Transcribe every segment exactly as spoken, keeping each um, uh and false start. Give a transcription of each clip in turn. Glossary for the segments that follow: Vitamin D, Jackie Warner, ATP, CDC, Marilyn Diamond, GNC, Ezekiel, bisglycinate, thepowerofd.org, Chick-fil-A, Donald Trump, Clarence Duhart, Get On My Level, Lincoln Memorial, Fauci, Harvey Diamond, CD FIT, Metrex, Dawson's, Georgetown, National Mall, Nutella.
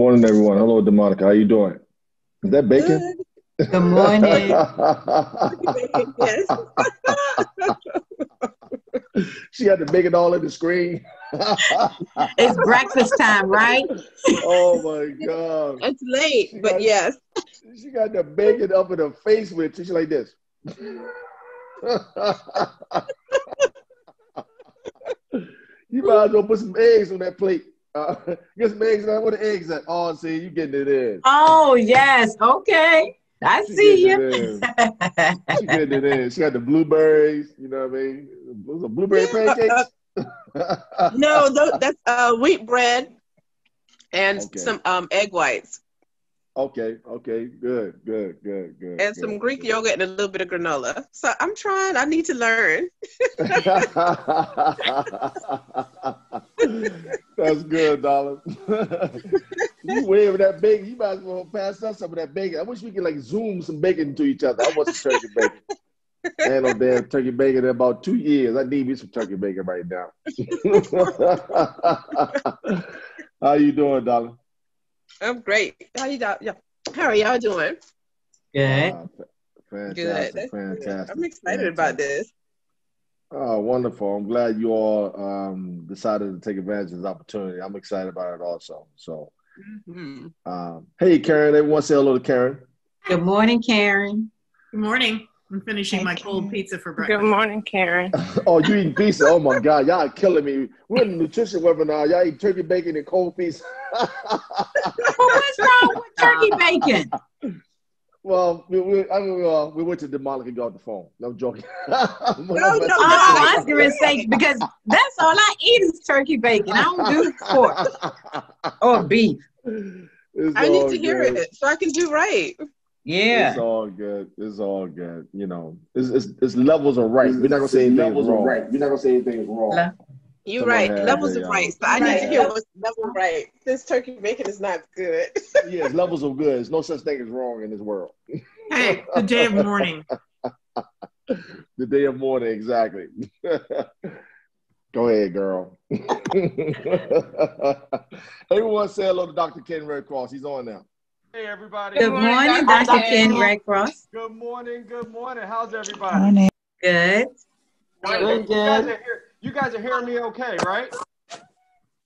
morning, everyone. Hello, Demonica. How you doing? Is that bacon? Good, Good morning. Yes. She had to make it all in the screen. It's breakfast time, right? Oh, my God. It's late, she but got, yes. She got the bacon up in her face with it. She's like this. You might as well put some eggs on that plate. Uh, get some eggs. Where the eggs at? Oh, see, you getting it in. Oh, yes. Okay. I she see you. She getting it in. She got the blueberries. You know what I mean? Those are blueberry pancakes? No, those, that's uh, wheat bread and okay. some um, egg whites. Okay. Okay. Good. Good. Good. Good. And some good, Greek good. yogurt and a little bit of granola. So I'm trying. I need to learn. That's good, Dollar. You waving that bacon. You might as well pass us some of that bacon. I wish we could like zoom some bacon to each other. I want some turkey bacon. I ain't no damn turkey bacon in about two years. I need me some turkey bacon right now. How you doing, Dollar? I'm great. How you doing? Yeah. How are y'all doing? Good. Uh, fantastic. Good. Fantastic. Good. I'm excited fantastic. about this. Oh, wonderful. I'm glad you all um, decided to take advantage of this opportunity. I'm excited about it also. So, mm-hmm. um, hey, Karen. Everyone say hello to Karen. Good morning, Karen. Good morning. I'm finishing my cold pizza for breakfast. Good morning, Karen. Oh, you eating pizza? Oh, my God. Y'all killing me. We're in the nutrition webinar. Y'all eat turkey bacon and cold pizza. What's wrong with turkey bacon? Well, we, we, I mean, uh, we went to Demolic and got off the phone. No, I'm joking. I'm no, no, no. Oh, I was going to say, because that's all I eat is turkey bacon. I don't do pork or beef. It's I need to good. hear it so I can do right. Yeah, it's all good. It's all good. You know, it's it's, it's levels of right. We're not gonna say anything levels wrong. Right. We're not gonna say anything wrong. You're right. Levels of right. So I need to hear what's level right. This turkey bacon is not good. Yeah, it's levels of good. There's no such thing as wrong in this world. Hey, the day of mourning. The day of mourning, exactly. Go ahead, girl. Everyone say hello to Doctor Ken Redcross. He's on now. Hey, everybody. Good, good morning, morning, Doctor Ken Redcross. Good morning. Good morning. How's everybody? Morning. Good. Good. You guys, are hear, you guys are hearing me okay, right?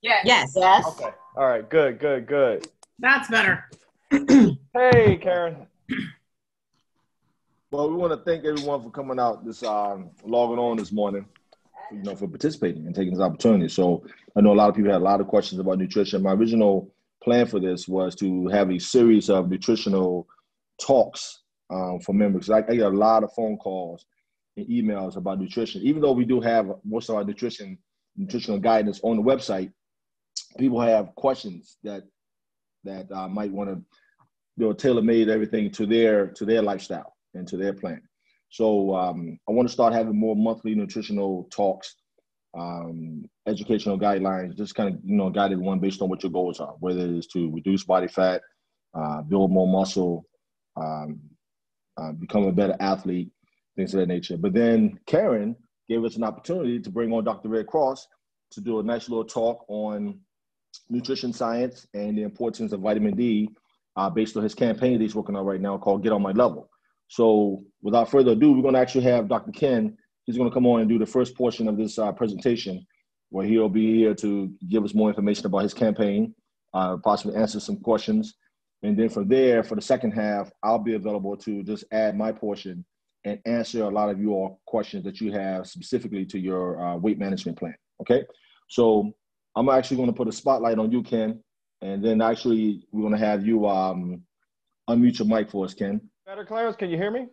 Yes. Yes. Yes. Okay. All right. Good, good, good. That's better. Hey, Karen. Well, we want to thank everyone for coming out this, um, logging on this morning, you know, for participating and taking this opportunity. So I know a lot of people had a lot of questions about nutrition. My original plan for this was to have a series of nutritional talks um, for members. I, I get a lot of phone calls and emails about nutrition. Even though we do have most of our nutrition, nutritional guidance on the website, people have questions that that uh, might want to, you know, tailor-made everything to their to their lifestyle and to their plan. So um, I want to start having more monthly nutritional talks. Um, educational guidelines, just kind of, you know, guide everyone based on what your goals are, whether it is to reduce body fat, uh, build more muscle, um, uh, become a better athlete, things of that nature. But then Karen gave us an opportunity to bring on Doctor Redcross to do a nice little talk on nutrition science and the importance of vitamin D uh, based on his campaign that he's working on right now called Get On My Level. So without further ado, we're going to actually have Doctor Ken. He's going to come on and do the first portion of this uh, presentation, where he'll be here to give us more information about his campaign, uh, possibly answer some questions. And then from there, for the second half, I'll be available to just add my portion and answer a lot of your questions that you have specifically to your uh, weight management plan, okay? So I'm actually going to put a spotlight on you, Ken, and then actually we're going to have you um, unmute your mic for us, Ken. Better, Clarence, can you hear me?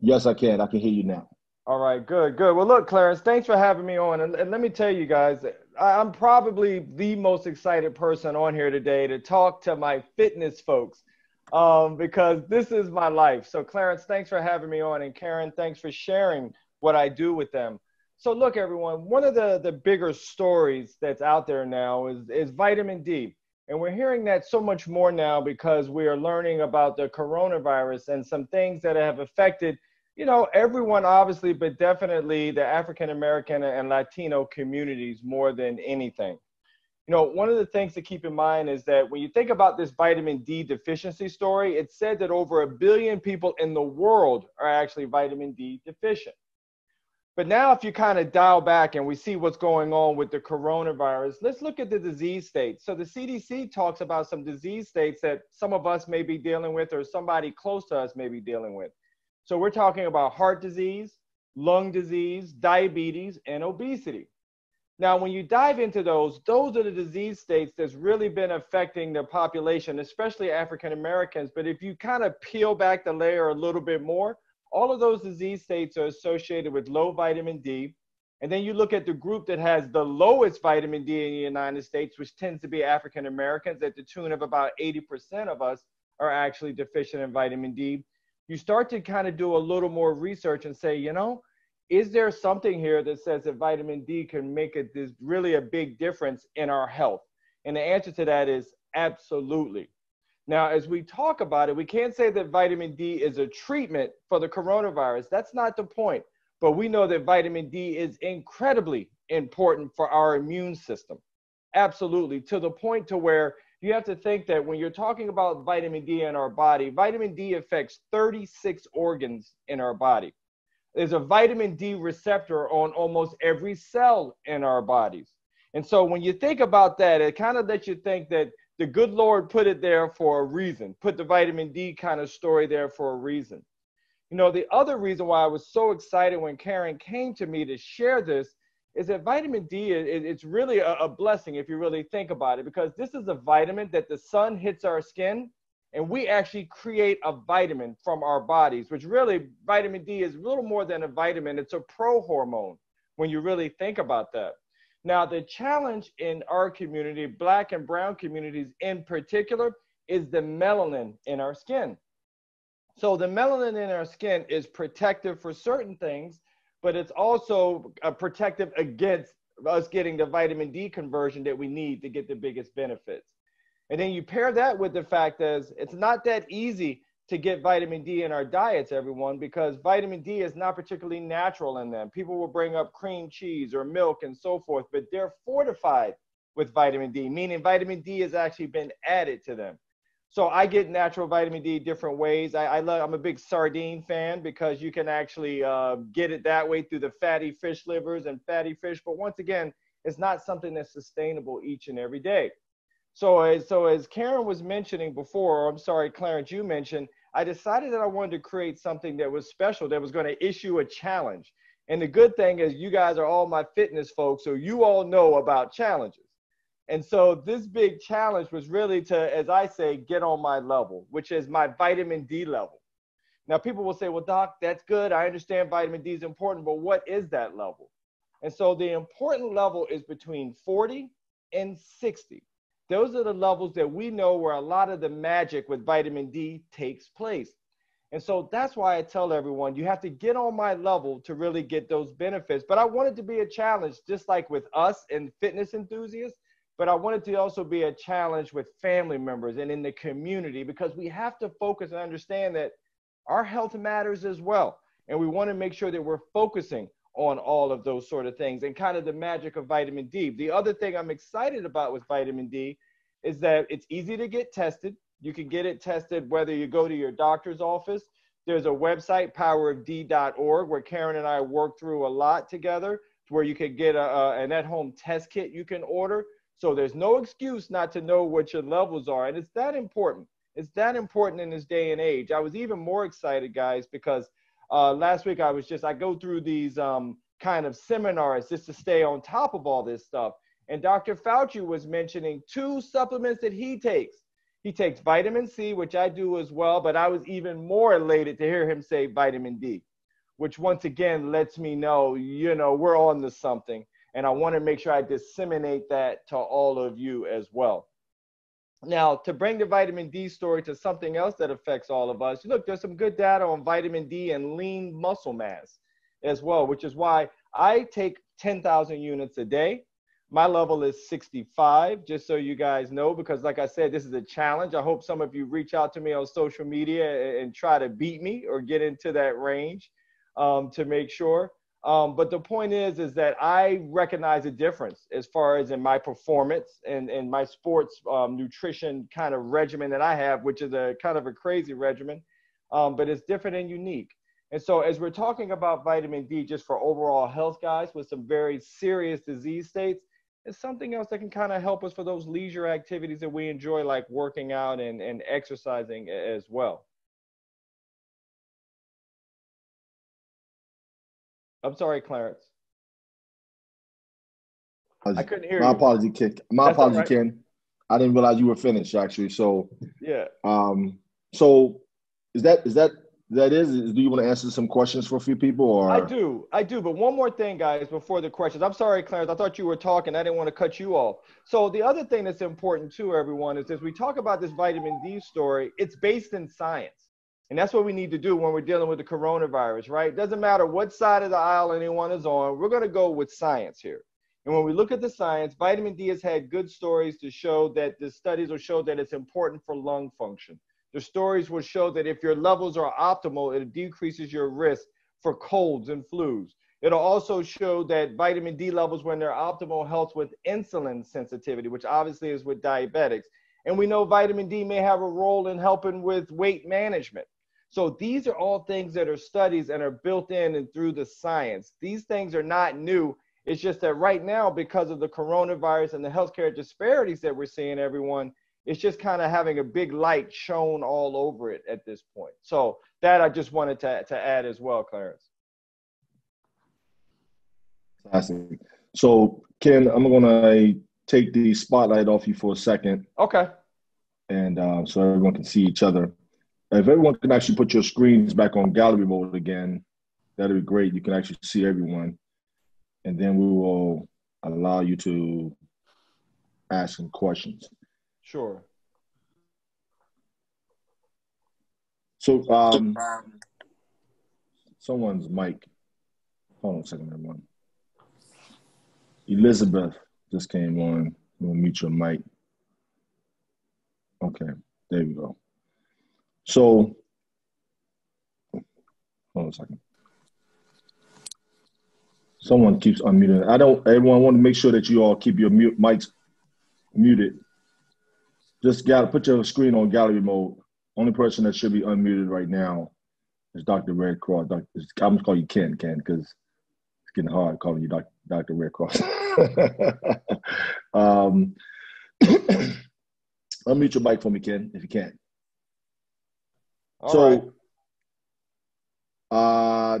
Yes, I can. I can hear you now. All right, good, good. Well, look, Clarence, thanks for having me on. And, and let me tell you guys, I'm probably the most excited person on here today to talk to my fitness folks um, because this is my life. So Clarence, thanks for having me on. And Karen, thanks for sharing what I do with them. So look, everyone, one of the, the bigger stories that's out there now is, is vitamin D. And we're hearing that so much more now because we are learning about the coronavirus and some things that have affected, you know, everyone obviously, but definitely the African American and Latino communities more than anything. you know, one of the things to keep in mind is that when you think about this vitamin D deficiency story, it's said that over a billion people in the world are actually vitamin D deficient. But now if you kind of dial back and we see what's going on with the coronavirus, let's look at the disease states. So the C D C talks about some disease states that some of us may be dealing with or somebody close to us may be dealing with. So we're talking about heart disease, lung disease, diabetes, and obesity. Now, when you dive into those, those are the disease states that's really been affecting the population, especially African Americans. But if you kind of peel back the layer a little bit more, all of those disease states are associated with low vitamin D. And then you look at the group that has the lowest vitamin D in the United States, which tends to be African Americans, at the tune of about eighty percent of us are actually deficient in vitamin D. You start to kind of do a little more research and say, you know, is there something here that says that vitamin D can make it this really a big difference in our health? And the answer to that is absolutely. Now, as we talk about it, we can't say that vitamin D is a treatment for the coronavirus. That's not the point. But we know that vitamin D is incredibly important for our immune system. Absolutely. To the point to where you have to think that when you're talking about vitamin D in our body, vitamin D affects thirty-six organs in our body. There's a vitamin D receptor on almost every cell in our bodies. And so when you think about that, it kind of lets you think that the good Lord put it there for a reason, put the vitamin D kind of story there for a reason. You know, the other reason why I was so excited when Karen came to me to share this is that vitamin D, it, it's really a, a blessing if you really think about it, because this is a vitamin that the sun hits our skin and we actually create a vitamin from our bodies, which really vitamin D is little more than a vitamin. It's a pro-hormone when you really think about that. Now, the challenge in our community, Black and brown communities in particular, is the melanin in our skin. So the melanin in our skin is protective for certain things, but it's also protective against us getting the vitamin D conversion that we need to get the biggest benefits. And then you pair that with the fact that it's not that easy to get vitamin D in our diets, everyone, because vitamin D is not particularly natural in them. People will bring up cream cheese or milk and so forth, but they're fortified with vitamin D, meaning vitamin D has actually been added to them. So I get natural vitamin D different ways. I, I love, I'm a big sardine fan because you can actually uh, get it that way through the fatty fish livers and fatty fish. But once again, it's not something that's sustainable each and every day. So as, so as Karen was mentioning before, or I'm sorry, Clarence, you mentioned, I decided that I wanted to create something that was special, that was going to issue a challenge. And the good thing is you guys are all my fitness folks, so you all know about challenges. And so this big challenge was really to, as I say, get on my level, which is my vitamin D level. Now, people will say, well, doc, that's good. I understand vitamin D is important, but what is that level? And so the important level is between forty and sixty. Those are the levels that we know where a lot of the magic with vitamin D takes place. And so that's why I tell everyone, you have to get on my level to really get those benefits. But I want it to be a challenge, just like with us and fitness enthusiasts, but I want it to also be a challenge with family members and in the community, because we have to focus and understand that our health matters as well. And we want to make sure that we're focusing on all of those sort of things and kind of the magic of vitamin D. The other thing I'm excited about with vitamin D is that it's easy to get tested. You can get it tested whether you go to your doctor's office. There's a website, power of d dot org, where Karen and I work through a lot together, where you can get a, a, an at-home test kit you can order. So there's no excuse not to know what your levels are. And it's that important. It's that important in this day and age. I was even more excited, guys, because Uh, last week I was just, I go through these um, kind of seminars just to stay on top of all this stuff. And Doctor Fauci was mentioning two supplements that he takes. He takes vitamin C, which I do as well, but I was even more elated to hear him say vitamin D, which once again lets me know, you know, we're on to something. And I want to make sure I disseminate that to all of you as well. Now, to bring the vitamin D story to something else that affects all of us, look, there's some good data on vitamin D and lean muscle mass as well, which is why I take ten thousand units a day. My level is sixty-five, just so you guys know, because like I said, this is a challenge. I hope some of you reach out to me on social media and try to beat me or get into that range um, to make sure. Um, but the point is, is that I recognize a difference as far as in my performance and, and my sports um, nutrition kind of regimen that I have, which is a kind of a crazy regimen, um, but it's different and unique. And so as we're talking about vitamin D, just for overall health, guys, with some very serious disease states, it's something else that can kind of help us for those leisure activities that we enjoy, like working out and, and exercising as well. I'm sorry, Clarence. I couldn't hear my you. My apology, Ken. My That's apology, right. Ken. I didn't realize you were finished, actually. So yeah. Um. So is that is that that is? Do you want to answer some questions for a few people? Or I do, I do. But one more thing, guys, before the questions. I'm sorry, Clarence. I thought you were talking. I didn't want to cut you off. So the other thing that's important too, everyone, is as we talk about this vitamin D story, it's based in science. And that's what we need to do when we're dealing with the coronavirus, right? Doesn't matter what side of the aisle anyone is on, we're going to go with science here. And when we look at the science, vitamin D has had good stories to show that the studies will show that it's important for lung function. The stories will show that if your levels are optimal, it decreases your risk for colds and flus. It'll also show that vitamin D levels, when they're optimal, helps with insulin sensitivity, which obviously is with diabetics. And we know vitamin D may have a role in helping with weight management. So these are all things that are studies and are built in and through the science. These things are not new. It's just that right now, because of the coronavirus and the healthcare disparities that we're seeing, everyone, it's just kind of having a big light shown all over it at this point. So that I just wanted to, to add as well, Clarence. Awesome. So Ken, I'm gonna take the spotlight off you for a second. Okay. And uh, so everyone can see each other. If everyone can actually put your screens back on gallery mode again, that'd be great. You can actually see everyone. And then we will allow you to ask some questions. Sure. So um, someone's mic. Hold on a second, everyone. Elizabeth just came on. We'll mute your mic. Okay, there you go. So, hold on a second. Someone keeps unmuting. I don't, everyone, I want to make sure that you all keep your mute mics muted. Just got to put your screen on gallery mode. Only person that should be unmuted right now is Doctor Redcross. Doctor, I'm going to call you Ken, Ken, because it's getting hard calling you Doctor Redcross. um, unmute your mic for me, Ken, if you can. All so, right. uh,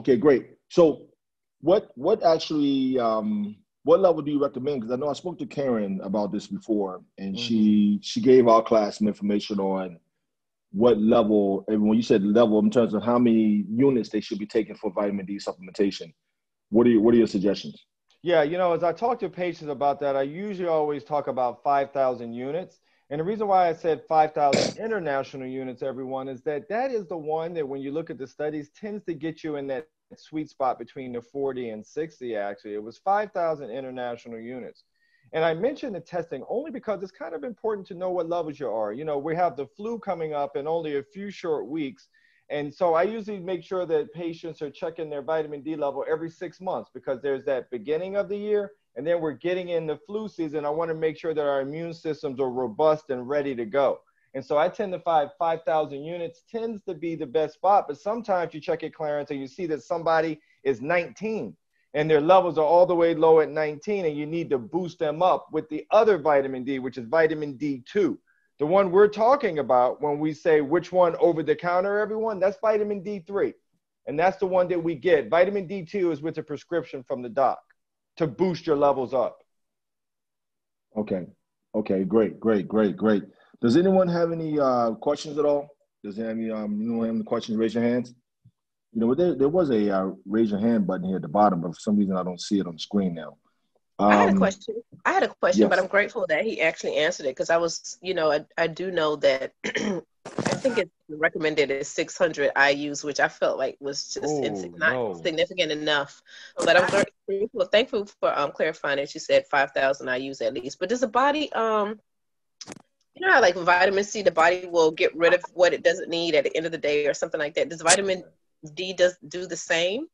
okay, great. So what, what actually, um, what level do you recommend? Because I know I spoke to Karen about this before, and mm-hmm. she, she gave our class some information on what level, and when you said level, in terms of how many units they should be taking for vitamin D supplementation. What are, you, what are your suggestions? Yeah, you know, as I talk to patients about that, I usually always talk about five thousand units. And the reason why I said five thousand international units, everyone, is that that is the one that when you look at the studies tends to get you in that sweet spot between the forty and sixty, actually. It was five thousand international units. And I mentioned the testing only because it's kind of important to know what levels you are. You know, we have the flu coming up in only a few short weeks. And so I usually make sure that patients are checking their vitamin D level every six months because there's that beginning of the year. And then we're getting in the flu season. I want to make sure that our immune systems are robust and ready to go. And so I tend to find five thousand units tends to be the best spot. But sometimes you check it, Clarence, and you see that somebody is nineteen and their levels are all the way low at nineteen, and you need to boost them up with the other vitamin D, which is vitamin D two. The one we're talking about when we say which one over the counter, everyone, that's vitamin D three. And that's the one that we get. Vitamin D two is with a prescription from the doc to boost your levels up. Okay, okay, great, great, great, great. Does anyone have any uh, questions at all? Does any, um, you know, have any questions, raise your hands. You know, there, there was a uh, raise your hand button here at the bottom, but for some reason I don't see it on the screen now. Um, I had a question, I had a question, yes. But I'm grateful that he actually answered it because I was, you know, I, I do know that I think it's recommended is six hundred I U's, which I felt like was just oh, insi not no. significant enough. But I'm thankful, thankful for um, clarifying that you said five thousand I U's at least. But does the body, um, you know how like vitamin C, the body will get rid of what it doesn't need at the end of the day or something like that. Does vitamin D does do the same?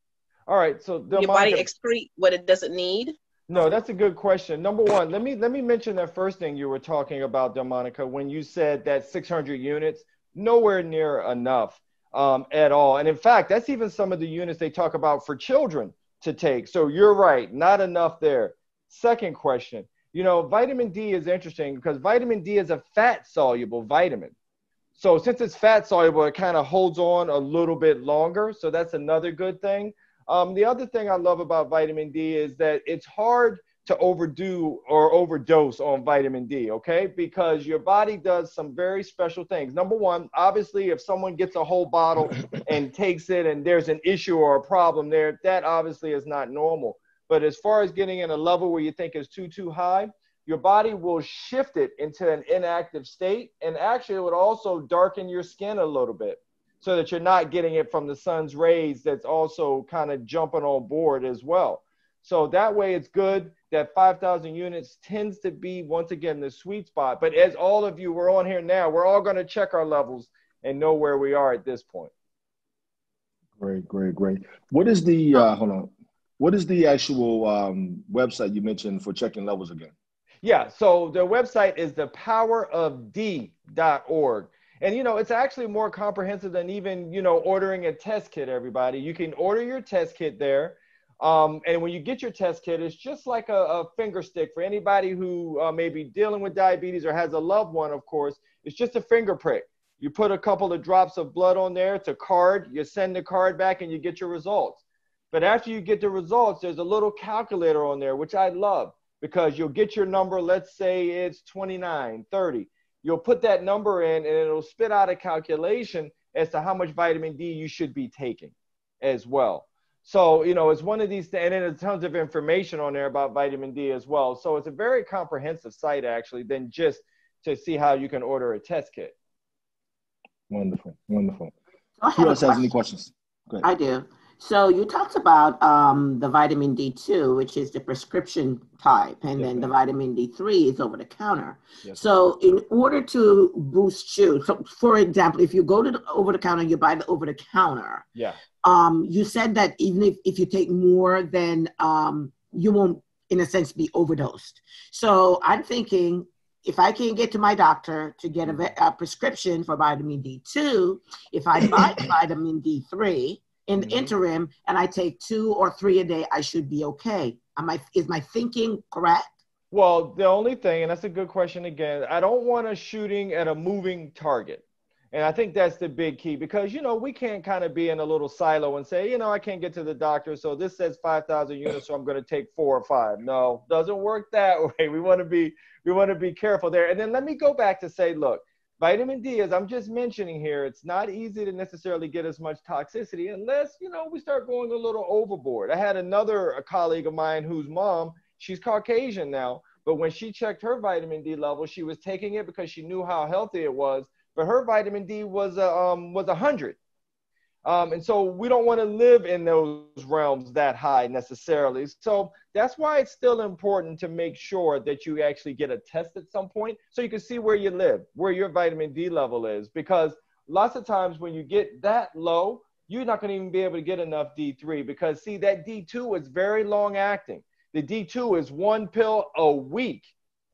All right. So Delmonica, your body excrete what it doesn't need. No, that's a good question. Number one, let me let me mention that first thing you were talking about, Delmonica, when you said that six hundred units, nowhere near enough um, at all. And in fact, that's even some of the units they talk about for children to take. So you're right, not enough there. Second question, you know, vitamin D is interesting because vitamin D is a fat soluble vitamin. So since it's fat soluble, it kind of holds on a little bit longer. So that's another good thing. Um, the other thing I love about vitamin D is that it's hard to overdo or overdose on vitamin D, okay? Because your body does some very special things. Number one, obviously, if someone gets a whole bottle and takes it and there's an issue or a problem there, that obviously is not normal. But as far as getting in a level where you think is too, too high, your body will shift it into an inactive state. And actually, it would also darken your skin a little bit so that you're not getting it from the sun's rays that's also kind of jumping on board as well. So that way it's good that five thousand units tends to be, once again, the sweet spot. But as all of you were on here now, we're all going to check our levels and know where we are at this point. Great, great, great. What is the, uh, hold on, what is the actual um, website you mentioned for checking levels again? Yeah, so the website is the power of D dot org. And, you know, it's actually more comprehensive than even, you know, ordering a test kit, everybody. You can order your test kit there. Um, and when you get your test kit, it's just like a, a finger stick for anybody who uh, may be dealing with diabetes or has a loved one, of course. It's just a finger prick. You put a couple of drops of blood on there to card. You send the card back and you get your results. But after you get the results, there's a little calculator on there, which I love because you'll get your number. Let's say it's twenty-nine, thirty. You'll put that number in and it'll spit out a calculation as to how much vitamin D you should be taking as well. So, you know, it's one of these things, and there's tons of information on there about vitamin D as well. So it's a very comprehensive site, actually, than just to see how you can order a test kit. Wonderful, wonderful. Who else has any questions? Go ahead. I do. So you talked about um, the vitamin D two, which is the prescription type, and yes, then the vitamin D three is over the counter. Yes, so in order to boost you, so for example, if you go to the over the counter, you buy the over the counter. Yeah. Um, you said that even if, if you take more, then um, you won't, in a sense, be overdosed. So I'm thinking, if I can't get to my doctor to get a, a prescription for vitamin D two, if I buy vitamin D three, in the mm-hmm. interim, and I take two or three a day, I should be okay. Am I, is my thinking correct? Well, the only thing, and that's a good question again, I don't want us shooting at a moving target. And I think that's the big key because, you know, we can't kind of be in a little silo and say, you know, I can't get to the doctor, so this says five thousand units, so I'm going to take four or five. No, doesn't work that way. We want to be, we want to be careful there. And then let me go back to say, look, vitamin D, as I'm just mentioning here, it's not easy to necessarily get as much toxicity unless, you know, we start going a little overboard. I had another a colleague of mine whose mom, she's Caucasian now, but when she checked her vitamin D level, she was taking it because she knew how healthy it was, but her vitamin D was, uh, um, was one hundred. Um, and so we don't want to live in those realms that high necessarily. So that's why it's still important to make sure that you actually get a test at some point so you can see where you live, where your vitamin D level is, because lots of times when you get that low, you're not going to even be able to get enough D three because, see, that D two is very long acting. The D two is one pill a week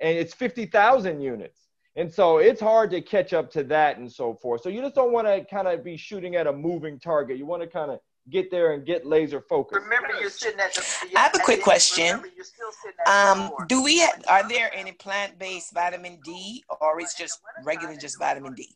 and it's fifty thousand units. And so it's hard to catch up to that and so forth. So you just don't want to kind of be shooting at a moving target. You want to kind of get there and get laser focused. Remember, you're sitting at the, I have a quick question. Remember, um, do we have, are there any plant-based vitamin D, or it's just regular just vitamin D?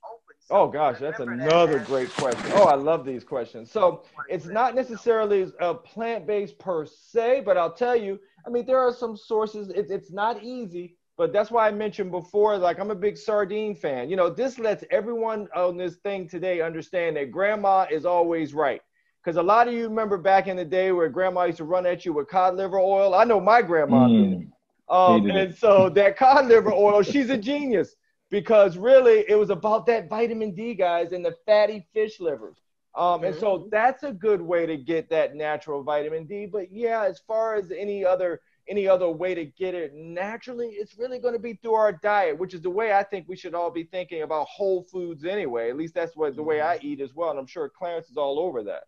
Oh gosh, that's another great question. Oh, I love these questions. So it's not necessarily a plant-based per se, but I'll tell you, I mean, there are some sources. It's, it's not easy. But that's why I mentioned before, like, I'm a big sardine fan. You know, this lets everyone on this thing today understand that grandma is always right. Because a lot of you remember back in the day where grandma used to run at you with cod liver oil. I know my grandma mm, did. Um, did. And so that cod liver oil, she's a genius. Because really, it was about that vitamin D, guys, and the fatty fish livers. Um, and so that's a good way to get that natural vitamin D. But, yeah, as far as any other any other way to get it naturally, it's really going to be through our diet, which is the way I think we should all be thinking about whole foods anyway. At least that's what the way I eat as well. And I'm sure Clarence is all over that.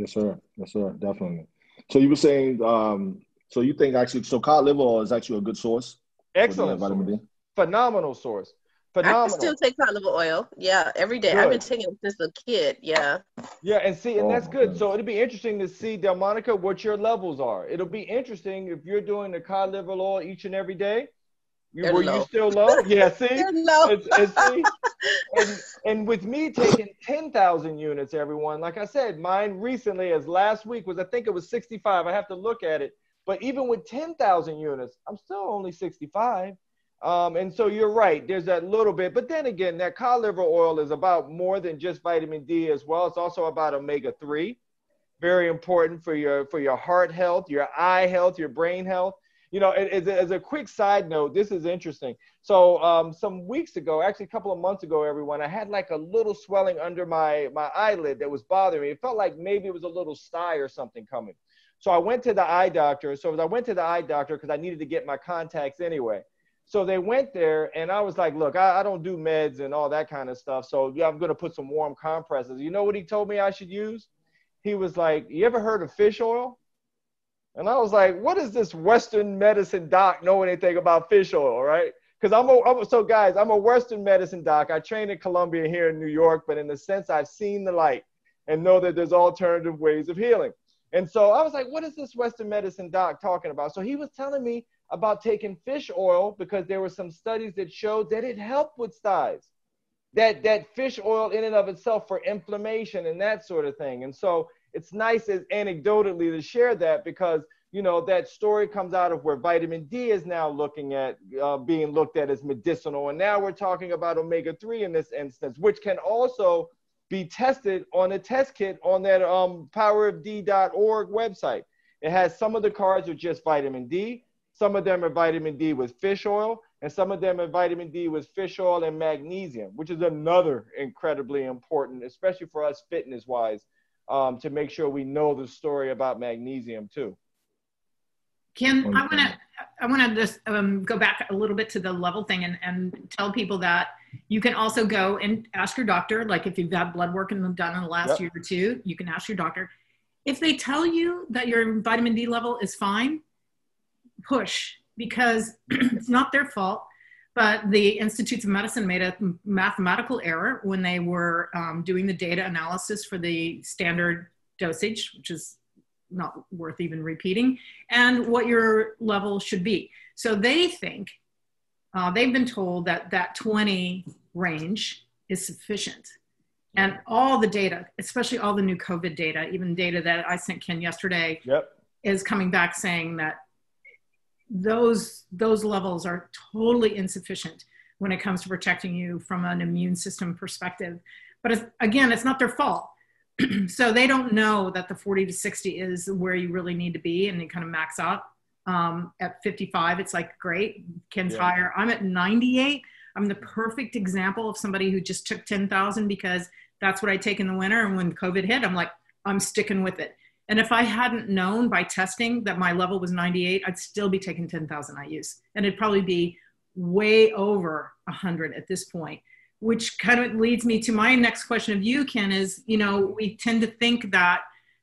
Yes, sir. Yes, sir. Definitely. So you were saying, um, so you think actually, so cod liver oil is actually a good source? Excellent source. Vitamin D? Phenomenal source. Phenomenal. I still take cod liver oil. Yeah, every day. Good. I've been taking it since a kid. Yeah. Yeah, and see, and oh, that's good. Man. So it'll be interesting to see, Delmonica, what your levels are. It'll be interesting if you're doing the cod liver oil each and every day. You, were low. You still low? Yeah, see? low. And, and, see? And, and with me taking ten thousand units, everyone, like I said, mine recently as last week was, I think it was sixty-five. I have to look at it. But even with ten thousand units, I'm still only sixty-five. Um, and so you're right. There's that little bit. But then again, that cod liver oil is about more than just vitamin D as well. It's also about omega three. Very important for your, for your heart health, your eye health, your brain health. You know, as a, as a quick side note, this is interesting. So um, some weeks ago, actually a couple of months ago, everyone, I had like a little swelling under my, my eyelid that was bothering me. It felt like maybe it was a little sty or something coming. So I went to the eye doctor. So as I went to the eye doctor, because I needed to get my contacts anyway. So they went there and I was like, look, I, I don't do meds and all that kind of stuff. So yeah, I'm going to put some warm compresses. You know what he told me I should use? He was like, you ever heard of fish oil? And I was like, what does this Western medicine doc know anything about fish oil, right? Because I'm a, I'm a, so guys, I'm a Western medicine doc. I trained at Columbia here in New York, but in a sense, I've seen the light and know that there's alternative ways of healing. And so I was like, what is this Western medicine doc talking about? So he was telling me about taking fish oil because there were some studies that showed that it helped with styes, that, that fish oil in and of itself for inflammation and that sort of thing. And so it's nice as anecdotally to share that because, you know, that story comes out of where vitamin D is now looking at, uh, being looked at as medicinal. And now we're talking about omega three in this instance, which can also be tested on a test kit on that um, power of d dot org website. It has some of the cards are just vitamin D. Some of them are vitamin D with fish oil, and some of them are vitamin D with fish oil and magnesium, which is another incredibly important, especially for us fitness-wise, um, to make sure we know the story about magnesium too. Ken, I want to I want to just um, go back a little bit to the level thing and, and tell people that you can also go and ask your doctor, like if you've had blood work and done in the last yep. year or two, you can ask your doctor. If they tell you that your vitamin D level is fine, push, because it's not their fault, but the Institutes of Medicine made a mathematical error when they were um, doing the data analysis for the standard dosage, which is not worth even repeating, and what your level should be. So they think, uh, they've been told that that twenty range is sufficient. And all the data, especially all the new COVID data, even data that I sent Ken yesterday, yep. is coming back saying that those those levels are totally insufficient when it comes to protecting you from an immune system perspective. But it's, again, it's not their fault. So they don't know that the forty to sixty is where you really need to be, and they kind of max out. Um, at fifty-five, it's like, great, Ken's yeah. higher. I'm at ninety-eight. I'm the perfect example of somebody who just took ten thousand because that's what I take in the winter. And when COVID hit, I'm like, I'm sticking with it. And if I hadn't known by testing that my level was ninety-eight, I'd still be taking ten thousand I U's. And it'd probably be way over one hundred at this point, which kind of leads me to my next question of you, Ken, is, you know, we tend to think that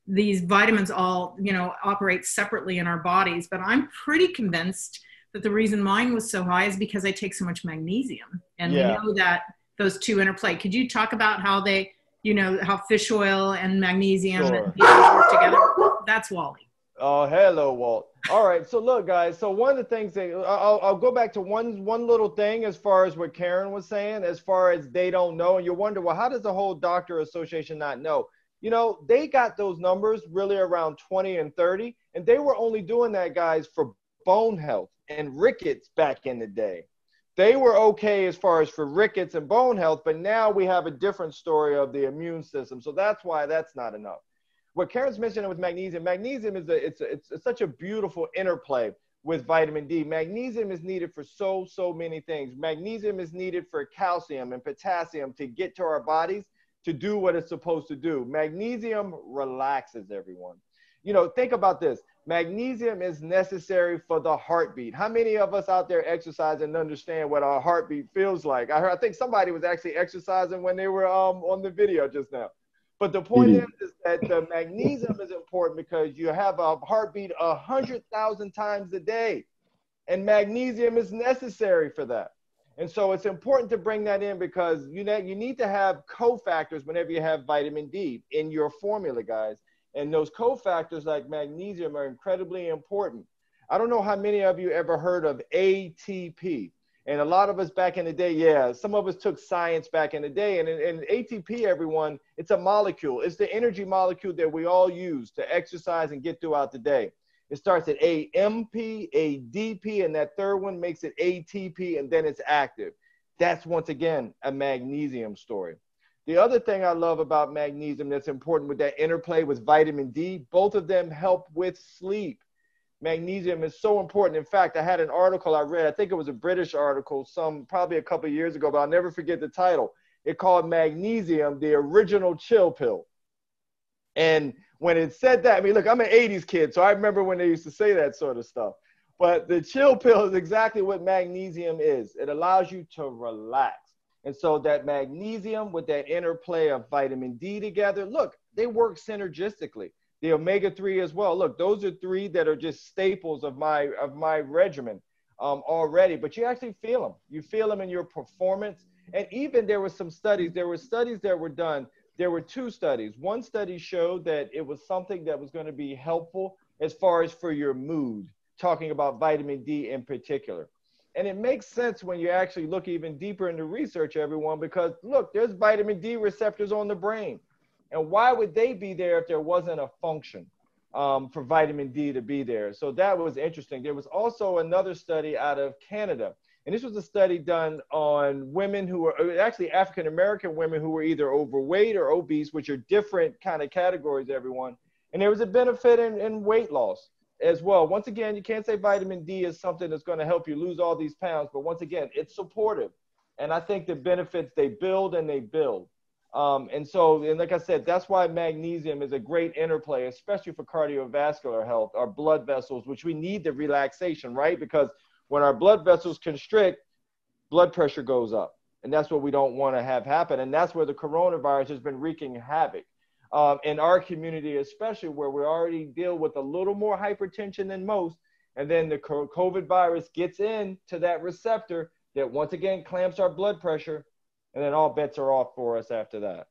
these vitamins all, you know, operate separately in our bodies. But I'm pretty convinced that the reason mine was so high is because I take so much magnesium. And yeah. we know that those two interplay. Could you talk about how they... you know, how fish oil and magnesium sure. and D N A work together. That's Wally. Oh, hello, Walt. All right. So look, guys, so one of the things that I'll, I'll go back to one, one little thing as far as what Karen was saying, as far as they don't know. And you wonder, well, how does the whole doctor association not know? You know, they got those numbers really around twenty and thirty, and they were only doing that, guys, for bone health and rickets back in the day. They were okay as far as for rickets and bone health, but now we have a different story of the immune system. So that's why that's not enough. What Karen's mentioning with magnesium, magnesium is a, it's, a, it's, it's such a beautiful interplay with vitamin D. Magnesium is needed for so, so many things. Magnesium is needed for calcium and potassium to get to our bodies to do what it's supposed to do. Magnesium relaxes everyone. You know, think about this. Magnesium is necessary for the heartbeat. How many of us out there exercise and understand what our heartbeat feels like? I heard, I think somebody was actually exercising when they were um, on the video just now. But the point mm-hmm. is, is that the magnesium is important because you have a heartbeat one hundred thousand times a day, and magnesium is necessary for that. And so it's important to bring that in because you know, you need to have cofactors whenever you have vitamin D in your formula, guys. And those cofactors like magnesium are incredibly important. I don't know how many of you ever heard of A T P. And a lot of us back in the day, yeah, some of us took science back in the day. And, and A T P, everyone, it's a molecule. It's the energy molecule that we all use to exercise and get throughout the day. It starts at A M P, A D P, and that third one makes it A T P, and then it's active. That's, once again, a magnesium story. The other thing I love about magnesium that's important with that interplay with vitamin D, both of them help with sleep. Magnesium is so important. In fact, I had an article I read, I think it was a British article, some probably a couple of years ago, but I'll never forget the title. It called magnesium the original chill pill. And when it said that, I mean, look, I'm an eighties kid, so I remember when they used to say that sort of stuff. But the chill pill is exactly what magnesium is. It allows you to relax. And so that magnesium with that interplay of vitamin D together, look, they work synergistically. The omega three as well. Look, those are three that are just staples of my of my regimen um, already. But you actually feel them. You feel them in your performance. And even there were some studies. There were studies that were done. There were two studies. One study showed that it was something that was going to be helpful as far as for your mood, talking about vitamin D in particular. And it makes sense when you actually look even deeper into research, everyone, because look, there's vitamin D receptors on the brain. And why would they be there if there wasn't a function um, for vitamin D to be there? So that was interesting. There was also another study out of Canada. And this was a study done on women who were actually African-American women who were either overweight or obese, which are different kind of categories, everyone. And there was a benefit in, in weight loss as well. Once again, you can't say vitamin D is something that's going to help you lose all these pounds. But once again, it's supportive. And I think the benefits, they build and they build. Um, and so, and like I said, that's why magnesium is a great interplay, especially for cardiovascular health, our blood vessels, which we need the relaxation, right? Because when our blood vessels constrict, blood pressure goes up. And that's what we don't want to have happen. And that's where the coronavirus has been wreaking havoc um, in our community, especially where we already deal with a little more hypertension than most. And then the COVID virus gets in to that receptor that once again clamps our blood pressure. And then all bets are off for us after that.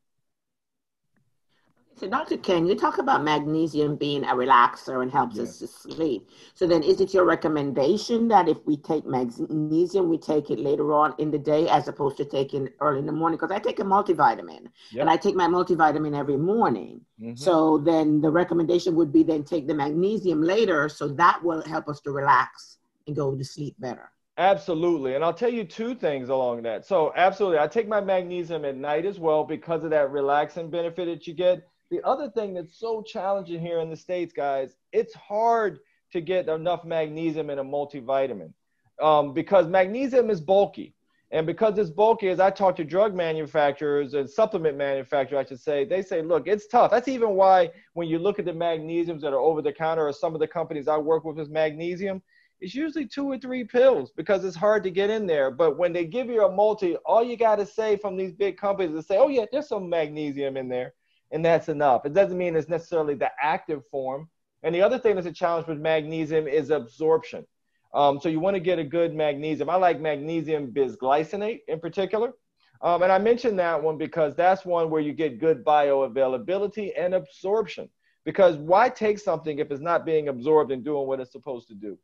So Doctor Ken, you talk about magnesium being a relaxer and helps yes. us to sleep. So then is it your recommendation that if we take magnesium, we take it later on in the day as opposed to taking early in the morning? Because I take a multivitamin yep. and I take my multivitamin every morning. Mm-hmm. So then the recommendation would be then take the magnesium later. So that will help us to relax and go to sleep better. Absolutely. And I'll tell you two things along that. So absolutely, I take my magnesium at night as well because of that relaxing benefit that you get. The other thing that's so challenging here in the States, guys, it's hard to get enough magnesium in a multivitamin um, because magnesium is bulky. And because it's bulky, as I talk to drug manufacturers and supplement manufacturers, I should say, they say, look, it's tough. That's even why when you look at the magnesiums that are over the counter or some of the companies I work with with magnesium, it's usually two or three pills because it's hard to get in there. But when they give you a multi, all you got to say from these big companies is say, oh, yeah, there's some magnesium in there, and that's enough. It doesn't mean it's necessarily the active form. And the other thing that's a challenge with magnesium is absorption. Um, so you want to get a good magnesium. I like magnesium bisglycinate in particular. Um, and I mentioned that one because that's one where you get good bioavailability and absorption. Because why take something if it's not being absorbed and doing what it's supposed to do?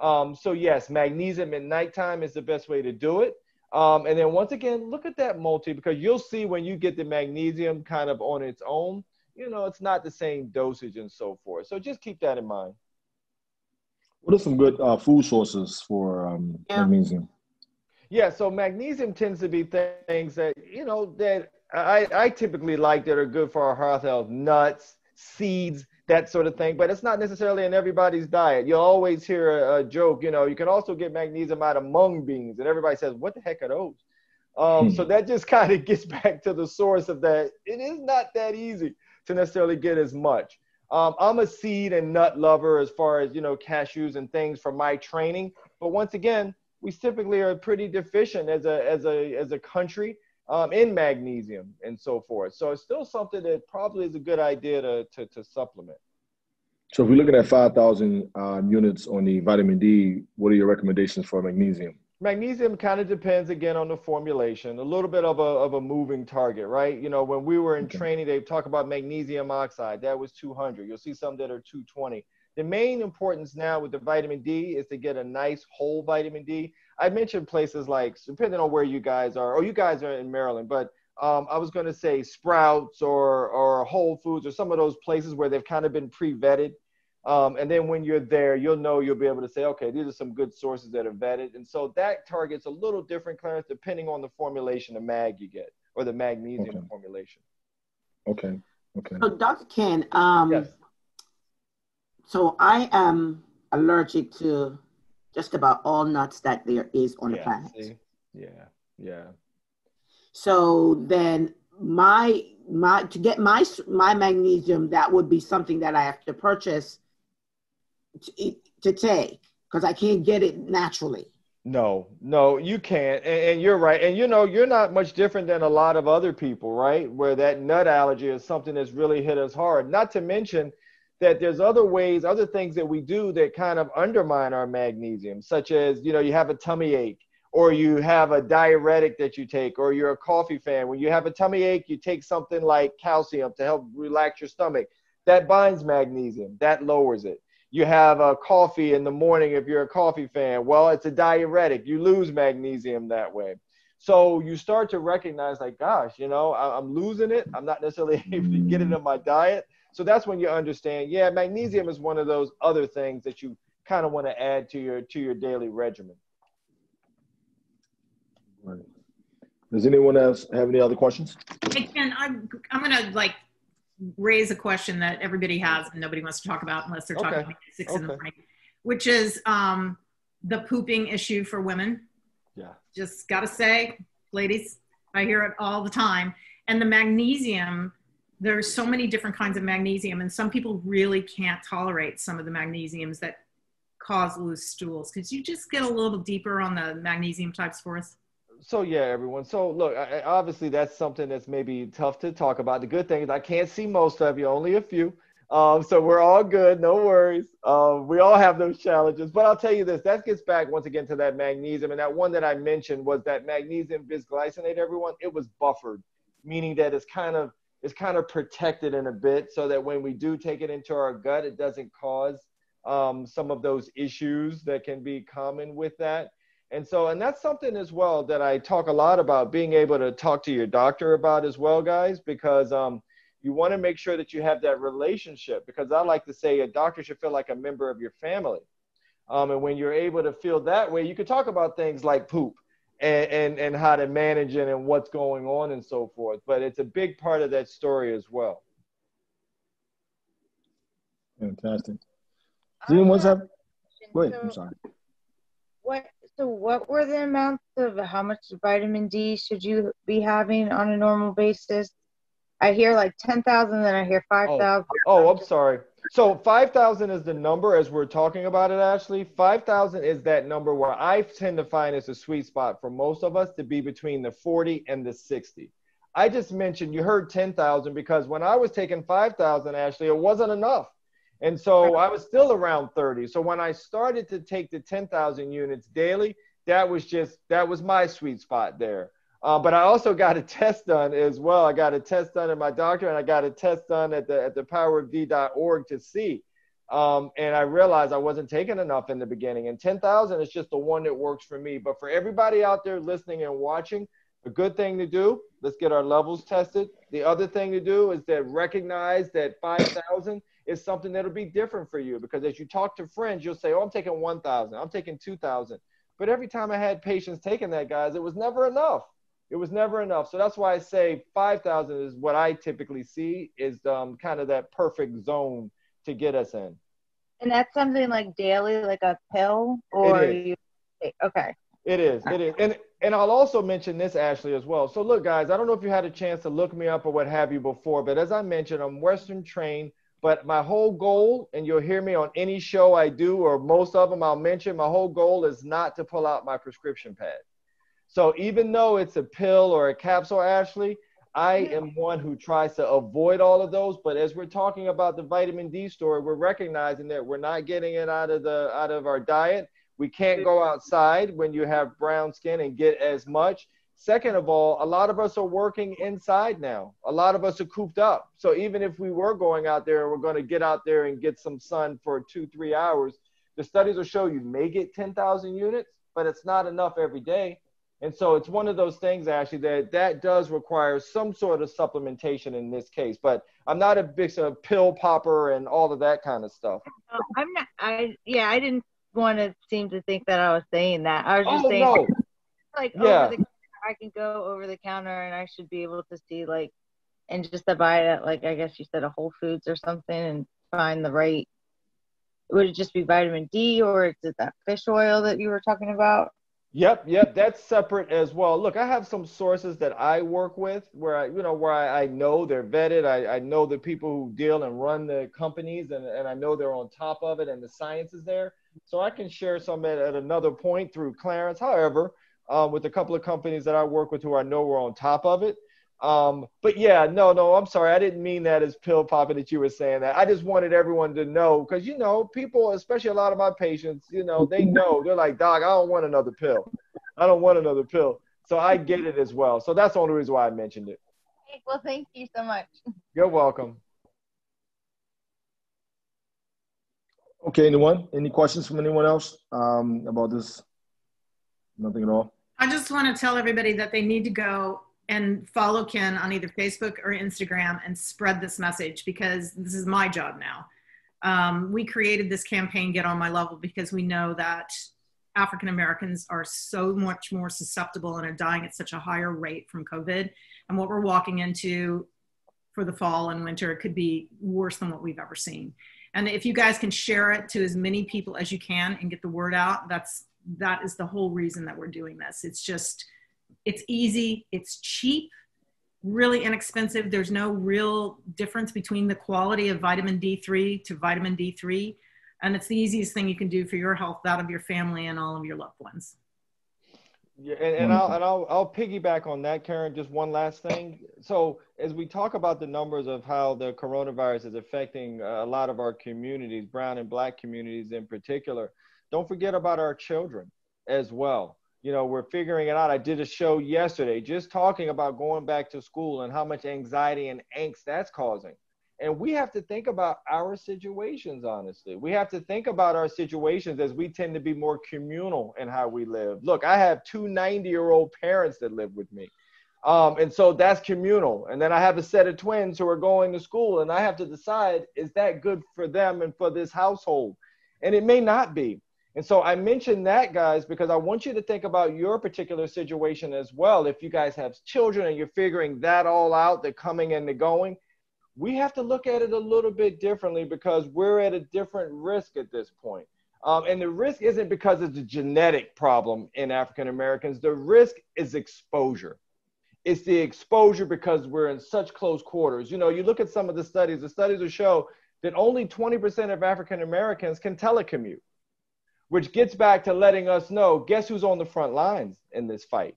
Um, so yes, magnesium at nighttime is the best way to do it. Um, and then once again, look at that multi, because you'll see when you get the magnesium kind of on its own, you know, it's not the same dosage and so forth. So just keep that in mind. What are some good uh, food sources for um, yeah. magnesium? Yeah. So magnesium tends to be th- things that, you know, that I, I typically like that are good for our heart health, nuts, seeds, that sort of thing, but it's not necessarily in everybody's diet. You'll always hear a, a joke, you know, you can also get magnesium out of mung beans, and everybody says, what the heck are those? Um, hmm. So that just kind of gets back to the source of that. It is not that easy to necessarily get as much. Um, I'm a seed and nut lover as far as, you know, cashews and things for my training. But once again, we typically are pretty deficient as a, as a, as a country. um, and magnesium and so forth. So it's still something that probably is a good idea to, to, to supplement. So if we're looking at five thousand um, units on the vitamin D, what are your recommendations for magnesium? Magnesium kind of depends, again, on the formulation, a little bit of a, of a moving target, right? You know, when we were in okay. training, they talk about magnesium oxide. That was two hundred. You'll see some that are two twenty. The main importance now with the vitamin D is to get a nice whole vitamin D. I mentioned places like, depending on where you guys are, or you guys are in Maryland, but um, I was going to say Sprouts or, or Whole Foods or some of those places where they've kind of been pre-vetted. Um, and then when you're there, you'll know, you'll be able to say, okay, these are some good sources that are vetted. And so that target's a little different, Clarence, depending on the formulation of mag you get or the magnesium okay. formulation. Okay. Okay. So Doctor Ken, um, yes. so I am allergic to just about all nuts that there is on yeah, the planet. See? Yeah. Yeah. So then my, my, to get my, my magnesium, that would be something that I have to purchase To, to take, because I can't get it naturally. No, no, you can't. And, and you're right. And you know, you're not much different than a lot of other people, right? Where that nut allergy is something that's really hit us hard. Not to mention that there's other ways, other things that we do that kind of undermine our magnesium, such as, you know, you have a tummy ache or you have a diuretic that you take, or you're a coffee fan. When you have a tummy ache, you take something like calcium to help relax your stomach. That binds magnesium, that lowers it. You have a coffee in the morning if you're a coffee fan. Well, it's a diuretic. You lose magnesium that way. So you start to recognize, like, gosh, you know, I'm losing it. I'm not necessarily able to get it in my diet. So that's when you understand, yeah, magnesium is one of those other things that you kind of want to add to your to your daily regimen. Right. Does anyone else have any other questions? Hey, Ken, I'm, I'm going to, like, raise a question that everybody has and nobody wants to talk about unless they're okay. talking about six okay. in the morning, which is um, the pooping issue for women. Yeah. Just got to say, ladies, I hear it all the time. And the magnesium, there's so many different kinds of magnesium, and some people really can't tolerate some of the magnesiums that cause loose stools. Could you just get a little deeper on the magnesium types for us? So yeah, everyone. So look, I, obviously that's something that's maybe tough to talk about. The good thing is I can't see most of you, only a few. Um, so we're all good, no worries. Uh, we all have those challenges. But I'll tell you this, that gets back once again to that magnesium. And that one that I mentioned was that magnesium bisglycinate, everyone, it was buffered, meaning that it's kind of, it's kind of protected in a bit so that when we do take it into our gut, it doesn't cause um, some of those issues that can be common with that. And so, and that's something as well that I talk a lot about, being able to talk to your doctor about as well, guys, because um, you want to make sure that you have that relationship, because I like to say a doctor should feel like a member of your family. Um, and when you're able to feel that way, you can talk about things like poop and, and, and how to manage it and what's going on and so forth. But it's a big part of that story as well. Fantastic. Zoom, what's up? Wait, I'm sorry. What? So what were the amounts of how much vitamin D should you be having on a normal basis? I hear like ten thousand, then I hear five thousand. Oh, oh, I'm sorry. So five thousand is the number as we're talking about it, Ashley. five thousand is that number where I tend to find is a sweet spot for most of us, to be between the forty and the sixty. I just mentioned, you heard ten thousand, because when I was taking five thousand, Ashley, it wasn't enough. And so I was still around thirty. So when I started to take the ten thousand units daily, that was just, that was my sweet spot there. Uh, but I also got a test done as well. I got a test done at my doctor, and I got a test done at the at the power of D dot org to see. Um, and I realized I wasn't taking enough in the beginning. And ten thousand is just the one that works for me. But for everybody out there listening and watching, a good thing to do, let's get our levels tested. The other thing to do is that recognize that five thousand is something that'll be different for you, because as you talk to friends, you'll say, oh, I'm taking one thousand, I'm taking two thousand. But every time I had patients taking that, guys, it was never enough. It was never enough. So that's why I say five thousand is what I typically see is um, kind of that perfect zone to get us in. And that's something like daily, like a pill? Or you? Okay. It is. It is. And and I'll also mention this, Ashley, as well. So look, guys, I don't know if you had a chance to look me up or what have you before, but as I mentioned, I'm Western trained. But my whole goal, and you'll hear me on any show I do, or most of them I'll mention, my whole goal is not to pull out my prescription pad. So even though it's a pill or a capsule, Ashley, I am one who tries to avoid all of those. But as we're talking about the vitamin D story, we're recognizing that we're not getting it out of the out of our diet. We can't go outside when you have brown skin and get as much. Second of all, a lot of us are working inside now. A lot of us are cooped up. So even if we were going out there and we're going to get out there and get some sun for two, three hours, the studies will show you may get ten thousand units, but it's not enough every day. And so it's one of those things, actually, that that does require some sort of supplementation in this case. But I'm not a big a pill popper and all of that kind of stuff. Oh, I'm not. I yeah, I didn't want to seem to think that I was saying that. I was just oh, saying no. like yeah. over the I can go over the counter and I should be able to see like and just to buy it at like I guess you said a Whole Foods or something and find the right. Would it just be vitamin D or is it that fish oil that you were talking about? Yep, yep, that's separate as well. Look, I have some sources that I work with where I, you know, where I, I know they're vetted. I, I know the people who deal and run the companies and, and I know they're on top of it and the science is there. So I can share some at, at another point through Clarence. However, Um, with a couple of companies that I work with who I know were on top of it. Um, but yeah, no, no, I'm sorry. I didn't mean that as pill popping that you were saying that. I just wanted everyone to know because, you know, people, especially a lot of my patients, you know, they know. They're like, Doc, I don't want another pill. I don't want another pill. So I get it as well. So that's the only reason why I mentioned it. Well, thank you so much. You're welcome. Okay, anyone? Any questions from anyone else um, about this? Nothing at all. I just want to tell everybody that they need to go and follow Ken on either Facebook or Instagram and spread this message because this is my job now. Um, we created this campaign, Get On My Level, because we know that African Americans are so much more susceptible and are dying at such a higher rate from COVID. And what we're walking into for the fall and winter could be worse than what we've ever seen. And if you guys can share it to as many people as you can and get the word out, that's that is the whole reason that we're doing this. It's just, it's easy, it's cheap, really inexpensive. There's no real difference between the quality of vitamin D three to vitamin D three. And it's the easiest thing you can do for your health, that of your family and all of your loved ones. Yeah, and, and, I'll, and I'll, I'll piggyback on that, Karen, just one last thing. So as we talk about the numbers of how the coronavirus is affecting a lot of our communities, brown and black communities in particular, don't forget about our children as well. You know, we're figuring it out. I did a show yesterday just talking about going back to school and how much anxiety and angst that's causing. And we have to think about our situations, honestly. We have to think about our situations as we tend to be more communal in how we live. Look, I have two ninety-year-old parents that live with me. Um, and so that's communal. And then I have a set of twins who are going to school, and I have to decide, is that good for them and for this household? And it may not be. And so I mentioned that, guys, because I want you to think about your particular situation as well. If you guys have children and you're figuring that all out, the coming and the going, we have to look at it a little bit differently because we're at a different risk at this point. Um, and the risk isn't because it's a genetic problem in African Americans. The risk is exposure. It's the exposure because we're in such close quarters. You know, you look at some of the studies, the studies will show that only twenty percent of African Americans can telecommute, which gets back to letting us know, guess who's on the front lines in this fight?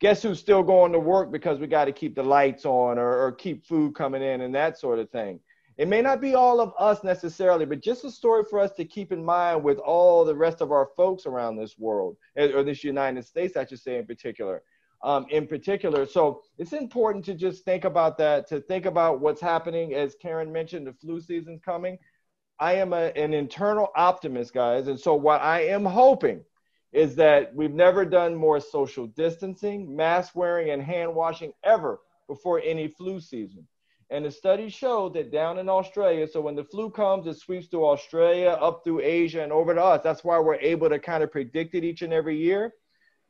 Guess who's still going to work because we got to keep the lights on or, or keep food coming in and that sort of thing. It may not be all of us necessarily, but just a story for us to keep in mind with all the rest of our folks around this world, or this United States, I should say, in particular. Um, in particular. So it's important to just think about that, to think about what's happening. As Karen mentioned, the flu season's coming. I am a, an internal optimist, guys. And so what I am hoping is that we've never done more social distancing, mask wearing, and hand washing ever before any flu season. And the studies show that down in Australia, so when the flu comes, it sweeps through Australia, up through Asia, and over to us. That's why we're able to kind of predict it each and every year.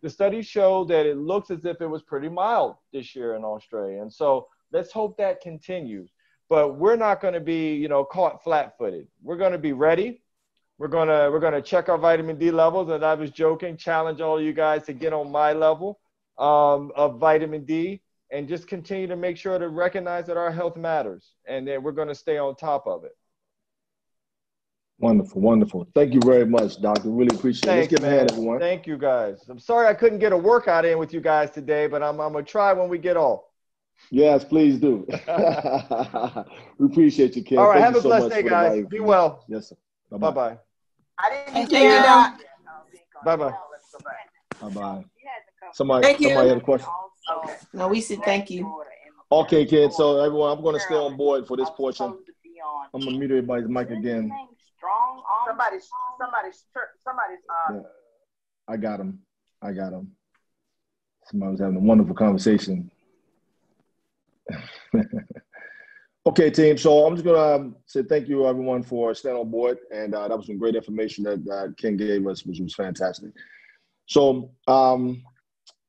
The studies show that it looks as if it was pretty mild this year in Australia. And so let's hope that continues. But we're not going to be, you know, caught flat-footed. We're going to be ready. We're going to we're going to check our vitamin D levels. And I was joking, challenge all you guys to get on my level um, of vitamin D and just continue to make sure to recognize that our health matters and that we're going to stay on top of it. Wonderful, wonderful. Thank you very much, Doctor. Really appreciate it. Let's give man. a hand, everyone. Thank you, guys. I'm sorry I couldn't get a workout in with you guys today, but I'm, I'm going to try when we get off. Yes, please do. We appreciate you, Ken. All right, Thank have a so blessed day, guys. Be well. Yes, sir. Bye-bye. Bye-bye. I didn't hear you, Doc. Bye-bye. Bye-bye. Somebody, thank somebody you. had a question. Okay. No, we said thank you. Okay, Ken. So, everyone, I'm going to stay on board for this portion. I'm going to mute everybody's mic again. Strong arm. Somebody's, somebody's, somebody's. Uh, yeah. I got him. I got him. Somebody was having a wonderful conversation. Okay, team. So I'm just gonna um, say thank you, everyone, for standing on board, and uh, that was some great information that uh, Ken gave us, which was fantastic. So, um,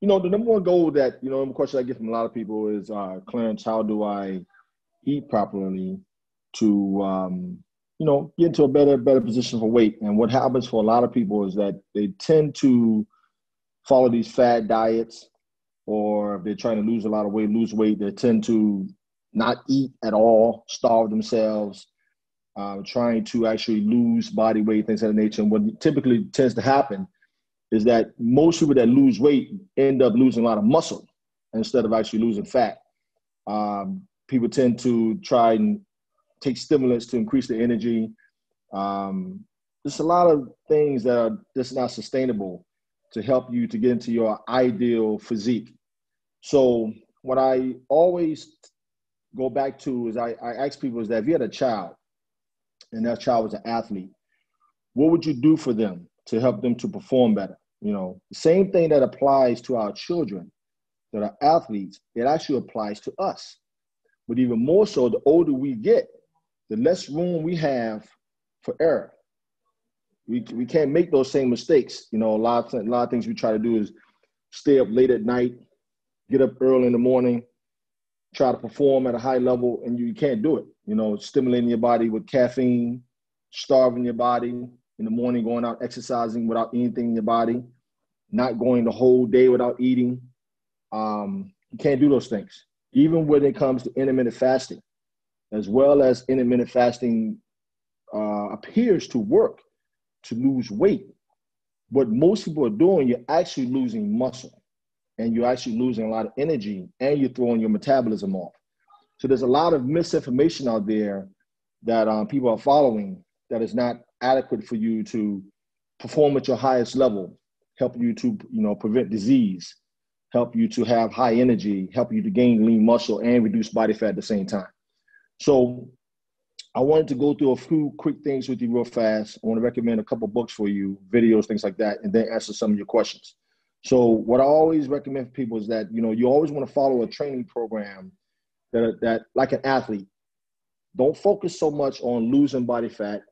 you know, the number one goal that you know, the question I get from a lot of people is, uh, Clarence, how do I eat properly to um, you know, get into a better, better position for weight? And what happens for a lot of people is that they tend to follow these fad diets, or if they're trying to lose a lot of weight, lose weight, they tend to not eat at all, starve themselves, uh, trying to actually lose body weight, things of that nature. And what typically tends to happen is that most people that lose weight end up losing a lot of muscle instead of actually losing fat. Um, people tend to try and take stimulants to increase the energy. Um, there's a lot of things that are just not sustainable to help you to get into your ideal physique. So what I always go back to is I, I ask people is that if you had a child and that child was an athlete, what would you do for them to help them to perform better? You know, the same thing that applies to our children that are athletes, it actually applies to us. But even more so, the older we get, the less room we have for error. We, we can't make those same mistakes. You know, a lot, of, a lot of things we try to do is stay up late at night, get up early in the morning, try to perform at a high level, and you, you can't do it. You know, stimulating your body with caffeine, starving your body in the morning, going out exercising without anything in your body, not going the whole day without eating. Um, you can't do those things. Even when it comes to intermittent fasting, as well as intermittent fasting uh, appears to work to lose weight, what most people are doing, you're actually losing muscle and you're actually losing a lot of energy and you're throwing your metabolism off. So there's a lot of misinformation out there that um, people are following that is not adequate for you to perform at your highest level, help you to you know prevent disease, help you to have high energy, help you to gain lean muscle and reduce body fat at the same time. So I wanted to go through a few quick things with you real fast. I want to recommend a couple books for you, videos, things like that, and then answer some of your questions. So what I always recommend for people is that, you know, you always want to follow a training program that, that like an athlete. Don't focus so much on losing body fat.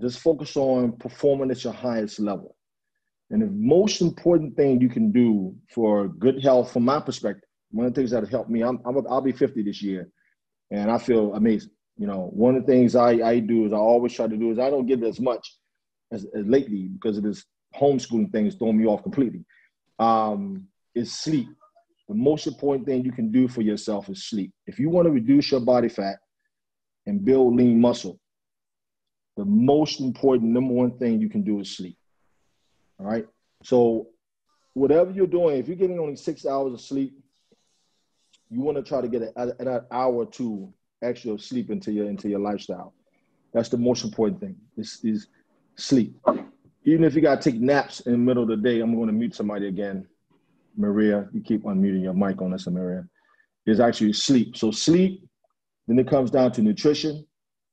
Just focus on performing at your highest level. And the most important thing you can do for good health, from my perspective, one of the things that helped me, I'm, I'm, I'll be fifty this year, and I feel amazing. You know, one of the things I, I do is I always try to do is I don't give as much as, as lately because of this homeschooling thing is throwing me off completely. Um, is sleep. The most important thing you can do for yourself is sleep. If you want to reduce your body fat and build lean muscle, the most important number one thing you can do is sleep. All right. So whatever you're doing, if you're getting only six hours of sleep, you want to try to get an, an hour or two actually sleep into your into your lifestyle. That's the most important thing is, is sleep. Even if you got to take naps in the middle of the day, I'm going to mute somebody again. Maria, you keep unmuting your mic on us, Maria. Is actually sleep. So sleep, then it comes down to nutrition.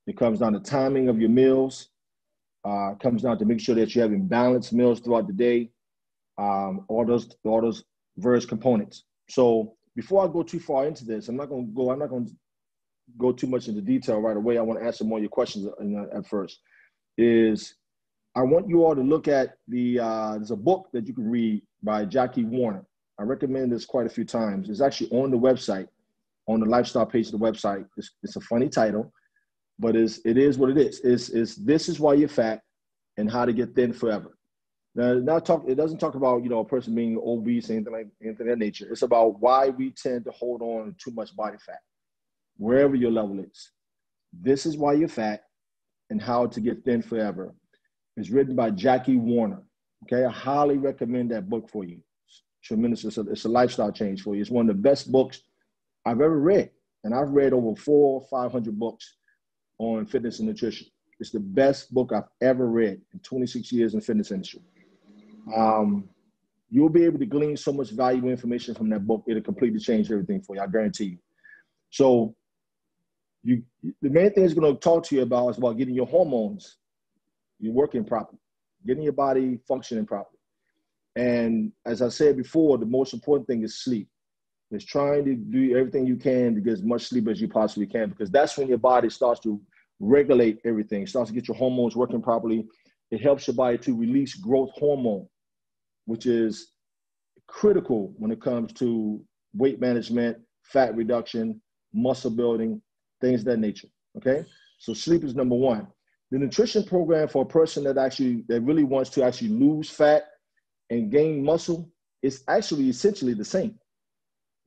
It comes down to timing of your meals. Uh, it comes down to make sure that you're having balanced meals throughout the day. Um, all those all those various components. So before I go too far into this, I'm not going to go, I'm not going to go too much into detail right away. I want to answer more of your questions at first. Is I want you all to look at the, uh, there's a book that you can read by Jackie Warner. I recommend this quite a few times. It's actually on the website, on the lifestyle page of the website. It's, it's a funny title, but it's, it is what it is. It's, it's This Is Why You're Fat and How to Get Thin Forever. Now, not talk, it doesn't talk about, you know, a person being obese, anything like anything of that nature. It's about why we tend to hold on to too much body fat, wherever your level is. This is why you're fat and How to Get Thin Forever. It's written by Jackie Warner. Okay, I highly recommend that book for you. It's tremendous. It's a, it's a lifestyle change for you. It's one of the best books I've ever read. And I've read over four or five hundred books on fitness and nutrition. It's the best book I've ever read in twenty-six years in the fitness industry. Um, you'll be able to glean so much valuable information from that book. It'll completely change everything for you. I guarantee you. So you, the main thing it's going to talk to you about is about getting your hormones, you're working properly, getting your body functioning properly. And as I said before, the most important thing is sleep. It's trying to do everything you can to get as much sleep as you possibly can, because that's when your body starts to regulate everything. It starts to get your hormones working properly. It helps your body to release growth hormone, which is critical when it comes to weight management, fat reduction, muscle building, things of that nature, okay? So sleep is number one. The nutrition program for a person that actually, that really wants to actually lose fat and gain muscle, is actually essentially the same.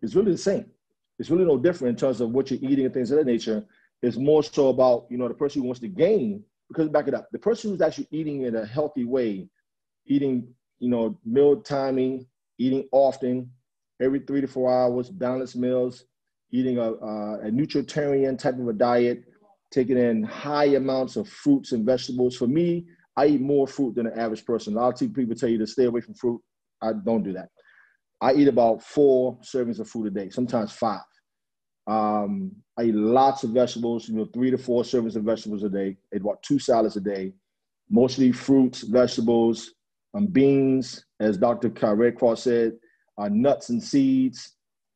It's really the same. It's really no different in terms of what you're eating and things of that nature. It's more so about, you know, the person who wants to gain, because back it up, the person who's actually eating in a healthy way, eating, you know, meal timing, eating often, every three to four hours, balanced meals, eating a, a, a nutritarian type of a diet, taking in high amounts of fruits and vegetables. For me, I eat more fruit than the average person. A lot of people tell you to stay away from fruit. I don't do that. I eat about four servings of fruit a day, sometimes five. Um, I eat lots of vegetables, you know, three to four servings of vegetables a day. I eat about two salads a day, mostly fruits, vegetables, um, beans, as Doctor Ken Redcross said, uh, nuts and seeds,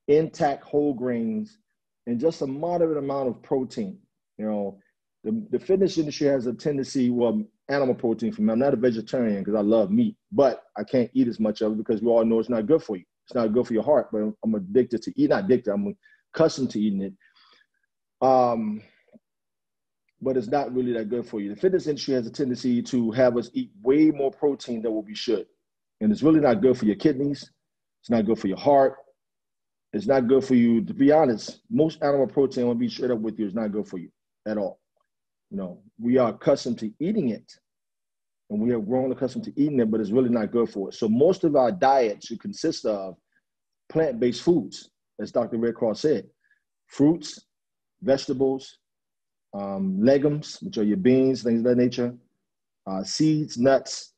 intact whole grains, and just a moderate amount of protein. You know, the, the fitness industry has a tendency, well, animal protein for me. I'm not a vegetarian because I love meat, but I can't eat as much of it because we all know it's not good for you. It's not good for your heart, but I'm addicted to eating. Not addicted, I'm accustomed to eating it. Um, but it's not really that good for you. The fitness industry has a tendency to have us eat way more protein than what we should. And it's really not good for your kidneys. It's not good for your heart. It's not good for you. To be honest, most animal protein, I'm going to be straight up with you, is not good for you at all. You know, we are accustomed to eating it. And we have grown accustomed to eating it, but it's really not good for us. So most of our diet should consist of plant-based foods, as Doctor Redcross said. Fruits, vegetables, um, legumes, which are your beans, things of that nature, uh, seeds, nuts,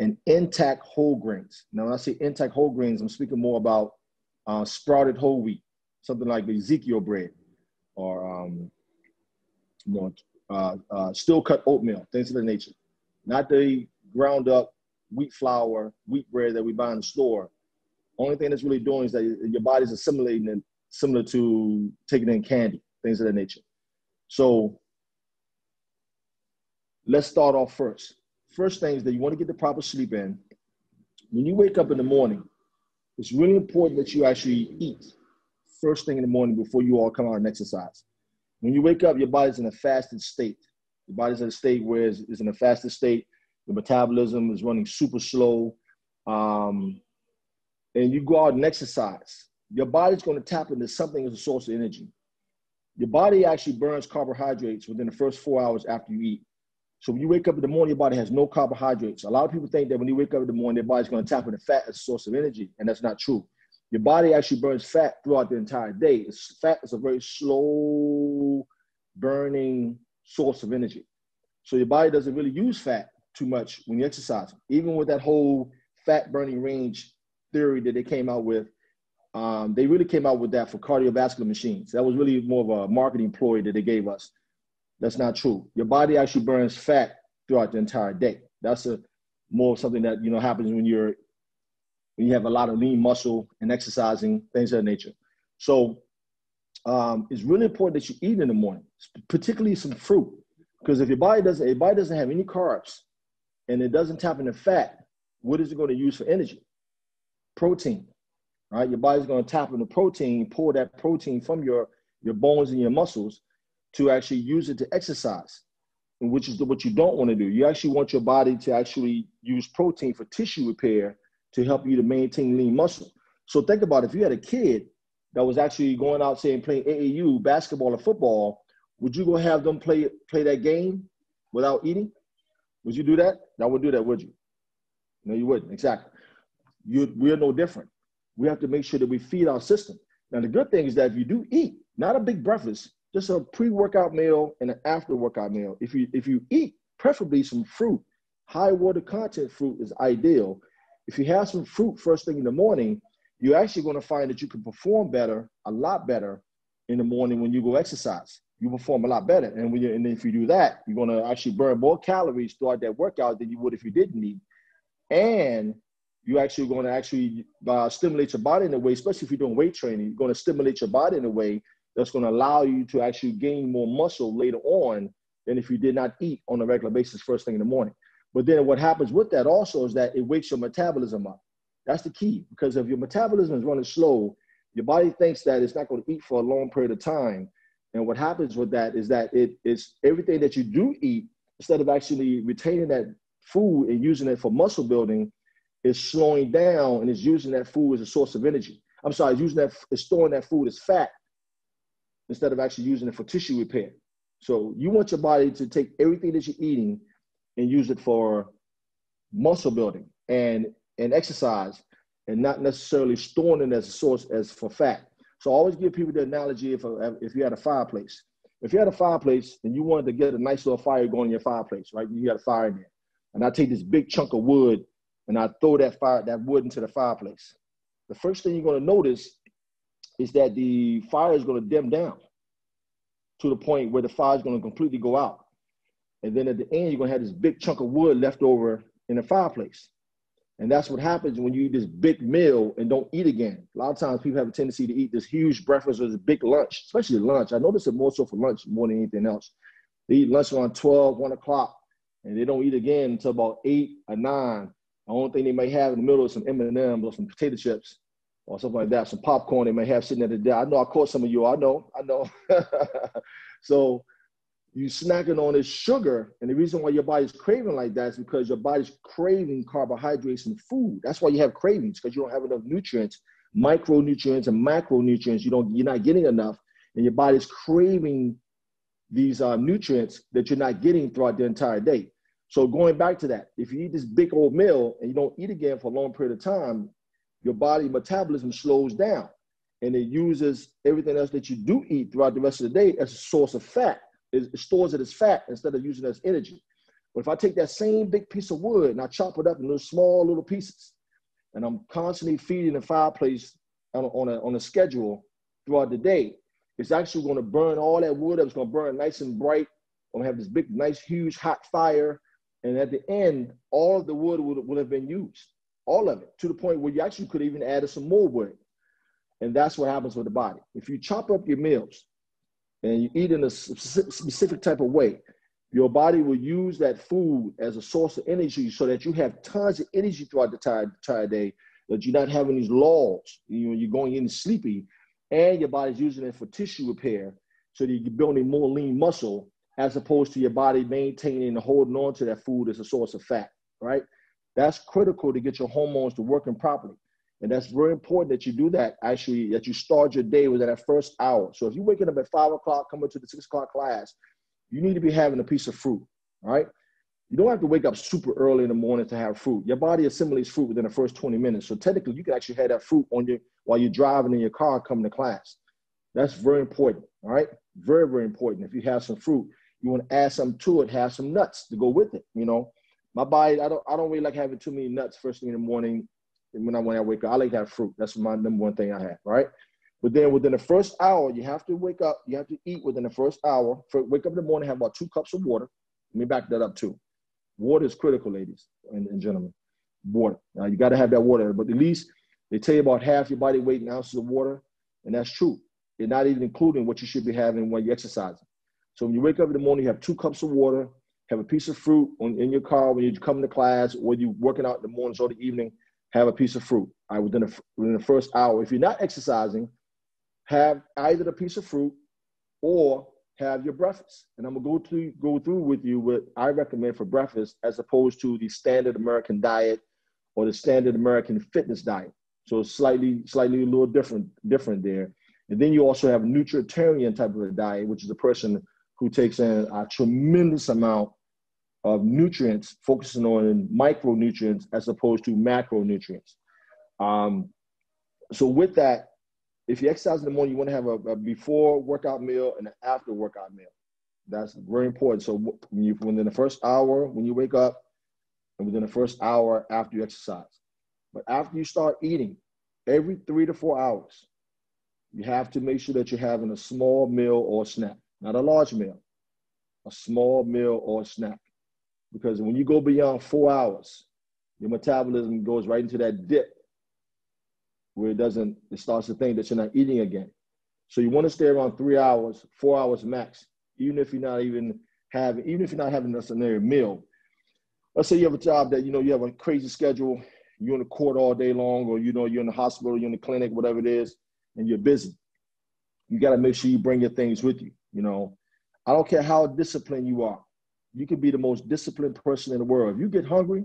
and intact whole grains. Now, when I say intact whole grains, I'm speaking more about uh, sprouted whole wheat, something like the Ezekiel bread, or um, you know, uh, uh, steel-cut oatmeal, things of that nature. Not the ground up wheat flour, wheat bread that we buy in the store. Only thing that's really doing is that your body's assimilating it, similar to taking in candy, things of that nature. So let's start off first. First thing is that you want to get the proper sleep in. When you wake up in the morning, it's really important that you actually eat first thing in the morning before you all come out and exercise. When you wake up, your body's in a fasted state. The body's in a state where it's, it's in a fasted state. The metabolism is running super slow. Um, and you go out and exercise. Your body's going to tap into something as a source of energy. Your body actually burns carbohydrates within the first four hours after you eat. So when you wake up in the morning, your body has no carbohydrates. A lot of people think that when you wake up in the morning, their body's going to tap into fat as a source of energy. And that's not true. Your body actually burns fat throughout the entire day. It's, fat is a very slow burning source of energy. So your body doesn't really use fat too much when you exercise. Even with that whole fat burning range theory that they came out with, um, they really came out with that for cardiovascular machines. That was really more of a marketing ploy that they gave us. That's not true. Your body actually burns fat throughout the entire day. That's a more something that, you know, happens when you're, when you have a lot of lean muscle and exercising, things of that nature. So Um, it's really important that you eat in the morning, particularly some fruit, because if your body doesn't, your body doesn't have any carbs and it doesn't tap into fat, what is it going to use for energy? Protein, right? Your body's going to tap into protein, pull that protein from your, your bones and your muscles to actually use it to exercise, which is the, what you don't want to do. You actually want your body to actually use protein for tissue repair to help you to maintain lean muscle. So think about it. If you had a kid that was actually going out, say, and playing A A U, basketball or football, would you go have them play play that game without eating? Would you do that? Y'all wouldn't do that, would you? No, you wouldn't. Exactly. You, we're no different. We have to make sure that we feed our system. Now, the good thing is that if you do eat, not a big breakfast, just a pre-workout meal and an after-workout meal. If you, if you eat, preferably some fruit, high water content fruit is ideal. If you have some fruit first thing in the morning, you're actually going to find that you can perform better, a lot better in the morning when you go exercise. You perform a lot better. And, when you're, and if you do that, you're going to actually burn more calories throughout that workout than you would if you didn't eat. And you're actually going to actually uh, stimulate your body in a way, especially if you're doing weight training, you're going to stimulate your body in a way that's going to allow you to actually gain more muscle later on than if you did not eat on a regular basis first thing in the morning. But then what happens with that also is that it wakes your metabolism up. That's the key, because if your metabolism is running slow, your body thinks that it's not going to eat for a long period of time. And what happens with that is that it is everything that you do eat, instead of actually retaining that food and using it for muscle building, is slowing down and is using that food as a source of energy. I'm sorry, it's using that, it's storing that food as fat instead of actually using it for tissue repair. So you want your body to take everything that you're eating and use it for muscle building and, and exercise, and not necessarily storing it as a source as for fat. So I always give people the analogy if, a, if you had a fireplace. If you had a fireplace and you wanted to get a nice little fire going in your fireplace, right? You got a fire in there. And I take this big chunk of wood and I throw that, fire, that wood into the fireplace. The first thing you're gonna notice is that the fire is gonna dim down to the point where the fire is gonna completely go out. And then at the end, you're gonna have this big chunk of wood left over in the fireplace. And that's what happens when you eat this big meal and don't eat again. A lot of times people have a tendency to eat this huge breakfast or this big lunch, especially lunch. I notice it more so for lunch more than anything else. They eat lunch around twelve, one o'clock, and they don't eat again until about eight or nine. The only thing they may have in the middle is some M and M's or some potato chips or something like that, some popcorn they may have sitting at the desk. I know I caught some of you. I know, I know. So you snacking on this sugar, and the reason why your body's craving like that is because your body's craving carbohydrates and food. That's why you have cravings, because you don't have enough nutrients, micronutrients and macronutrients. You don't, you're not getting enough, and your body's craving these uh, nutrients that you're not getting throughout the entire day. So going back to that, if you eat this big old meal and you don't eat again for a long period of time, your body metabolism slows down, and it uses everything else that you do eat throughout the rest of the day as a source of fat. It stores it as fat instead of using it as energy. But if I take that same big piece of wood and I chop it up in little small little pieces, and I'm constantly feeding the fireplace on a, on a, on a schedule throughout the day, it's actually going to burn all that wood up. It's going to burn nice and bright. I'm going to have this big, nice, huge, hot fire. And at the end, all of the wood would, would have been used, all of it, to the point where you actually could even add some more wood. And that's what happens with the body. If you chop up your meals and you eat in a specific type of way, your body will use that food as a source of energy so that you have tons of energy throughout the entire, entire day, that you're not having these lulls, you know, you're going in sleepy, and your body's using it for tissue repair so that you're building more lean muscle, as opposed to your body maintaining and holding on to that food as a source of fat, right? That's critical to get your hormones to working properly. And that's very important that you do that, actually, that you start your day with that first hour. So if you're waking up at five o'clock, coming to the six o'clock class, you need to be having a piece of fruit, all right? You don't have to wake up super early in the morning to have fruit. Your body assimilates fruit within the first twenty minutes. So technically, you can actually have that fruit on your, while you're driving in your car coming to class. That's very important, all right? Very, very important. If you have some fruit, you want to add something to it, have some nuts to go with it, you know? My body, I don't, I don't really like having too many nuts first thing in the morning. When I, when I wake up, I like to have fruit. That's my number one thing I have, right? But then within the first hour, you have to wake up. You have to eat within the first hour. Wake up in the morning, have about two cups of water. Let me back that up too. Water is critical, ladies and, and gentlemen. Water. Now, you got to have that water. But at least they tell you about half your body weight in ounces of water, and that's true. They're not even including what you should be having when you're exercising. So when you wake up in the morning, you have two cups of water, have a piece of fruit on, in your car when you come to class, or you're working out in the mornings or the evening. Have a piece of fruit. All right, within the, within the first hour. If you're not exercising, have either a piece of fruit or have your breakfast. And I'm gonna go through go through with you what I recommend for breakfast as opposed to the standard American diet or the standard American fitness diet. So it's slightly slightly a little different different there. And then you also have a nutritarian type of a diet, which is a person who takes in a tremendous amount of nutrients, focusing on micronutrients as opposed to macronutrients. Um, so with that, if you exercise in the morning, you want to have a, a before workout meal and an after workout meal. That's very important. So when you, within the first hour, when you wake up, and within the first hour after you exercise. But after you start eating, every three to four hours, you have to make sure that you're having a small meal or snack, not a large meal, a small meal or snack. Because when you go beyond four hours, your metabolism goes right into that dip where it doesn't, it starts to think that you're not eating again. So you want to stay around three hours, four hours max, even if you're not even having, even if you're not having necessarily a meal. Let's say you have a job that, you know, you have a crazy schedule, you're in the court all day long, or, you know, you're in the hospital, you're in the clinic, whatever it is, and you're busy. You got to make sure you bring your things with you. You know, I don't care how disciplined you are. You could be the most disciplined person in the world. If you get hungry,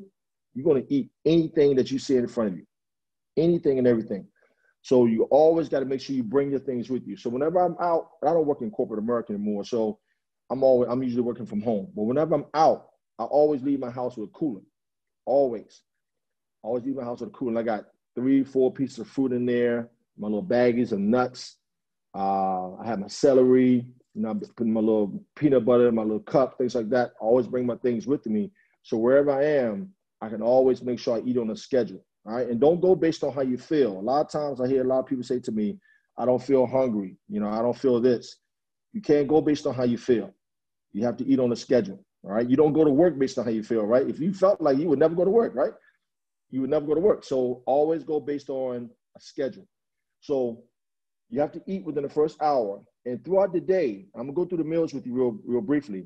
you're going to eat anything that you see in front of you, anything and everything. So you always got to make sure you bring your things with you. So whenever I'm out, I don't work in corporate America anymore, so I'm always, I'm usually working from home. But whenever I'm out, I always leave my house with a cooler, always. I always leave my house with a cooler. I got three, four pieces of fruit in there, my little baggies of nuts. Uh, I have my celery, you know, I'm putting my little peanut butter in my little cup, things like that. I always bring my things with me. So wherever I am, I can always make sure I eat on a schedule, all right? And don't go based on how you feel. A lot of times I hear a lot of people say to me, I don't feel hungry, you know, I don't feel this. You can't go based on how you feel. You have to eat on a schedule. All right. You don't go to work based on how you feel, right? If you felt like you would never go to work, right? You would never go to work. So always go based on a schedule. So you have to eat within the first hour. And throughout the day, I'm gonna go through the meals with you real, real briefly.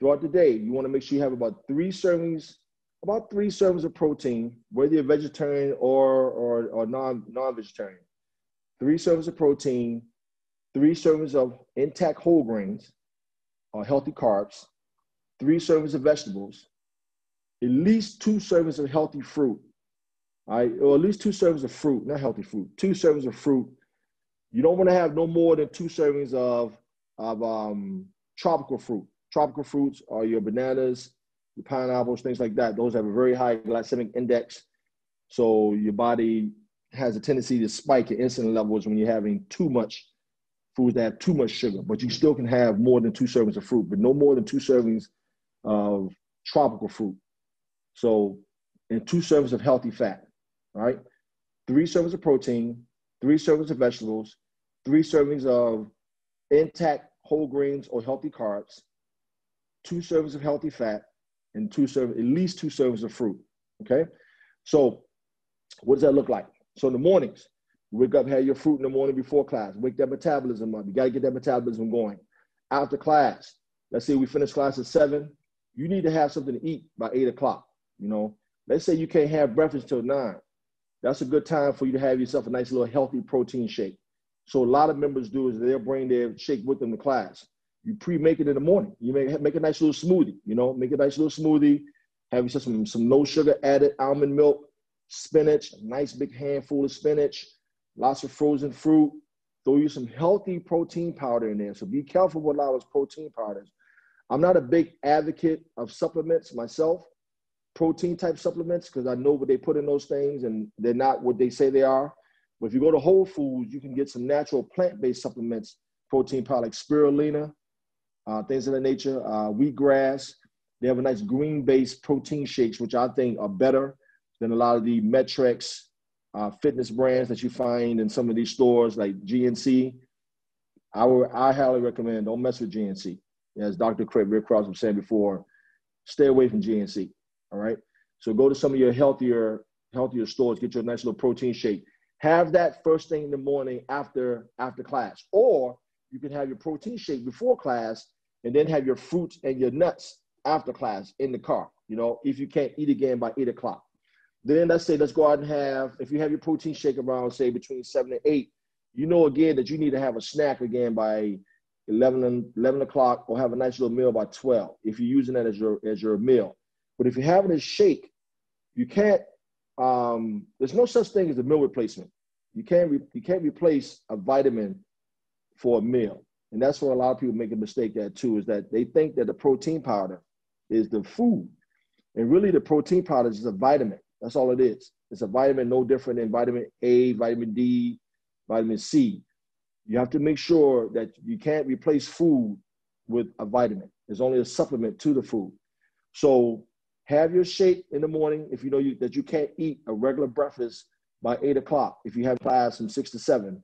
Throughout the day, you want to make sure you have about three servings, about three servings of protein, whether you're vegetarian or or, or non non-vegetarian. Three servings of protein, three servings of intact whole grains or healthy carbs, three servings of vegetables, at least two servings of healthy fruit, all right? Or at least two servings of fruit, not healthy fruit, two servings of fruit. You don't want to have no more than two servings of, of um, tropical fruit. Tropical fruits are your bananas, your pineapples, things like that. Those have a very high glycemic index. So your body has a tendency to spike your insulin levels when you're having too much foods that have too much sugar, but you still can have more than two servings of fruit, but no more than two servings of tropical fruit. So, and two servings of healthy fat, all right? Three servings of protein, three servings of vegetables, three servings of intact whole grains or healthy carbs, two servings of healthy fat, and two servings, at least two servings of fruit, okay? So what does that look like? So in the mornings, wake up, have your fruit in the morning before class, wake that metabolism up. You gotta get that metabolism going. After class, let's say we finish class at seven, you need to have something to eat by eight o'clock, you know? Let's say you can't have breakfast till nine. That's a good time for you to have yourself a nice little healthy protein shake. So a lot of members do is they'll bring their shake with them to class. You pre-make it in the morning. You make, make a nice little smoothie, you know? Make a nice little smoothie, have yourself some, some no sugar added almond milk, spinach, a nice big handful of spinach, lots of frozen fruit. Throw you some healthy protein powder in there. So be careful with a lot of those protein powders. I'm not a big advocate of supplements myself, protein type supplements, because I know what they put in those things and they're not what they say they are. But if you go to Whole Foods, you can get some natural plant-based supplements, protein powder like spirulina, uh, things of that nature, uh, wheatgrass. They have a nice green-based protein shakes, which I think are better than a lot of the Metrex uh, fitness brands that you find in some of these stores like G N C. I, would, I highly recommend, don't mess with G N C. As Doctor Craig Redcross was saying before, stay away from G N C, all right? So go to some of your healthier healthier stores, get your nice little protein shake. Have that first thing in the morning after after class. Or you can have your protein shake before class and then have your fruits and your nuts after class in the car, you know, if you can't eat again by eight o'clock. Then let's say, let's go out and have, if you have your protein shake around, say, between seven and eight, you know again that you need to have a snack again by eleven o'clock, or have a nice little meal by twelve if you're using that as your as your meal. But if you're having a shake, you can't, um, there's no such thing as a meal replacement. You can't, re you can't replace a vitamin for a meal. And that's where a lot of people make a mistake at too, is that they think that the protein powder is the food. And really the protein powder is a vitamin. That's all it is. It's a vitamin no different than vitamin A, vitamin D, vitamin C. You have to make sure that you can't replace food with a vitamin. It's only a supplement to the food. So have your shake in the morning if you know you, that you can't eat a regular breakfast by eight o'clock. If you have class from six to seven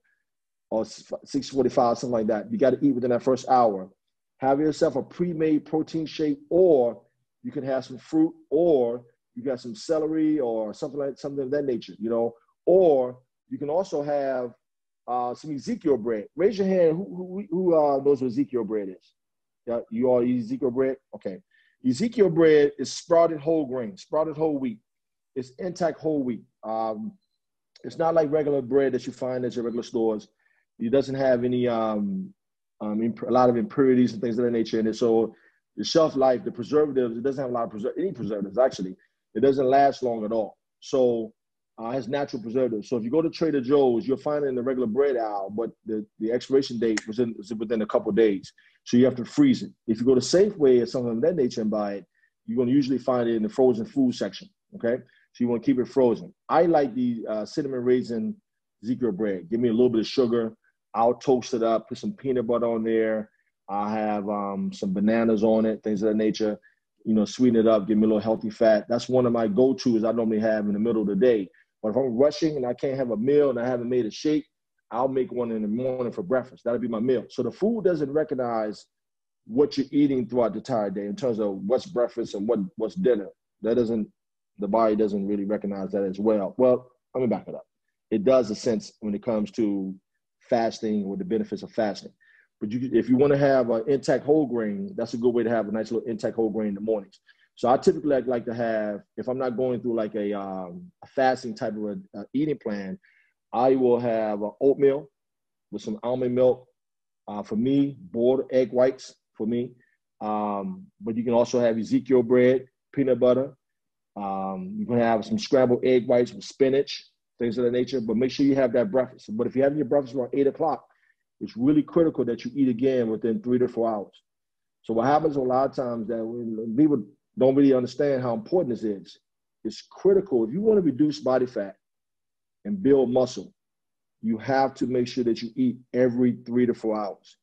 or six forty-five, something like that, you got to eat within that first hour. Have yourself a pre-made protein shake, or you can have some fruit, or you got some celery or something like something of that nature, you know, or you can also have uh, some Ezekiel bread. Raise your hand. Who, who, who uh, knows what Ezekiel bread is? Yeah, you all eat Ezekiel bread? Okay. Ezekiel bread is sprouted whole grain, sprouted whole wheat. It's intact whole wheat. Um, it's not like regular bread that you find at your regular stores. It doesn't have any, um, um, imp a lot of impurities and things of that nature in it. So the shelf life, the preservatives, it doesn't have a lot of preser any preservatives, actually. It doesn't last long at all. So uh, it has natural preservatives. So if you go to Trader Joe's, you'll find it in the regular bread aisle, but the, the expiration date was, in, was within a couple of days. So you have to freeze it. If you go to Safeway or something of that nature and buy it, you're going to usually find it in the frozen food section, okay? So you want to keep it frozen. I like the uh, cinnamon raisin Ezekiel bread. Give me a little bit of sugar. I'll toast it up, put some peanut butter on there. I'll have um, some bananas on it, things of that nature. You know, sweeten it up, give me a little healthy fat. That's one of my go-tos I normally have in the middle of the day. But if I'm rushing and I can't have a meal and I haven't made a shake, I'll make one in the morning for breakfast. That'll be my meal. So the food doesn't recognize what you're eating throughout the entire day in terms of what's breakfast and what, what's dinner. That doesn't, the body doesn't really recognize that as well. Well, let me back it up. It does a sense when it comes to fasting or the benefits of fasting. But you, if you want to have an intact whole grain, that's a good way to have a nice little intact whole grain in the mornings. So I typically like, like to have, if I'm not going through like a, um, a fasting type of a, a eating plan, I will have uh, oatmeal with some almond milk. Uh, for me, boiled egg whites for me. Um, but you can also have Ezekiel bread, peanut butter. Um, you can have some scrambled egg whites with spinach, things of that nature. But make sure you have that breakfast. But if you have your breakfast around eight o'clock, it's really critical that you eat again within three to four hours. So what happens a lot of times that when people don't really understand how important this is. It's critical. If you want to reduce body fat and build muscle, you have to make sure that you eat every three to four hours.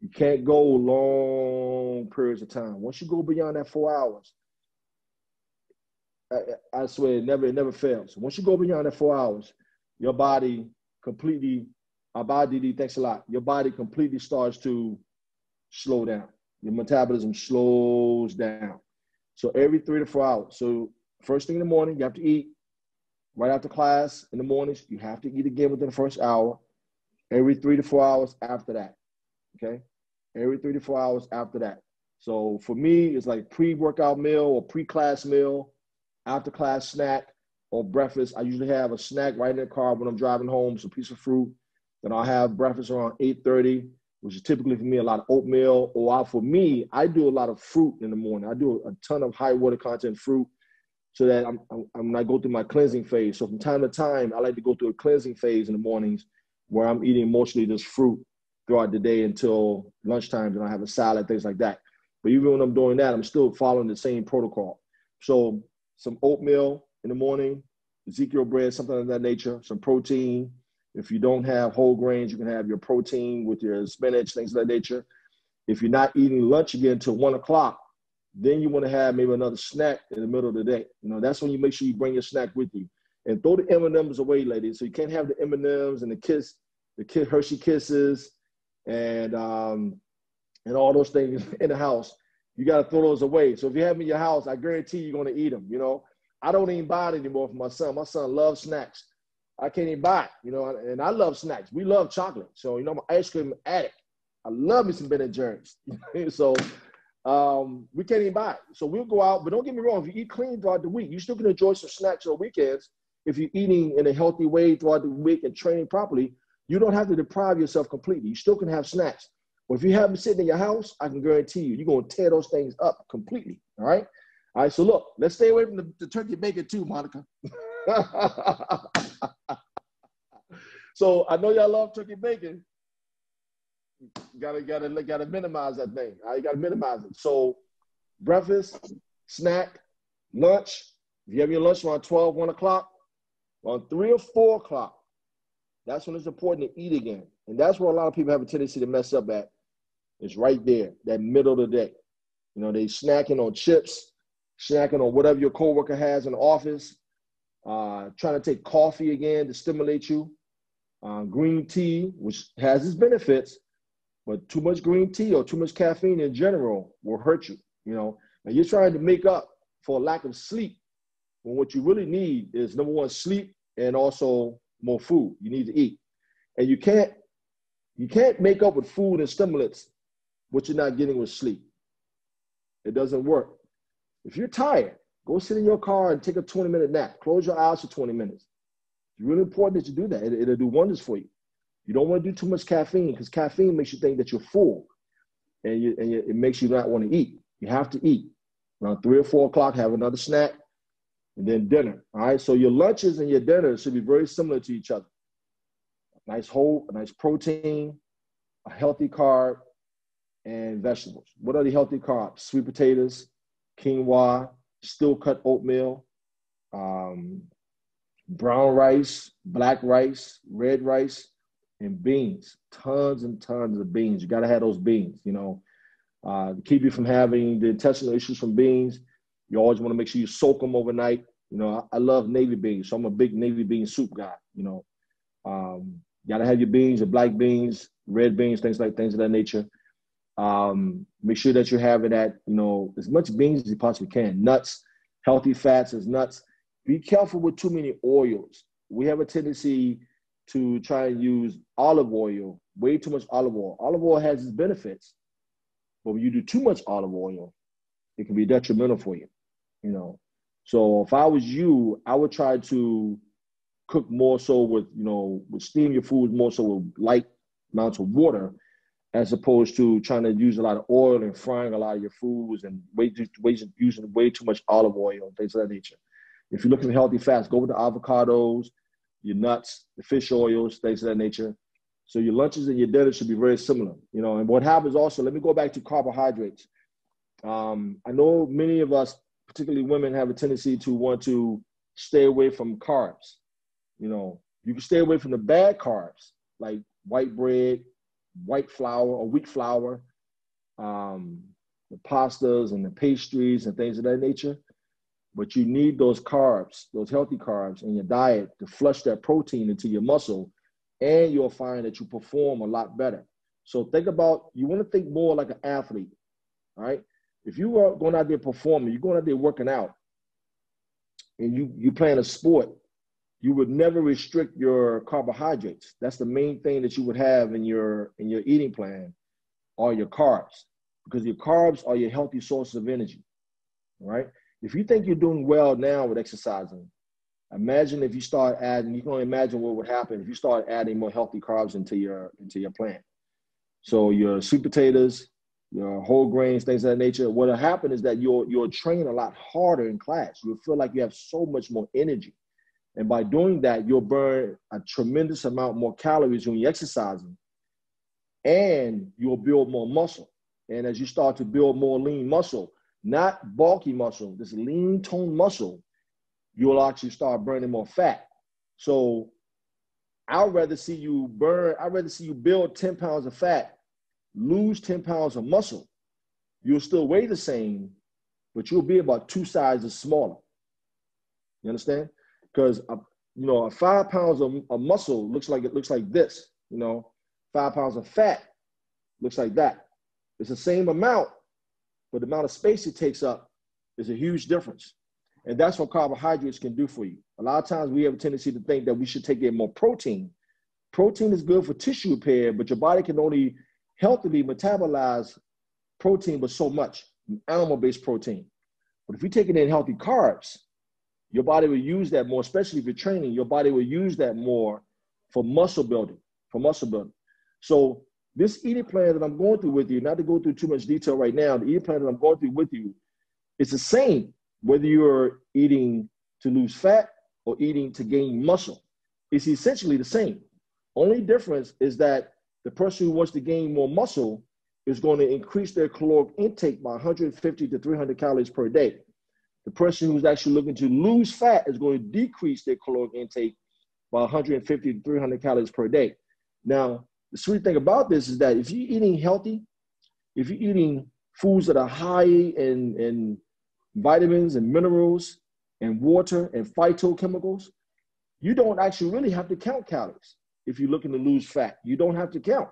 You can't go long periods of time. Once you go beyond that four hours, I, I swear it never, it never fails. Once you go beyond that four hours, your body completely Our body, thanks a lot. Your body completely starts to slow down. Your metabolism slows down. So every three to four hours. So first thing in the morning, you have to eat. Right after class in the mornings, you have to eat again within the first hour. Every three to four hours after that, okay? Every three to four hours after that. So for me, it's like pre-workout meal or pre-class meal, after-class snack or breakfast. I usually have a snack right in the car when I'm driving home, some piece of fruit. Then I'll have breakfast around eight thirty, which is typically for me a lot of oatmeal. Or I, for me, I do a lot of fruit in the morning. I do a ton of high water content fruit so that I'm, I'm not go through my cleansing phase. So from time to time, I like to go through a cleansing phase in the mornings where I'm eating mostly just fruit throughout the day until lunchtime. Then I have a salad, things like that. But even when I'm doing that, I'm still following the same protocol. So some oatmeal in the morning, Ezekiel bread, something of that nature, some protein. If you don't have whole grains, you can have your protein with your spinach, things of that nature. If you're not eating lunch again until one o'clock, then you want to have maybe another snack in the middle of the day. You know, that's when you make sure you bring your snack with you. And throw the M and M's away, ladies. So you can't have the M and M's and the kiss, the kid Hershey Kisses and, um, and all those things in the house. You got to throw those away. So if you have them in your house, I guarantee you're going to eat them. You know, I don't even buy it anymore for my son. My son loves snacks. I can't even buy it, you know, and I love snacks. We love chocolate. So, you know, I'm an ice cream addict. I love me some Ben and Jerry's. So um, we can't even buy it. So we'll go out, but don't get me wrong. If you eat clean throughout the week, you still can enjoy some snacks on weekends. If you're eating in a healthy way throughout the week and training properly, you don't have to deprive yourself completely. You still can have snacks. But if you have them sitting in your house, I can guarantee you, you're going to tear those things up completely. All right. All right. So look, let's stay away from the, the turkey bacon too, Monica. So I know y'all love turkey bacon. Gotta gotta gotta minimize that thing. I right? gotta minimize it. So breakfast, snack, Lunch, if you have your lunch around twelve, one o'clock, around three or four o'clock, that's when it's important to eat again. And that's where a lot of people have a tendency to mess up at. It's right there, that middle of the day. You know, they snacking on chips, snacking on whatever your coworker has in the office, uh, trying to take coffee again to stimulate you. Uh, green tea, which has its benefits, but too much green tea or too much caffeine in general will hurt you, you know. And you're trying to make up for a lack of sleep when what you really need is, number one, sleep and also more food. You need to eat. And you can't, you can't make up with food and stimulants what you're not getting with sleep. It doesn't work. If you're tired, go sit in your car and take a twenty minute nap. Close your eyes for twenty minutes. It's really important that you do that. It, it'll do wonders for you. You don't want to do too much caffeine because caffeine makes you think that you're full, and, you, and you, it makes you not want to eat. You have to eat. Around three or four o'clock, have another snack, and then dinner. All right. So your lunches and your dinners should be very similar to each other. A nice whole, a nice protein, a healthy carb, and vegetables. What are the healthy carbs? Sweet potatoes, quinoa, steel cut oatmeal, um, brown rice, black rice, red rice, and beans. Tons and tons of beans. You got to have those beans, you know, uh, to keep you from having the intestinal issues from beans. You always want to make sure you soak them overnight. You know, I, I love navy beans, so I'm a big navy bean soup guy, you know. Um, you got to have your beans, your black beans, red beans, things like things of that nature. Um, make sure that you're having that, you know, as much beans as you possibly can. Nuts, healthy fats as nuts. Be careful with too many oils. We have a tendency to try and use olive oil, way too much olive oil. Olive oil has its benefits, but when you do too much olive oil, it can be detrimental for you, you know. So if I was you, I would try to cook more so with, you know, with steam your food more so with light amounts of water, as opposed to trying to use a lot of oil and frying a lot of your foods and way too, way, using way too much olive oil and things of that nature. If you're looking for healthy fats, go with the avocados, your nuts, the fish oils, things of that nature. So your lunches and your dinners should be very similar, you know. And what happens also, let me go back to carbohydrates. Um, I know many of us, particularly women, have a tendency to want to stay away from carbs. You know, you can stay away from the bad carbs, like white bread, white flour or wheat flour, um, the pastas and the pastries and things of that nature. But you need those carbs, those healthy carbs in your diet to flush that protein into your muscle, and you'll find that you perform a lot better. So think about, you want to think more like an athlete, all right? If you are going out there performing, you're going out there working out, and you, you're playing a sport, you would never restrict your carbohydrates. That's the main thing that you would have in your, in your eating plan, are your carbs, because your carbs are your healthy source of energy, all right? If you think you're doing well now with exercising, imagine if you start adding, you can only imagine what would happen if you start adding more healthy carbs into your, into your plan. So your sweet potatoes, your whole grains, things of that nature, what will happen is that you'll, you'll train a lot harder in class. You'll feel like you have so much more energy. And by doing that, you'll burn a tremendous amount more calories when you're exercising, and you'll build more muscle. And as you start to build more lean muscle, not bulky muscle, this lean toned muscle, you'll actually start burning more fat. So I'd rather see you burn, I'd rather see you build ten pounds of fat, lose ten pounds of muscle. You'll still weigh the same, but you'll be about two sizes smaller. You understand? Because, you know, a five pounds of, of muscle looks like, it looks like this, you know, five pounds of fat looks like that. It's the same amount, but the amount of space it takes up is a huge difference. And that's what carbohydrates can do for you. A lot of times we have a tendency to think that we should take in more protein. Protein is good for tissue repair, but your body can only healthily metabolize protein but so much, animal-based protein. But if you're taking in healthy carbs, your body will use that more, especially if you're training, your body will use that more for muscle building, for muscle building. So this eating plan that I'm going through with you, not to go through too much detail right now, the eating plan that I'm going through with you, it's the same whether you're eating to lose fat or eating to gain muscle. It's essentially the same. Only difference is that the person who wants to gain more muscle is going to increase their caloric intake by one hundred fifty to three hundred calories per day. The person who's actually looking to lose fat is going to decrease their caloric intake by one hundred fifty to three hundred calories per day. Now, the sweet thing about this is that if you're eating healthy, if you're eating foods that are high in, in vitamins and minerals and water and phytochemicals, you don't actually really have to count calories if you're looking to lose fat. You don't have to count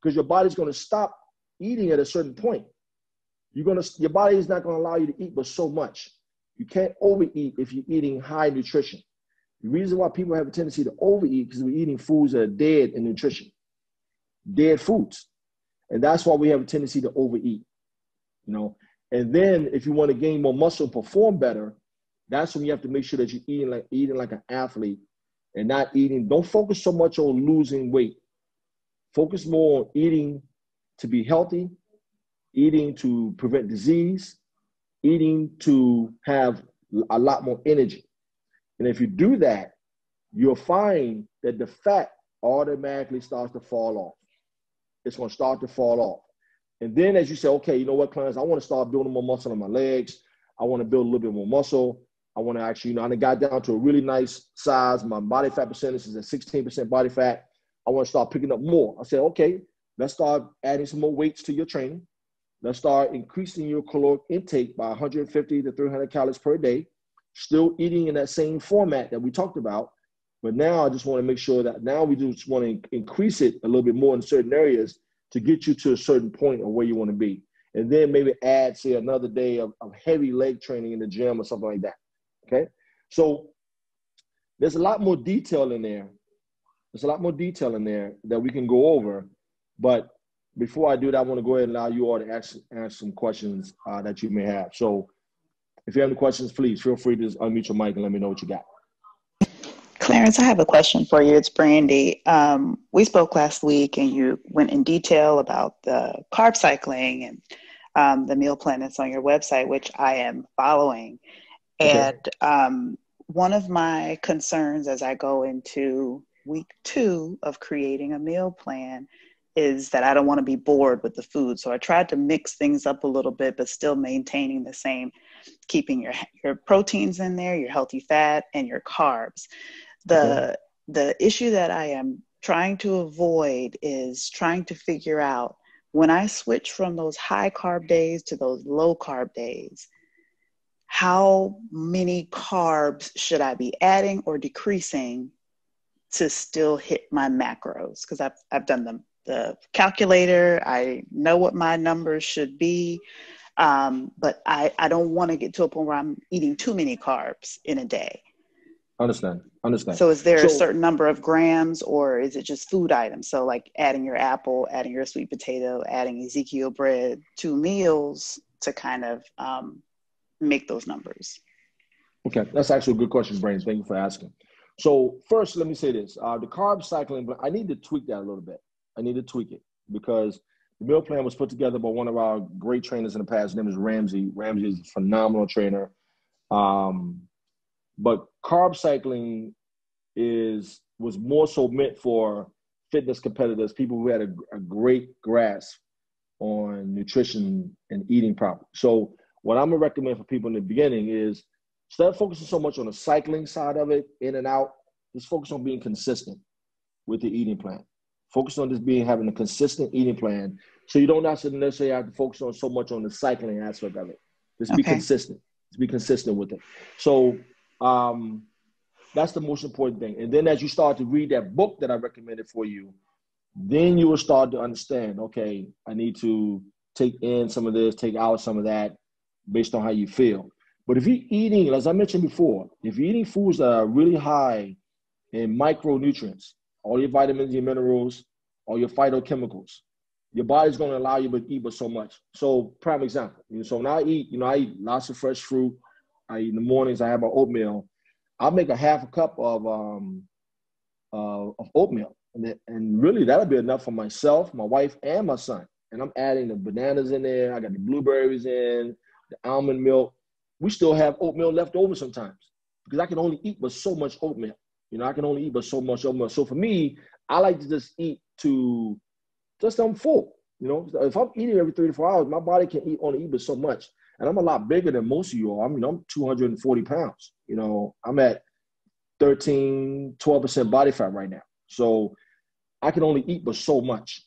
because your body's going to stop eating at a certain point. You're gonna, your body is not going to allow you to eat but so much. You can't overeat if you're eating high nutrition. The reason why people have a tendency to overeat is because we're eating foods that are dead in nutrition, dead foods. And that's why we have a tendency to overeat, you know. And then if you want to gain more muscle and perform better, that's when you have to make sure that you're eating like, eating like an athlete and not eating. Don't focus so much on losing weight. Focus more on eating to be healthy, eating to prevent disease, eating to have a lot more energy. And if you do that, you'll find that the fat automatically starts to fall off. It's going to start to fall off. And then as you say, okay, you know what, Clarence, I want to start building more muscle on my legs. I want to build a little bit more muscle. I want to actually, you know, I got down to a really nice size. My body fat percentage is at sixteen percent body fat. I want to start picking up more. I said, okay, let's start adding some more weights to your training. Let's start increasing your caloric intake by one hundred fifty to three hundred calories per day, still eating in that same format that we talked about. But now I just want to make sure that now we just want to increase it a little bit more in certain areas to get you to a certain point of where you want to be. And then maybe add, say, another day of, of heavy leg training in the gym or something like that, okay? So there's a lot more detail in there. There's a lot more detail in there that we can go over, but before I do that, I want to go ahead and allow you all to ask, ask some questions uh, that you may have. So if you have any questions, please feel free to just unmute your mic and let me know what you got. Clarence, I have a question for you. It's Brandy. Um, we spoke last week and you went in detail about the carb cycling and um, the meal plan that's on your website, which I am following. And okay. um, one of my concerns as I go into week two of creating a meal plan is that I don't want to be bored with the food. So I tried to mix things up a little bit, but still maintaining the same, keeping your your proteins in there, your healthy fat, and your carbs. The, mm-hmm. the issue that I am trying to avoid is trying to figure out when I switch from those high carb days to those low carb days, how many carbs should I be adding or decreasing to still hit my macros? Because I've, I've done them. The calculator, I know what my numbers should be, um, but I, I don't want to get to a point where I'm eating too many carbs in a day. Understand, understand. So is there so, a certain number of grams or is it just food items? So like adding your apple, adding your sweet potato, adding Ezekiel bread, two meals to kind of um, make those numbers. Okay, that's actually a good question, Brains. Thank you for asking. So first, let me say this, uh, the carb cycling, I need to tweak that a little bit. I need to tweak it because the meal plan was put together by one of our great trainers in the past. His name is Ramsey. Ramsey is a phenomenal trainer. Um, but carb cycling is was more so meant for fitness competitors, people who had a, a great grasp on nutrition and eating properly. So what I'm going to recommend for people in the beginning is instead of focusing so much on the cycling side of it, in and out, just focus on being consistent with the eating plan. Focus on just being having a consistent eating plan, so you don't necessarily have to focus on so much on the cycling aspect of it. Just okay. be consistent. Just be consistent with it. So um, that's the most important thing. And then as you start to read that book that I recommended for you, then you will start to understand. Okay, I need to take in some of this, take out some of that, based on how you feel. But if you're eating, as I mentioned before, if you're eating foods that are really high in micronutrients, all your vitamins, your minerals, all your phytochemicals, your body's going to allow you to eat but so much. So prime example, you know, so when I eat, you know, I eat lots of fresh fruit. I eat in the mornings, I have my oatmeal. I'll make a half a cup of, um, uh, of oatmeal. And, that, and really that'll be enough for myself, my wife, and my son. And I'm adding the bananas in there. I got the blueberries in, the almond milk. We still have oatmeal left over sometimes because I can only eat but so much oatmeal. You know, I can only eat but so much oatmeal. So for me, I like to just eat to just I'm full. You know, if I'm eating every three to four hours, my body can eat only eat but so much. And I'm a lot bigger than most of you all. I mean, I'm two hundred forty pounds. You know, I'm at thirteen, twelve percent body fat right now. So I can only eat but so much.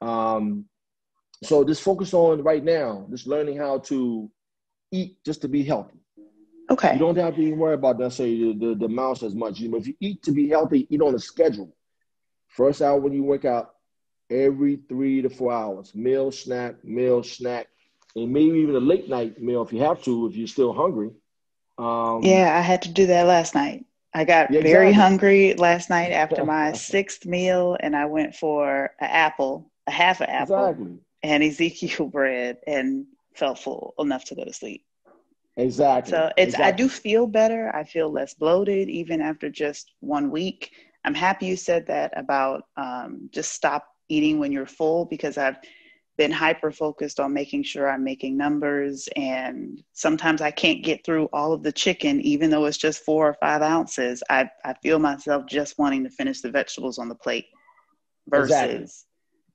Um, so just focus on right now, just learning how to eat just to be healthy. Okay. You don't have to even worry about that, say, the, the, the amounts as much. You know, if you eat to be healthy, eat on a schedule. First hour when you work out, every three to four hours, meal, snack, meal, snack, and maybe even a late night meal if you have to, if you're still hungry. Um, yeah, I had to do that last night. I got yeah, very exactly. hungry last night after my sixth meal, and I went for an apple, a half an apple, exactly. and Ezekiel bread, and felt full enough to go to sleep. Exactly. So it's exactly. I do feel better. I feel less bloated even after just one week. I'm happy you said that about um, just stop eating when you're full, because I've been hyper focused on making sure I'm making numbers. And sometimes I can't get through all of the chicken, even though it's just four or five ounces. I, I feel myself just wanting to finish the vegetables on the plate versus exactly.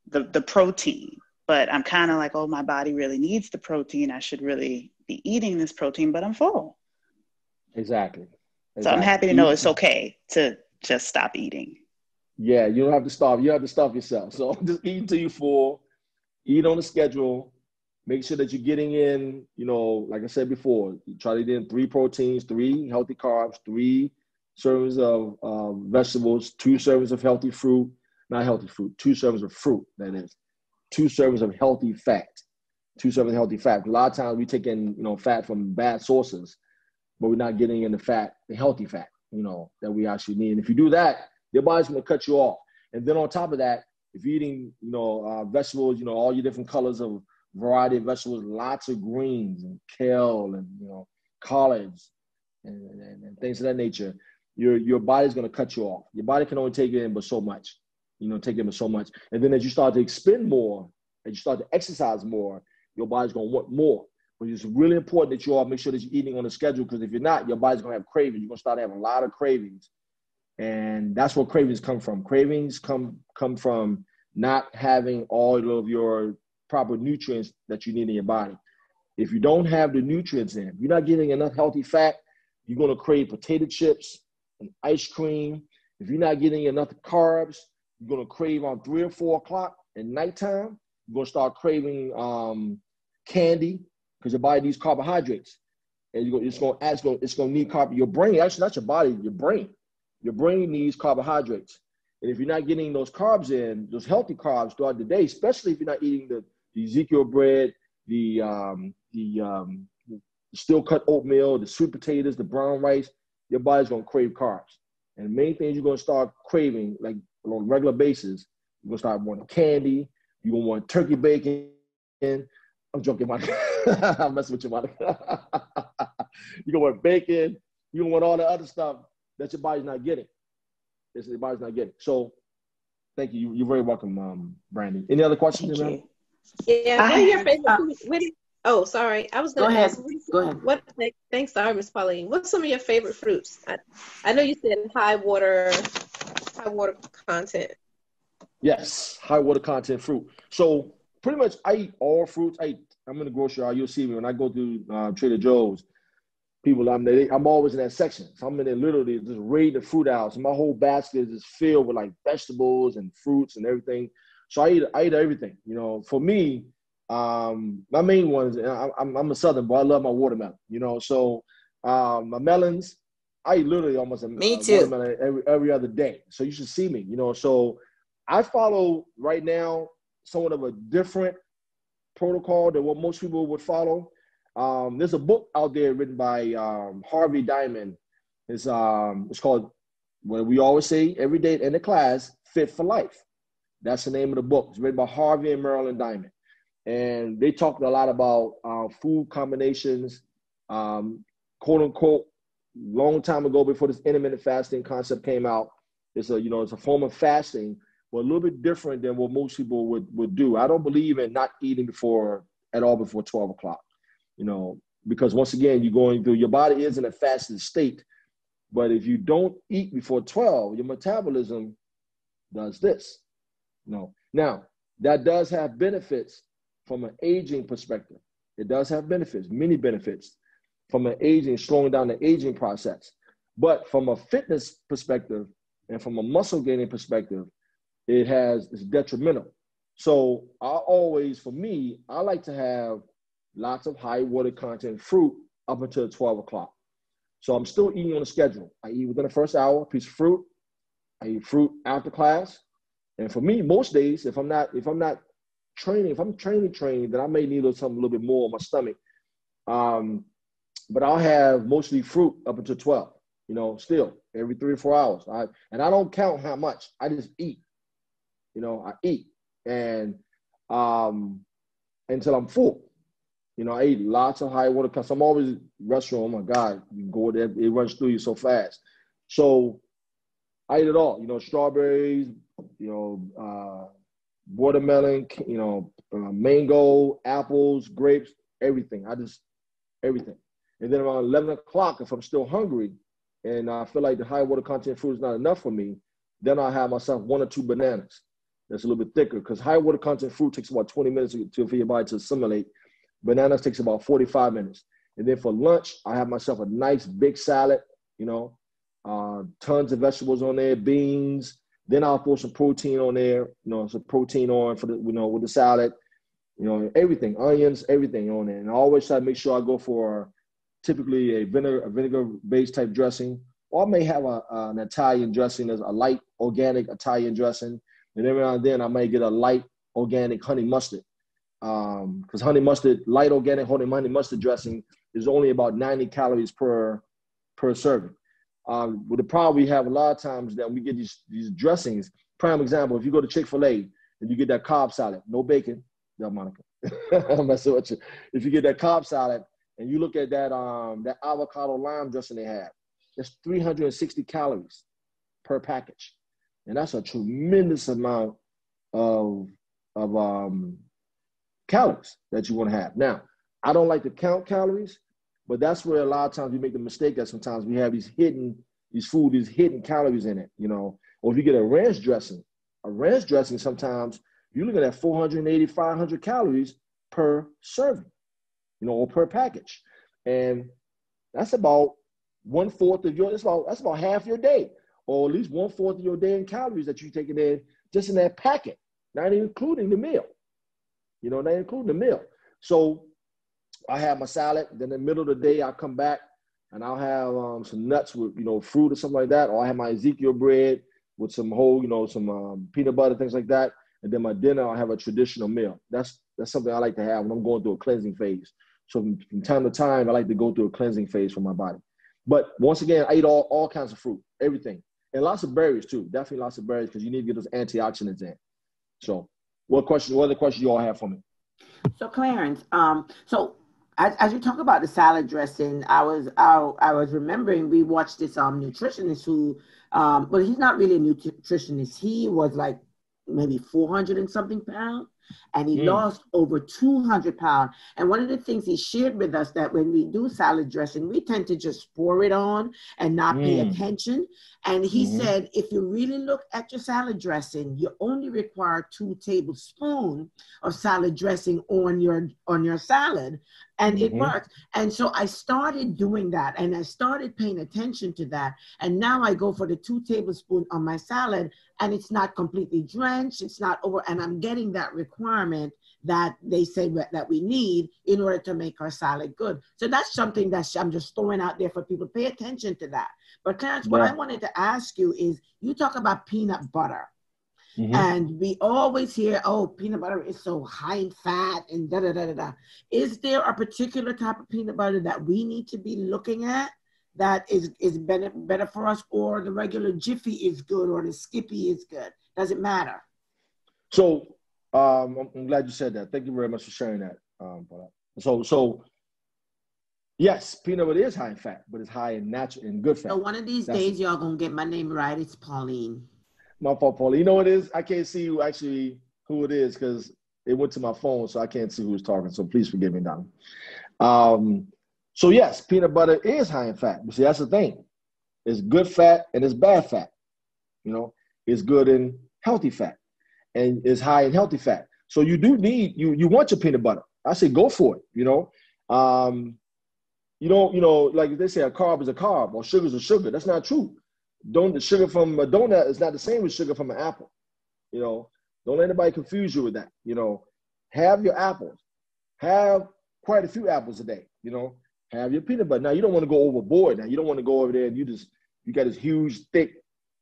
the, the protein. But I'm kind of like, oh, my body really needs the protein. I should really be eating this protein, but I'm full. Exactly. exactly. So I'm happy to know it's okay to just stop eating. Yeah, you don't have to stop. You have to stop yourself. So just eat until you're full. Eat on the schedule. Make sure that you're getting in, you know, like I said before, you try to get in three proteins, three healthy carbs, three servings of uh, vegetables, two servings of healthy fruit, not healthy fruit, two servings of fruit, that is, two servings of healthy fat, two servings of healthy fat. A lot of times we take in, you know, fat from bad sources, but we're not getting in the fat, the healthy fat, you know, that we actually need. And if you do that, your body's going to cut you off. And then on top of that, if you're eating, you know, uh, vegetables, you know, all your different colors of variety of vegetables, lots of greens and kale and, you know, collards and, and, and things of that nature, your your body's going to cut you off. Your body can only take it in but so much, you know, take it in but so much. And then as you start to expend more, as you start to exercise more, your body's going to want more. But it's really important that you all make sure that you're eating on a schedule, because if you're not, your body's going to have cravings. You're going to start having a lot of cravings. And that's where cravings come from. Cravings come come from not having all of your proper nutrients that you need in your body. If you don't have the nutrients in, you're not getting enough healthy fat, you're going to crave potato chips and ice cream. If you're not getting enough carbs, you're going to crave on three or four o'clock at nighttime. You're going to start craving um, candy, because your body needs carbohydrates. And you're gonna, it's going to ask, it's going to need carb. Your brain, actually not your body, your brain. Your brain needs carbohydrates. And if you're not getting those carbs in, those healthy carbs throughout the day, especially if you're not eating the, the Ezekiel bread, the, um, the, um, the steel cut oatmeal, the sweet potatoes, the brown rice, your body's going to crave carbs. And the main things you're going to start craving, like on a regular basis, you're going to start wanting candy, you're going to want turkey bacon. I'm joking, Monica. I'm messing with you, Monica. You're going to want bacon. You're going to want all the other stuff that your body's not getting. That's your body's not getting. So thank you. You're very welcome, um, Brandy. Any other questions? You. Yeah. What are your favorite uh, what, oh, sorry. I was going to ask. Ahead. Go ahead. What, thanks, sorry, Miz Pauline. What's some of your favorite fruits? I, I know you said high water, high water content. Yes, high water content fruit. So pretty much I eat all fruits. I eat, I'm in the grocery aisle. You'll see me when I go to uh, Trader Joe's. People, I'm they, I'm always in that section. So I'm in there literally just raiding the fruit out. So my whole basket is filled with like vegetables and fruits and everything. So I eat I eat everything. You know, for me, um, my main one is I, I'm I'm a Southern boy. I love my watermelon. You know, so um, my melons, I eat literally almost a me uh, too. watermelon every every other day. So you should see me. You know, so I follow right now somewhat of a different protocol than what most people would follow. Um, there's a book out there written by um, Harvey Diamond. It's, um, it's called, what we always say every day in the class, Fit for Life. That's the name of the book. It's written by Harvey and Marilyn Diamond. And they talked a lot about uh, food combinations, um, quote unquote, long time ago before this intermittent fasting concept came out. It's a, you know, it's a form of fasting, but a little bit different than what most people would, would do. I don't believe in not eating before at all before twelve o'clock. You know, because once again, you're going through, your body is in a fasted state, but if you don't eat before twelve, your metabolism does this. You know, now that does have benefits from an aging perspective. It does have benefits, many benefits from an aging, slowing down the aging process. But from a fitness perspective and from a muscle gaining perspective, it has, it's detrimental. So I always, for me, I like to have lots of high water content fruit up until twelve o'clock. So I'm still eating on a schedule. I eat within the first hour, a piece of fruit. I eat fruit after class. And for me, most days, if I'm not, if I'm not training, if I'm training, training, then I may need something a little bit more on my stomach. Um, but I'll have mostly fruit up until twelve, you know, still every three or four hours. I, and I don't count how much, I just eat, you know, I eat. And um, until I'm full, you know, I eat lots of high water because I'm always restaurant. Oh my God, you go there, it runs through you so fast. So I eat it all, you know, strawberries, you know, uh, watermelon, you know, uh, mango, apples, grapes, everything. I just, everything. And then around eleven o'clock, if I'm still hungry and I feel like the high water content fruit is not enough for me, then I'll have myself one or two bananas. That's a little bit thicker because high water content fruit takes about twenty minutes to, to, for your body to assimilate. Bananas takes about forty-five minutes. And then for lunch, I have myself a nice big salad, you know, uh, tons of vegetables on there, beans. Then I'll throw some protein on there, you know, some protein on for the, you know, with the salad, you know, everything, onions, everything on there. And I always try to make sure I go for typically a vinegar, a vinegar-based type dressing, or I may have a, an Italian dressing, as a light organic Italian dressing. And every now and then I may get a light organic honey mustard, because um, honey mustard, light organic honey mustard dressing is only about ninety calories per per serving. Um, with the problem we have a lot of times that we get these, these dressings. Prime example, if you go to Chick-fil-A and you get that Cobb salad, no bacon, Monica. I'm messing with you. If you get that Cobb salad and you look at that um, that avocado lime dressing they have, that's three hundred sixty calories per package, and that's a tremendous amount of of um, calories that you want to have. Now, I don't like to count calories. But that's where a lot of times we make the mistake that sometimes we have these hidden, these food, these hidden calories in it, you know. Or if you get a ranch dressing, a ranch dressing sometimes you're looking at four hundred eighty, five hundred calories per serving, you know, or per package. And that's about one fourth of your, that's about, that's about half your day, or at least one fourth of your day in calories that you're taking in just in that packet, not including the meal, you know, not including the meal. So I have my salad, then in the middle of the day, I'll come back and I'll have um, some nuts with, you know, fruit or something like that. Or I have my Ezekiel bread with some whole, you know, some um, peanut butter, things like that. And then my dinner, I'll have a traditional meal. That's that's something I like to have when I'm going through a cleansing phase. So from, from time to time, I like to go through a cleansing phase for my body. But once again, I eat all, all kinds of fruit, everything. And lots of berries too, definitely lots of berries because you need to get those antioxidants in. So what question, what other questions you all have for me? So Clarence, um, so As, as you talk about the salad dressing, I was I, I was remembering we watched this um nutritionist who, um, well, he's not really a nutritionist. He was like maybe four hundred and something pounds, and he mm. lost over two hundred pounds. And one of the things he shared with us that when we do salad dressing, we tend to just pour it on and not mm. pay attention. And he mm-hmm. said, if you really look at your salad dressing, you only require two tablespoons of salad dressing on your on your salad. And mm-hmm. it works. And so I started doing that and I started paying attention to that. And now I go for the two tablespoons on my salad and it's not completely drenched. It's not over. And I'm getting that requirement that they say that we need in order to make our salad good. So that's something that I'm just throwing out there for people. Pay attention to that. But Clarence, yeah. what I wanted to ask you is you talk about peanut butter. Mm-hmm. And we always hear, oh, peanut butter is so high in fat and da, da, da, da, da. Is there a particular type of peanut butter that we need to be looking at that is, is better, better for us, or the regular Jiffy is good, or the Skippy is good? Does it matter? So um, I'm glad you said that. Thank you very much for sharing that. Um, so, so yes, peanut butter is high in fat, but it's high in natural and good fat. So one of these That's days, y'all going to get my name right. It's Pauline. My fault, Paula. You know what it is? I can't see who actually who it is because it went to my phone, so I can't see who's talking. So please forgive me, Donna. Um, so yes, peanut butter is high in fat. But see, that's the thing. It's good fat and it's bad fat. You know, it's good in healthy fat and it's high in healthy fat. So you do need you you want your peanut butter. I say go for it, you know. Um, you don't, you know, like they say, a carb is a carb or sugar is a sugar. That's not true. Don't, the sugar from a donut is not the same as sugar from an apple, you know. Don't let anybody confuse you with that, you know. Have your apples. Have quite a few apples a day, you know. Have your peanut butter. Now, you don't want to go overboard. Now, you don't want to go over there and you just, you got this huge, thick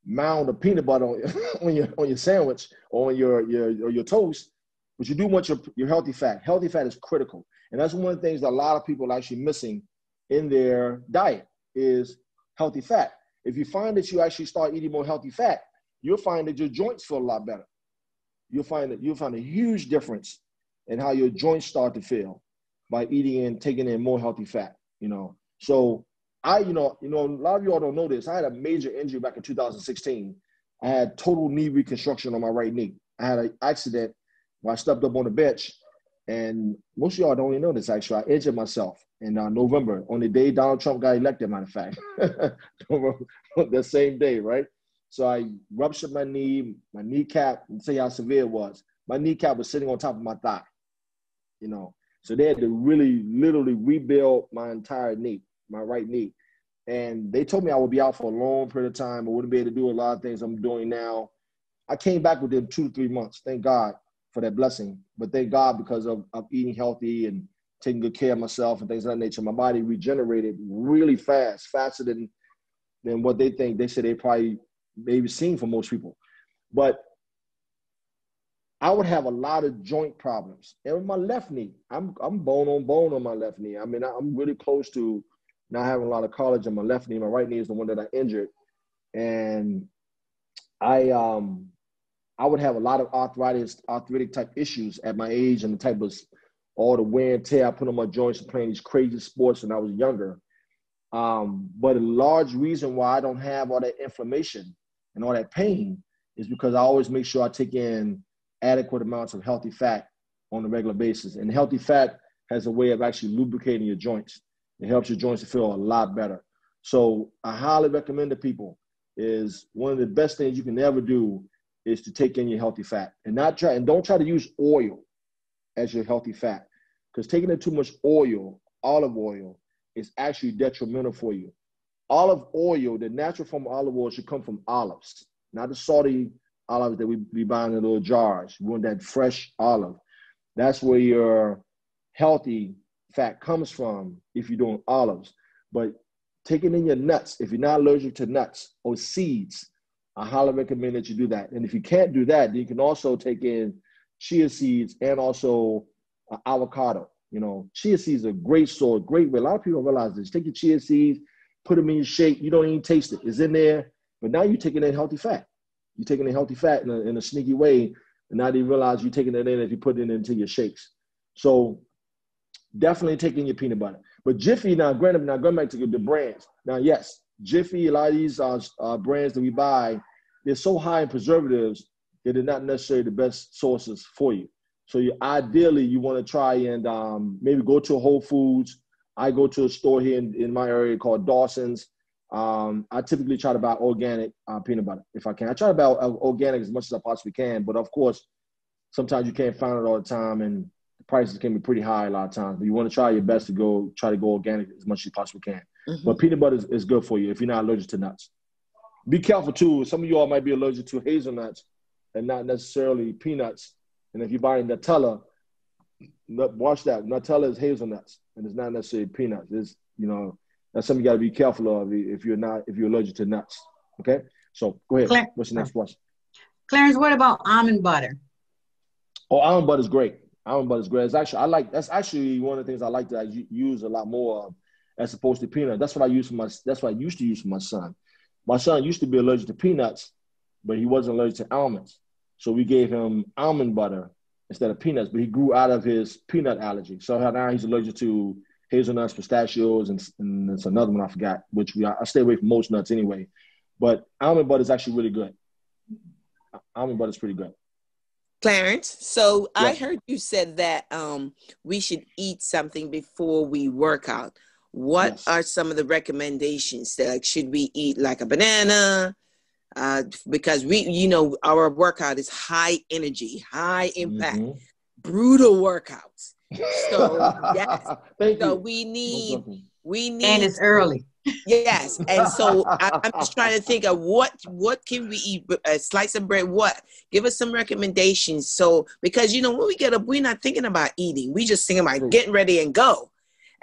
mound of peanut butter on, on your on your sandwich or on your, your, or your toast. But you do want your, your healthy fat. Healthy fat is critical. And that's one of the things that a lot of people are actually missing in their diet is healthy fat. If you find that you actually start eating more healthy fat, you'll find that your joints feel a lot better. You'll find that you'll find a huge difference in how your joints start to feel by eating and taking in more healthy fat, you know. So I, you know, you know, a lot of y'all don't know this. I had a major injury back in two thousand sixteen. I had total knee reconstruction on my right knee. I had an accident where I stepped up on the bench, and most of y'all don't even know this, actually. I injured myself in uh, November, on the day Donald Trump got elected, matter of fact. That same day, right? So I ruptured my knee, my kneecap, and tell you how severe it was. My kneecap was sitting on top of my thigh, you know. So they had to really, literally rebuild my entire knee, my right knee. And they told me I would be out for a long period of time. I wouldn't be able to do a lot of things I'm doing now. I came back within two to three months. Thank God for that blessing. But thank God because of, of eating healthy and taking good care of myself and things of that nature, my body regenerated really fast, faster than, than what they think. They said they probably maybe seen for most people. But I would have a lot of joint problems. And with my left knee, I'm I'm bone on bone on my left knee. I mean, I'm really close to not having a lot of collagen on my left knee. My right knee is the one that I injured. And I um I would have a lot of arthritis, arthritic type issues at my age and the type of all the wear and tear I put on my joints and playing these crazy sports when I was younger. Um, but a large reason why I don't have all that inflammation and all that pain is because I always make sure I take in adequate amounts of healthy fat on a regular basis. And healthy fat has a way of actually lubricating your joints. It helps your joints to feel a lot better. So I highly recommend to people is one of the best things you can ever do is to take in your healthy fat and not try and don't try to use oil as your healthy fat, because taking in too much oil, olive oil, is actually detrimental for you. Olive oil, the natural form of olive oil should come from olives, not the salty olives that we be buying in little jars. You want that fresh olive. That's where your healthy fat comes from if you're doing olives. But taking in your nuts, if you're not allergic to nuts or seeds, I highly recommend that you do that. And if you can't do that, then you can also take in chia seeds and also uh, avocado. You know, chia seeds are great source, great way. A lot of people don't realize this. Take your chia seeds, put them in your shake. You don't even taste it. It's in there. But now you're taking in healthy fat. You're taking in healthy fat in a, in a sneaky way and not even realize you're taking it in if you put it into your shakes. So definitely taking your peanut butter. But Jiffy, now, granted, now going back to the brands. Now, yes, Jiffy, a lot of these uh, uh, brands that we buy, they're so high in preservatives that they're not necessarily the best sources for you. So you, ideally, you want to try and um, maybe go to a Whole Foods. I go to a store here in, in my area called Dawson's. Um, I typically try to buy organic uh, peanut butter if I can. I try to buy organic as much as I possibly can, but of course, sometimes you can't find it all the time, and the prices can be pretty high a lot of times. But you want to try your best to go try to go organic as much as you possibly can. Mm-hmm. But peanut butter is, is good for you if you're not allergic to nuts. Be careful too. Some of you all might be allergic to hazelnuts and not necessarily peanuts. And if you're buying Nutella, watch that. Nutella is hazelnuts, and it's not necessarily peanuts. It's, you know, that's something you got to be careful of if you're not if you're allergic to nuts. Okay, so go ahead. Clar- What's the next question? Clarence, what about almond butter? Oh, almond butter is great. Almond butter is great. It's actually I like. That's actually one of the things I like that I use a lot more of as opposed to peanuts. That's what I use for my. That's what I used to use for my son. My son used to be allergic to peanuts, but he wasn't allergic to almonds. So we gave him almond butter instead of peanuts, but he grew out of his peanut allergy. So now he's allergic to hazelnuts, pistachios, and, and it's another one I forgot, which we I stay away from most nuts anyway. But almond butter is actually really good. Almond butter is pretty good. Clarence, so yeah. I heard you said that um, we should eat something before we work out. What yes. are some of the recommendations? That, like, should we eat like a banana? Uh, because we, you know, our workout is high energy, high impact, mm-hmm. brutal workouts. So yes, so we need we need and it's early. Yes, and so I, I'm just trying to think of what what can we eat? A slice of bread? What? Give us some recommendations. So because you know when we get up, we're not thinking about eating. We just thinking about getting ready and go.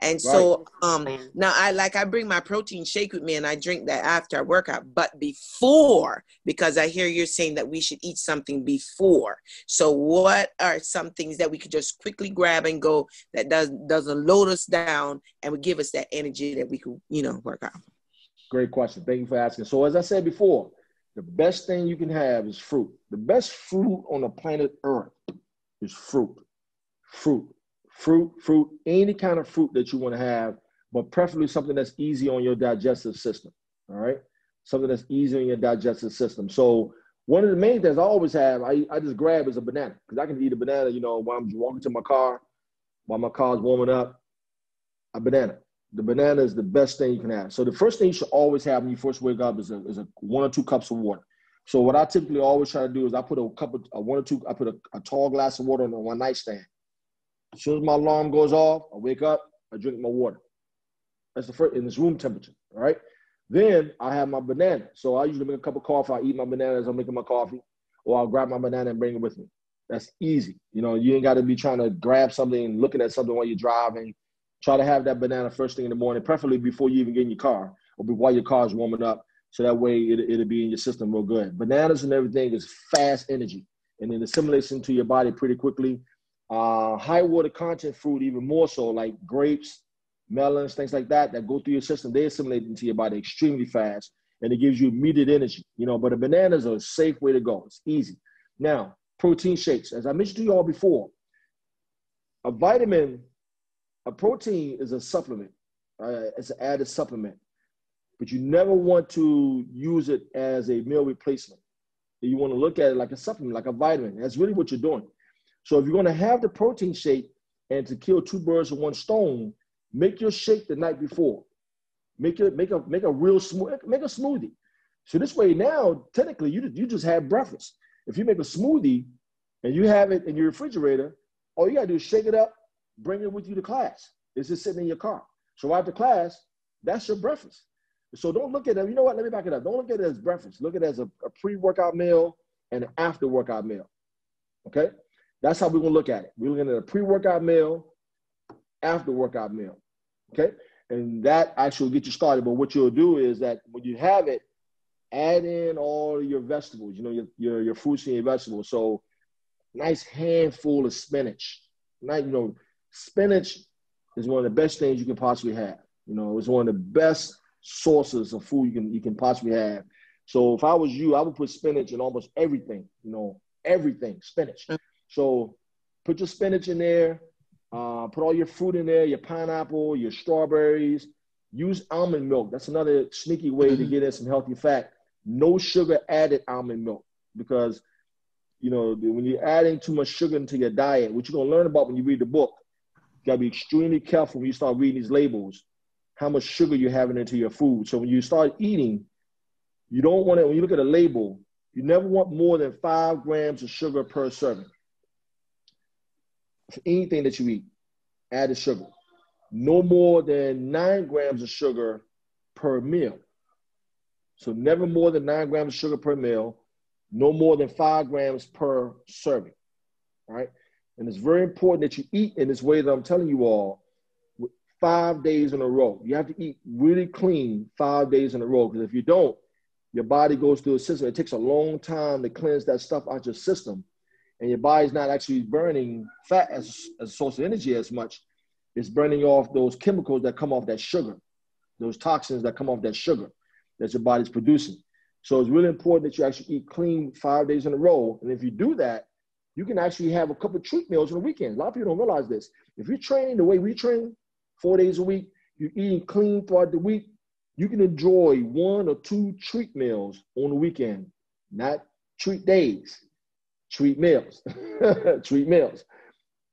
And so right. um, now I like I bring my protein shake with me and I drink that after I work out. But before, because I hear you're saying that we should eat something before. So what are some things that we could just quickly grab and go that does, doesn't load us down and would give us that energy that we could, you know, work out? Great question. Thank you for asking. So as I said before, the best thing you can have is fruit. The best fruit on the planet Earth is fruit, fruit. Fruit, fruit, any kind of fruit that you want to have, but preferably something that's easy on your digestive system, all right? Something that's easy on your digestive system. So one of the main things I always have, I, I just grab is a banana, because I can eat a banana, you know, while I'm walking to my car, while my car's warming up, a banana. The banana is the best thing you can have. So the first thing you should always have when you first wake up is a, is a one or two cups of water. So what I typically always try to do is I put a cup of, a one or two, I put a, a tall glass of water on my nightstand. As soon as my alarm goes off, I wake up, I drink my water. That's the first, and it's room temperature, all right? Then I have my banana. So I usually make a cup of coffee. I eat my banana as I'm making my coffee, or I'll grab my banana and bring it with me. That's easy. You know, you ain't got to be trying to grab something and looking at something while you're driving. Try to have that banana first thing in the morning, preferably before you even get in your car or while your car is warming up. So that way it, it'll be in your system real good. Bananas and everything is fast energy, and it assimilates into your body pretty quickly. Uh, high water content fruit, even more so, like grapes, melons, things like that, that go through your system, they assimilate into your body extremely fast, and it gives you immediate energy, you know, but the bananas are a safe way to go. It's easy. Now, protein shakes, as I mentioned to you all before, a vitamin, a protein is a supplement, uh, it's an added supplement, but you never want to use it as a meal replacement. You want to look at it like a supplement, like a vitamin. That's really what you're doing. So if you're going to have the protein shake and to kill two birds with one stone, make your shake the night before. Make it, make a make a real smooth make a smoothie. So this way now, technically, you you just had breakfast. If you make a smoothie and you have it in your refrigerator, all you gotta do is shake it up, bring it with you to class. It's just sitting in your car. So after class, that's your breakfast. So don't look at it. You know what? Let me back it up. Don't look at it as breakfast. Look at it as a, a pre-workout meal and an after-workout meal. Okay. That's how we're going to look at it. We're looking at a pre-workout meal, after-workout meal, okay? And that actually will get you started. But what you'll do is that when you have it, add in all your vegetables, you know, your, your, your fruits and your vegetables. So nice handful of spinach. Not, you know, spinach is one of the best things you can possibly have. You know, it's one of the best sources of food you can, you can possibly have. So if I was you, I would put spinach in almost everything, you know, everything, spinach. So put your spinach in there, uh, put all your fruit in there, your pineapple, your strawberries. Use almond milk. That's another sneaky way mm-hmm. to get in some healthy fat. No sugar added almond milk, because, you know, when you're adding too much sugar into your diet, which you're going to learn about when you read the book, you got to be extremely careful when you start reading these labels, how much sugar you're having into your food. So when you start eating, you don't want to, when you look at a label, you never want more than five grams of sugar per serving. For anything that you eat, added sugar. No more than nine grams of sugar per meal. So never more than nine grams of sugar per meal, no more than five grams per serving, all right? And it's very important that you eat in this way that I'm telling you all, five days in a row. You have to eat really clean five days in a row, because if you don't, your body goes through a system. It takes a long time to cleanse that stuff out your system, and your body's not actually burning fat as, as a source of energy as much. It's burning off those chemicals that come off that sugar, those toxins that come off that sugar that your body's producing. So it's really important that you actually eat clean five days in a row. And if you do that, you can actually have a couple of treat meals on the weekend. A lot of people don't realize this. If you're training the way we train, four days a week, you're eating clean throughout the week, you can enjoy one or two treat meals on the weekend, not treat days. Treat meals, treat meals.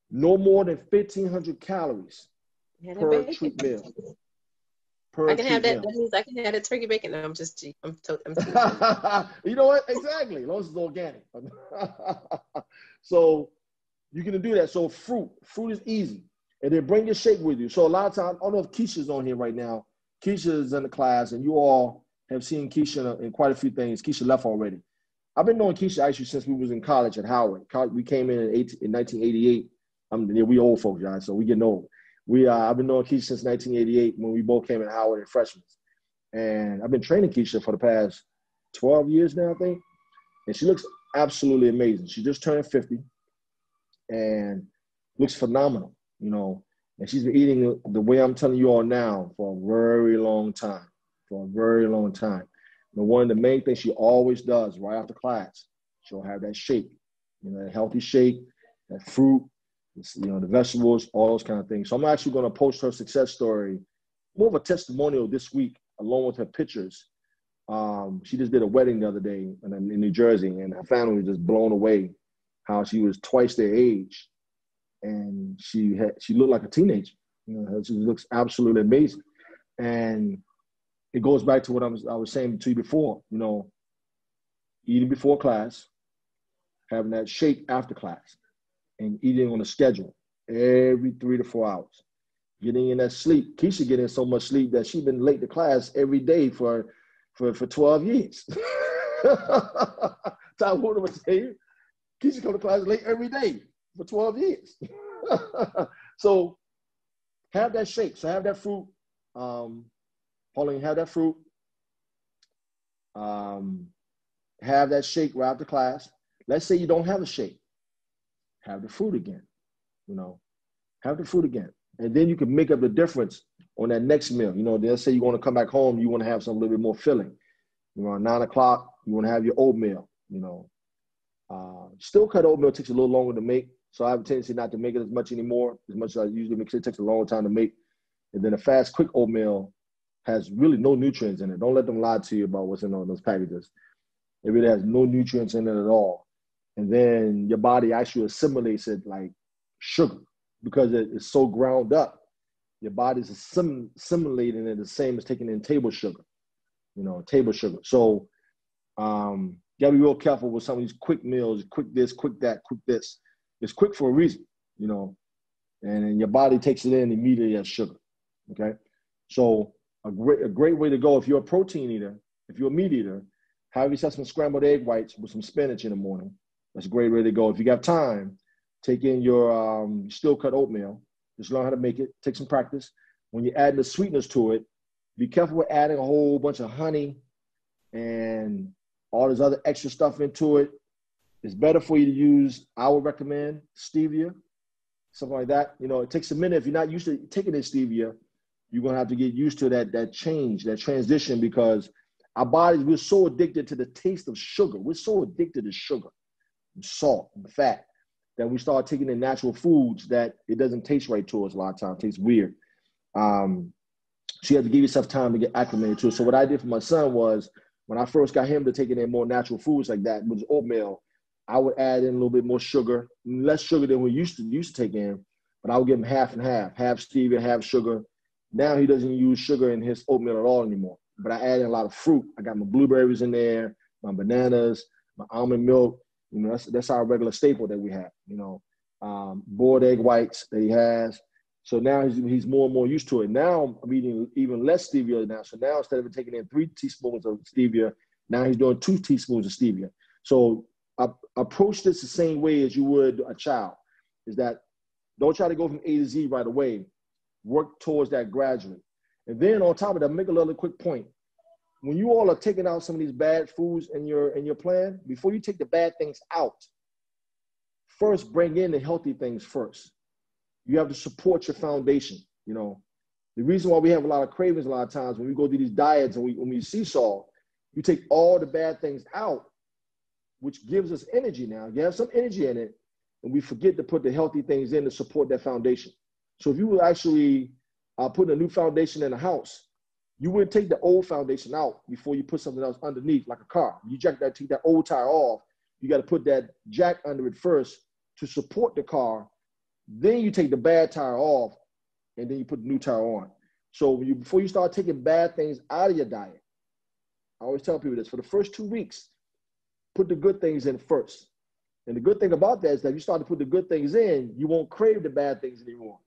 No more than fifteen hundred calories per treat meal. Per I can have that. Meal. That means I can have that turkey bacon. No, I'm just, I'm, to, I'm to. You know what? Exactly. As long as it's organic. So You're going to do that. So fruit, fruit is easy. And then bring your shake with you. So a lot of times, I don't know if Keisha's on here right now. Keisha is in the class, and you all have seen Keisha in quite a few things. Keisha left already. I've been knowing Keisha actually since we was in college at Howard. We came in in nineteen eighty-eight. I'm we old folks, y'all, so we getting old. We uh, I've been knowing Keisha since nineteen eighty-eight when we both came in Howard and freshmen. And I've been training Keisha for the past twelve years now, I think. And she looks absolutely amazing. She just turned fifty and looks phenomenal. You know, and she's been eating the way I'm telling you all now for a very long time, for a very long time. And one of the main things she always does right after class, she'll have that shake, you know, a healthy shake, that fruit, you know, the vegetables, all those kind of things. So I'm actually going to post her success story, more of a testimonial this week, along with her pictures. Um, she just did a wedding the other day in, in New Jersey, and her family was just blown away how she was twice their age. And she had, she looked like a teenager. You know, she looks absolutely amazing. And it goes back to what I was I was saying to you before. You know, eating before class, having that shake after class, and eating on a schedule every three to four hours. Getting in that sleep. Keisha getting so much sleep that she's been late to class every day for for for twelve years. Tom Warner would tell you, Keisha come to class late every day for twelve years. So have that shake. So have that fruit. Um, Pauline, have that fruit. Um, have that shake right after class. Let's say you don't have a shake. Have the fruit again. You know, have the fruit again. And then you can make up the difference on that next meal. You know, let's say you want to come back home, you want to have some a little bit more filling. You know, around nine o'clock, you want to have your oatmeal, you know. Uh, still cut oatmeal takes a little longer to make. So I have a tendency not to make it as much anymore, as much as I usually make it. It takes a long time to make. And then a fast, quick oatmeal has really no nutrients in it. Don't let them lie to you about what's in on those packages. It really has no nutrients in it at all. And then your body actually assimilates it like sugar because it, it's so ground up. Your body's assim- assimilating it the same as taking in table sugar, you know, table sugar. So um, you gotta be real careful with some of these quick meals, quick this, quick that, quick this. It's quick for a reason, you know, and, and your body takes it in immediately as sugar, okay? So a great, a great way to go, if you're a protein eater, if you're a meat eater, have yourself some scrambled egg whites with some spinach in the morning. That's a great way to go. If you got time, take in your um, steel-cut oatmeal. Just learn how to make it. Take some practice. When you add the sweetness to it, be careful with adding a whole bunch of honey and all this other extra stuff into it. It's better for you to use, I would recommend, stevia, something like that. You know, it takes a minute. If you're not used to taking in stevia, you're going to have to get used to that, that change, that transition, because our bodies, we're so addicted to the taste of sugar. We're so addicted to sugar and salt and fat that we start taking in natural foods that it doesn't taste right to us a lot of times. It tastes weird. Um, so you have to give yourself time to get acclimated to it. So what I did for my son was, when I first got him to taking in more natural foods like that, with his oatmeal, I would add in a little bit more sugar, less sugar than we used to used to take in, but I would give him half and half, half stevia, half sugar. Now he doesn't use sugar in his oatmeal at all anymore, but I add in a lot of fruit. I got my blueberries in there, my bananas, my almond milk. You know, that's, that's our regular staple that we have, you know, um, boiled egg whites that he has. So now he's, he's more and more used to it. Now I'm eating even less stevia now. So now instead of taking in three teaspoons of stevia, now he's doing two teaspoons of stevia. So I, I approach this the same way as you would a child, is that don't try to go from A to Z right away. Work towards that gradually. And then on top of that, make a little quick point. When you all are taking out some of these bad foods in your in your plan, before you take the bad things out, first bring in the healthy things first. You have to support your foundation, you know. The reason why we have a lot of cravings a lot of times when we go through these diets and we, when we seesaw, you take all the bad things out, which gives us energy now. You have some energy in it, and we forget to put the healthy things in to support that foundation. So if you were actually uh, putting a new foundation in a house, you wouldn't take the old foundation out before you put something else underneath, like a car. You jack that, take that old tire off. You got to put that jack under it first to support the car. Then you take the bad tire off, and then you put the new tire on. So you, before you start taking bad things out of your diet, I always tell people this: for the first two weeks, put the good things in first. And the good thing about that is that if you start to put the good things in, you won't crave the bad things anymore.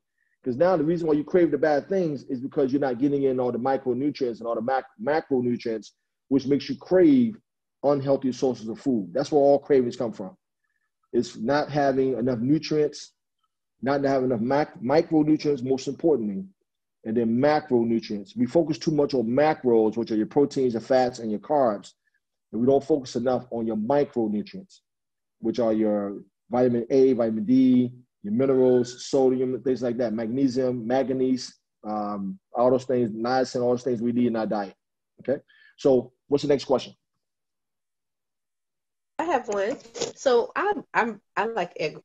Because now the reason why you crave the bad things is because you're not getting in all the micronutrients and all the mac macronutrients, which makes you crave unhealthy sources of food. That's where all cravings come from. It's not having enough nutrients, not having enough mac micronutrients, most importantly, and then macronutrients. We focus too much on macros, which are your proteins, your fats, and your carbs, and we don't focus enough on your micronutrients, which are your vitamin A, vitamin D, your minerals, sodium, things like that, magnesium, manganese, um, all those things, niacin, all those things we need in our diet, okay? So what's the next question? I have one. So I'm, I'm, I like egg,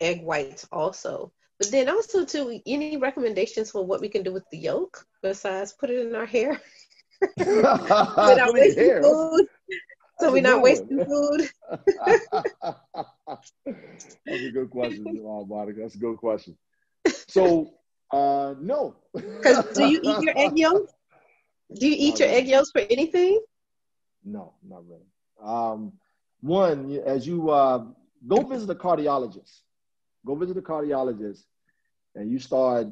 egg whites also. But then also, too, any recommendations for what we can do with the yolk besides put it in our hair? We're not wasting hair. food. So That's we're not wasting one. food. That's a good question, Monica. That's a good question. So, uh, no. Because do you eat your egg yolks? Do you eat not your really. egg yolks for anything? No, not really. Um, one, as you uh, go visit a cardiologist. Go visit a cardiologist, and you start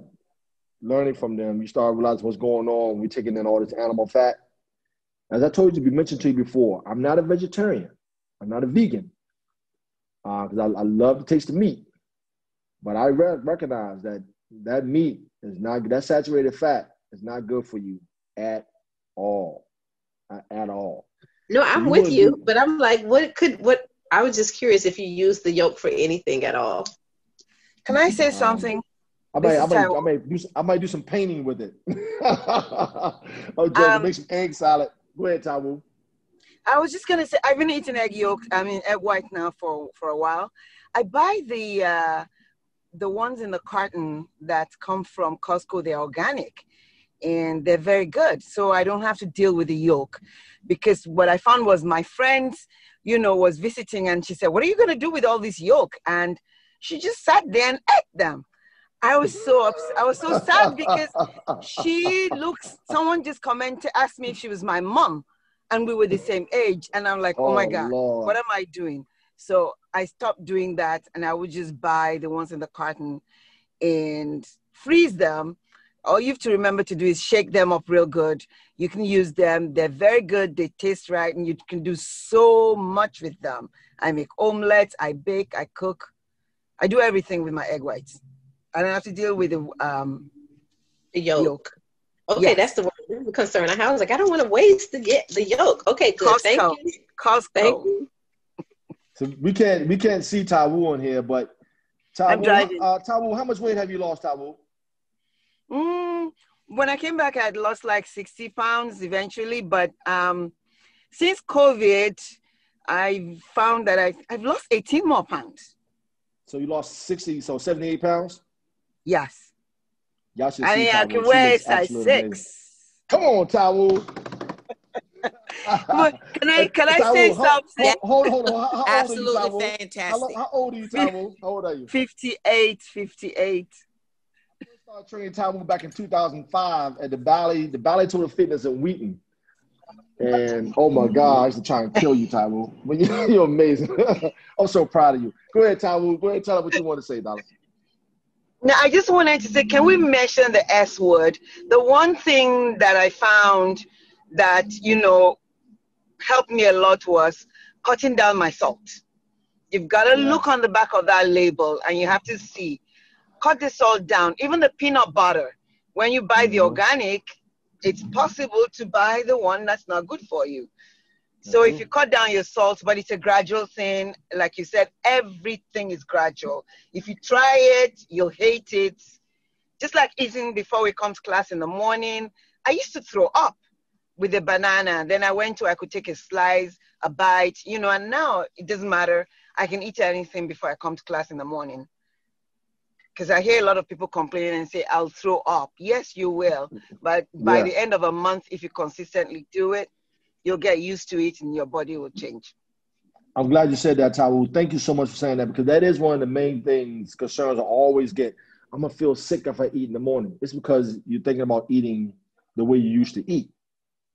learning from them. You start realizing what's going on. We're taking in all this animal fat. As I told you, we mentioned to you before, I'm not a vegetarian. I'm not a vegan because uh, I, I love the taste of meat. But I re recognize that that meat is not, that saturated fat is not good for you at all, uh, at all. No, I'm you with you, but I'm like, what could, what, I was just curious if you use the yolk for anything at all. Can I say something? Um, I, might, I, might, I, might do, I might do some painting with it. Oh, Joe, um, make some egg salad. Go ahead, Tawu. I was just going to say, I've been eating egg yolk, I mean, egg white now for, for a while. I buy the, uh, the ones in the carton that come from Costco. They're organic, and they're very good. So I don't have to deal with the yolk, because what I found was my friends, you know, was visiting, and she said, what are you going to do with all this yolk? And she just sat there and ate them. I was so upset. I was so sad because she looks, someone just commented, asked me if she was my mom, and we were the same age. And I'm like, oh, oh my God, Lord. What am I doing? So I stopped doing that, and I would just buy the ones in the carton and freeze them. All you have to remember to do is shake them up real good. You can use them. They're very good. They taste right. And you can do so much with them. I make omelets. I bake. I cook. I do everything with my egg whites. I don't have to deal with the, um, the yolk. yolk. Okay, yes. That's the one concern I have. I was like, I don't want to waste the get the yolk. Okay, good. Costco. Thank you. Costco. Thank you. So we can't we can't see Tawu on here, but Tawu, uh, Tawu, how much weight have you lost, Tawu? Mm, when I came back, I had lost like sixty pounds eventually, but um, since COVID, I found that I I've lost eighteen more pounds. So you lost sixty, so seventy-eight pounds? Yes. Y'all should see, I mean, I can wear size six. Amazing. Come on, Tawu. Can I, can I Tawu, say how, something? Hold on, hold on. How, how Absolutely old are you, fantastic. How, how old are you, Tawu? How old are you? fifty-eight, fifty-eight. I started training Tawu back in two thousand five at the Bally, the Bally Total Fitness in Wheaton. And oh my God, I used to try and kill you, Tawu. You're amazing. I'm so proud of you. Go ahead, Tawu. Go ahead and tell her what you want to say, Dolly. Now, I just wanted to say, can we mention the S word? The one thing that I found that, you know, helped me a lot was cutting down my salt. You've got to yeah. look on the back of that label, and you have to see. Cut the salt down. Even the peanut butter, when you buy mm-hmm. the organic, it's possible to buy the one that's not good for you. So mm-hmm. if you cut down your salt, but it's a gradual thing, like you said, everything is gradual. If you try it, you'll hate it. Just like eating before we come to class in the morning, I used to throw up with a banana. Then I went to, I could take a slice, a bite, you know, and now it doesn't matter. I can eat anything before I come to class in the morning. Because I hear a lot of people complain and say, I'll throw up. Yes, you will. But by yeah. the end of a month, if you consistently do it, you'll get used to it and your body will change. I'm glad you said that, Tawu. Thank you so much for saying that, because that is one of the main things, concerns I always get. I'm going to feel sick if I eat in the morning. It's because you're thinking about eating the way you used to eat.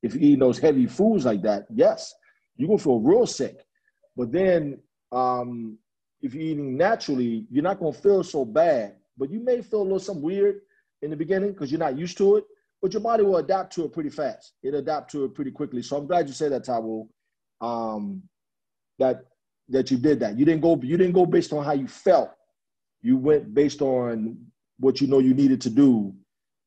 If you're eating those heavy foods like that, yes, you're going to feel real sick. But then um, if you're eating naturally, you're not going to feel so bad, but you may feel a little something weird in the beginning because you're not used to it, but your body will adapt to it pretty fast. It'll adapt to it pretty quickly. So I'm glad you said that, Tyrell, um, that, that you did that. You didn't go, you didn't go based on how you felt. You went based on what you know you needed to do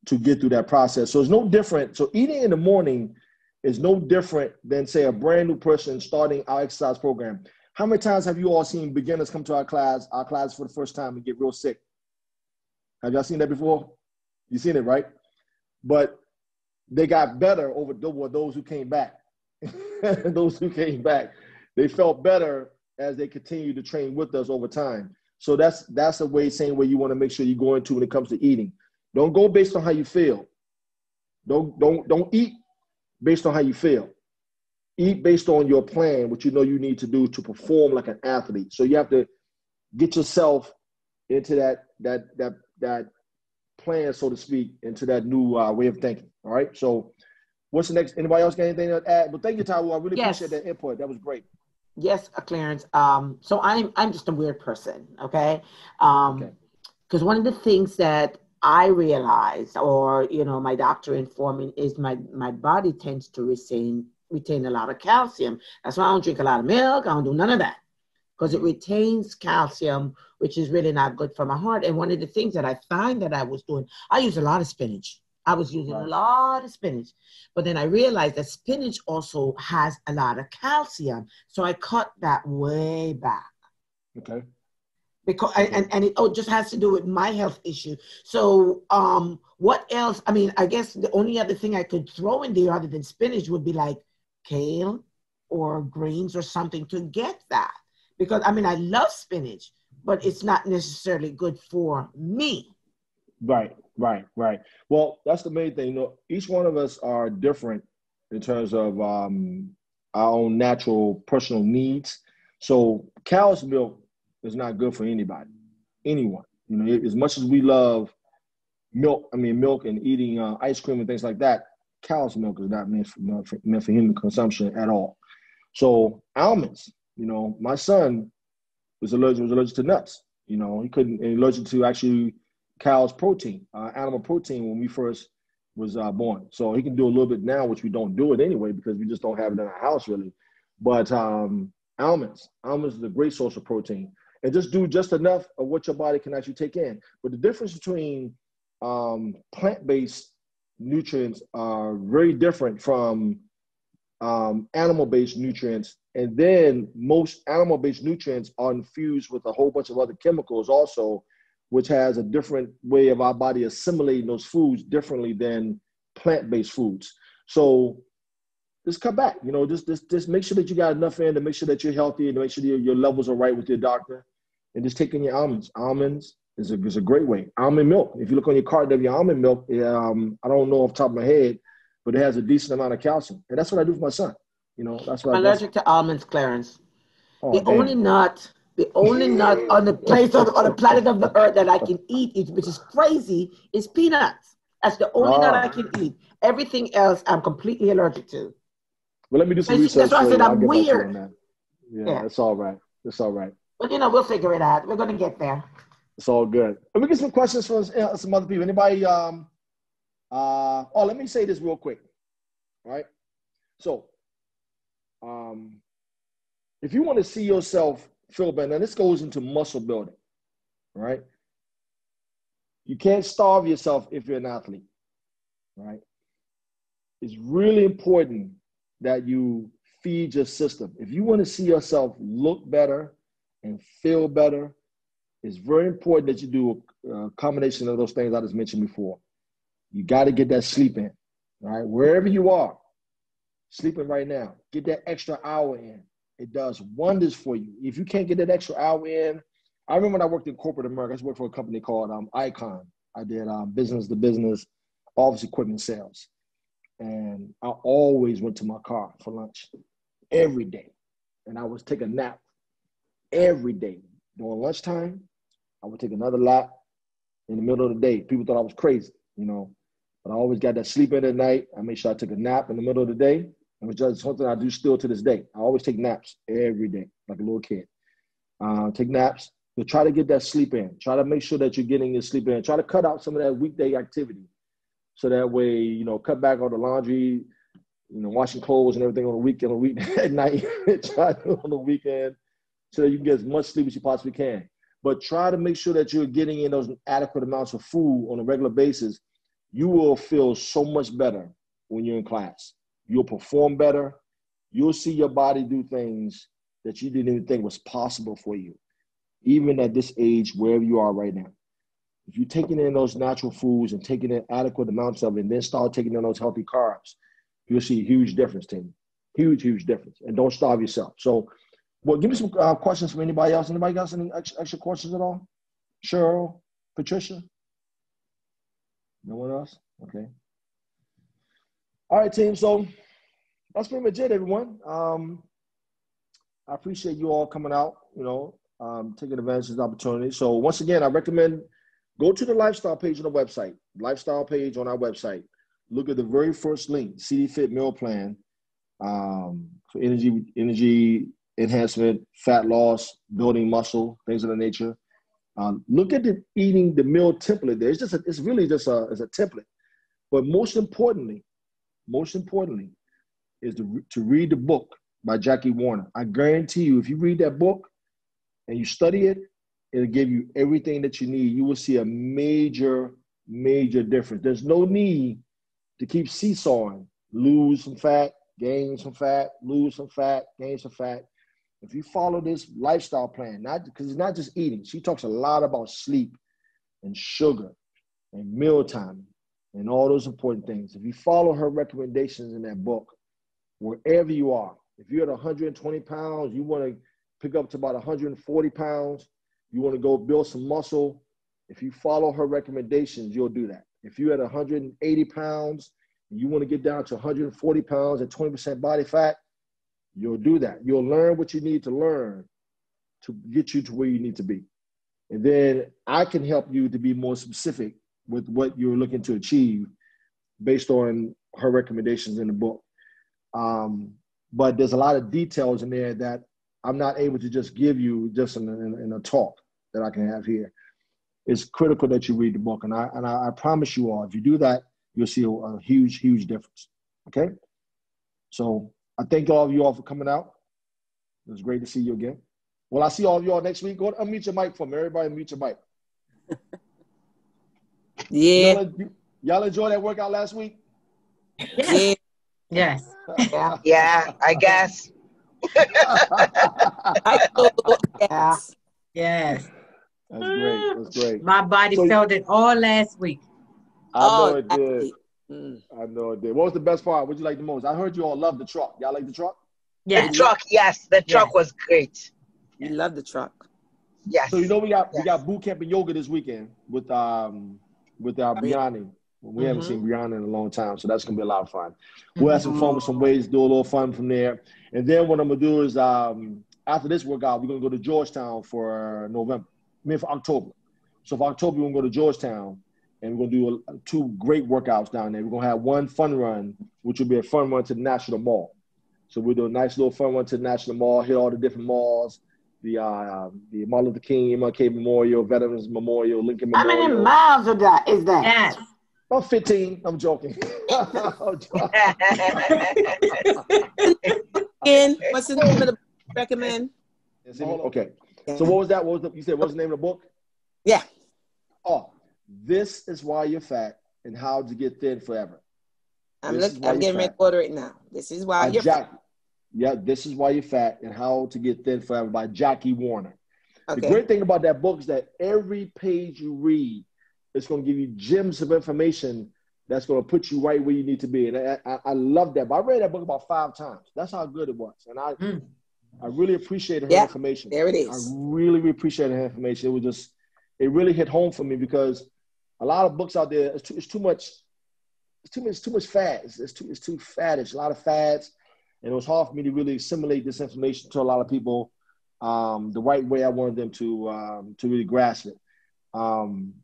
to get through that process. So it's no different. So eating in the morning is no different than, say, a brand new person starting our exercise program. How many times have you all seen beginners come to our class, our class for the first time and get real sick? Have y'all seen that before? You've seen it, right? But they got better over those who came back. Those who came back, they felt better as they continued to train with us over time. So that's that's a way, same way you want to make sure you go into when it comes to eating. Don't go based on how you feel. Don't don't don't eat based on how you feel. Eat based on your plan, what you know you need to do to perform like an athlete. So you have to get yourself into that that that that plan, so to speak, into that new uh, way of thinking. All right. So what's the next? Anybody else got anything to add? But thank you, Tyrell. I really yes. appreciate that input. That was great. Yes, Clarence. Um, so I'm I'm just a weird person. Okay. Um, okay. Because one of the things that I realized, or you know, my doctor informed me, is my my body tends to retain. retain a lot of calcium. That's why I don't drink a lot of milk. I don't do none of that because it retains calcium, which is really not good for my heart. And one of the things that I find that I was doing, I use a lot of spinach. I was using a lot of spinach, but then I realized that spinach also has a lot of calcium. So I cut that way back. Okay. Because and, and it oh, just has to do with my health issue. So um, what else? I mean, I guess the only other thing I could throw in there other than spinach would be like kale or greens or something to get that, because I mean, I love spinach, but it's not necessarily good for me. Right, right, right. Well, that's the main thing. You know, each one of us are different in terms of um, our own natural personal needs. So cow's milk is not good for anybody, anyone. You know, as much as we love milk, I mean, milk and eating uh, ice cream and things like that, cow's milk is not meant for, not for, meant for human consumption at all. So almonds, you know, my son was allergic, was allergic to nuts. You know, he couldn't, and allergic to actually cow's protein, uh, animal protein when we first was uh, born. So he can do a little bit now, which we don't do it anyway, because we just don't have it in our house really. But um, almonds, almonds is a great source of protein. And just do just enough of what your body can actually take in. But the difference between um, plant-based nutrients are very different from um, animal-based nutrients. And then most animal-based nutrients are infused with a whole bunch of other chemicals also, which has a different way of our body assimilating those foods differently than plant-based foods. So just cut back, you know, just, just, just make sure that you got enough in to make sure that you're healthy and to make sure that your levels are right with your doctor. And just taking your almonds. Almonds is a, is a great way. Almond milk. If you look on your carton of your almond milk, um, I don't know off the top of my head, but it has a decent amount of calcium. And that's what I do for my son. You know, that's what I'm I allergic to almonds, Clarence. Oh, the damn. only nut, the only nut on the place on, on the planet of the earth that I can eat, is, which is crazy, is peanuts. That's the only oh. nut I can eat. Everything else I'm completely allergic to. Well, let me do some research. That's why I said I'm weird. That. Yeah, yeah, it's all right. It's all right. But, you know, we'll figure it out. We're going to get there. It's all good. Let me get some questions from some other people. Anybody? Um, uh, oh, let me say this real quick. All right. So, um, if you want to see yourself feel better, now this goes into muscle building, right? You can't starve yourself if you're an athlete, right? It's really important that you feed your system. If you want to see yourself look better and feel better, it's very important that you do a, a combination of those things I just mentioned before. You got to get that sleep in, right? Wherever you are, sleeping right now, get that extra hour in. It does wonders for you. If you can't get that extra hour in, I remember when I worked in corporate America, I used to work for a company called um, Icon. I did um, business-to-business office equipment sales. And I always went to my car for lunch every day. And I would take a nap every day. During lunchtime, I would take another lap in the middle of the day. People thought I was crazy, you know, but I always got that sleep in at night. I made sure I took a nap in the middle of the day. It was just something I do still to this day. I always take naps every day, like a little kid. uh, take naps, but try to get that sleep in. Try to make sure that you're getting your sleep in. Try to cut out some of that weekday activity. So that way, you know, cut back on the laundry, you know, washing clothes and everything on the weekend, on the week at night, try to on the weekend so that you can get as much sleep as you possibly can. But try to make sure that you're getting in those adequate amounts of food on a regular basis. You will feel so much better when you're in class. You'll perform better. You'll see your body do things that you didn't even think was possible for you, even at this age, wherever you are right now. If you're taking in those natural foods and taking in adequate amounts of it, and then start taking in those healthy carbs, you'll see a huge difference, team. Huge, huge difference. And don't starve yourself. So, well, give me some uh, questions from anybody else. Anybody got any extra, extra questions at all? Cheryl, Patricia? No one else? Okay. All right, team. So that's pretty much it, everyone. Um, I appreciate you all coming out, you know, um, taking advantage of the opportunity. So once again, I recommend go to the lifestyle page on the website, lifestyle page on our website. Look at the very first link, C D Fit Meal Plan, um, for energy, energy enhancement, fat loss, building muscle, things of that nature. Um, look at the eating the meal template there. It's just a, it's really just a, it's a template. But most importantly, most importantly, is to, to read the book by Jackie Warner. I guarantee you, if you read that book and you study it, it'll give you everything that you need. You will see a major, major difference. There's no need to keep seesawing, lose some fat, gain some fat, lose some fat, gain some fat. If you follow this lifestyle plan, not because it's not just eating. She talks a lot about sleep and sugar and meal timing and all those important things. If you follow her recommendations in that book, wherever you are, if you're at one hundred twenty pounds, you want to pick up to about one hundred forty pounds, you want to go build some muscle, if you follow her recommendations, you'll do that. If you're at one hundred eighty pounds, and you want to get down to one hundred forty pounds at twenty percent body fat, you'll do that. You'll learn what you need to learn to get you to where you need to be. And then I can help you to be more specific with what you're looking to achieve based on her recommendations in the book. Um, but there's a lot of details in there that I'm not able to just give you just in, in, in a talk that I can have here. It's critical that you read the book. And I, and I, I promise you all, if you do that, you'll see a, a huge, huge difference. Okay? So I thank all of you all for coming out. It was great to see you again. Well, I see all of you all next week. Go to unmute your mic for me. Everybody mute your mic. Yeah. Y'all enjoy that workout last week? Yeah. Yes. Yeah. Yeah, I guess. Yes. Yes. That's great. That's great. My body so, felt it all last week. I all know it did. Mm. I know it did. What was the best part? What did you like the most? I heard you all love the truck. Y'all like the truck? Yeah. The truck, yes. The truck yes. was great. You love the truck. Yes. So you know we got yes. we got boot camp and yoga this weekend with um with our Brianna. We haven't mm-hmm. seen Brianna in a long time, so that's going to be a lot of fun. We'll have some fun with some ways, do a little fun from there. And then what I'm going to do is um, after this workout, we're going to go to Georgetown for November, I mean for October. So for October, we're going to go to Georgetown, and we're going to do a, two great workouts down there. We're going to have one fun run, which will be a fun run to the National Mall. So we'll do a nice little fun run to the National Mall, hit all the different malls, the uh, the Martin Luther King, M L K Memorial, Veterans Memorial, Lincoln Memorial. How many miles of that is that? Yes. I'm fifteen. I'm joking. I'm joking. And what's the name of the book you recommend? Okay. So what was that? What was the, you said what was the name of the book? Yeah. Oh, This Is Why You're Fat and How to Get Thin Forever. I'm, look, I'm getting ready to order it now. This is why by you're Jackie. fat. Yeah, This Is Why You're Fat and How to Get Thin Forever by Jackie Warner. Okay. The great thing about that book is that every page you read, it's going to give you gems of information that's going to put you right where you need to be. And I, I, I love that. But I read that book about five times. That's how good it was. And I mm. I really appreciated her yeah, information. There it is. I really, really appreciated her information. It was just, it really hit home for me because a lot of books out there, it's too, it's too much, it's too much, it's too much fad. It's, it's too, it's too faddish, a lot of fads. And it was hard for me to really assimilate this information to a lot of people um, the right way I wanted them to, um, to really grasp it. Um,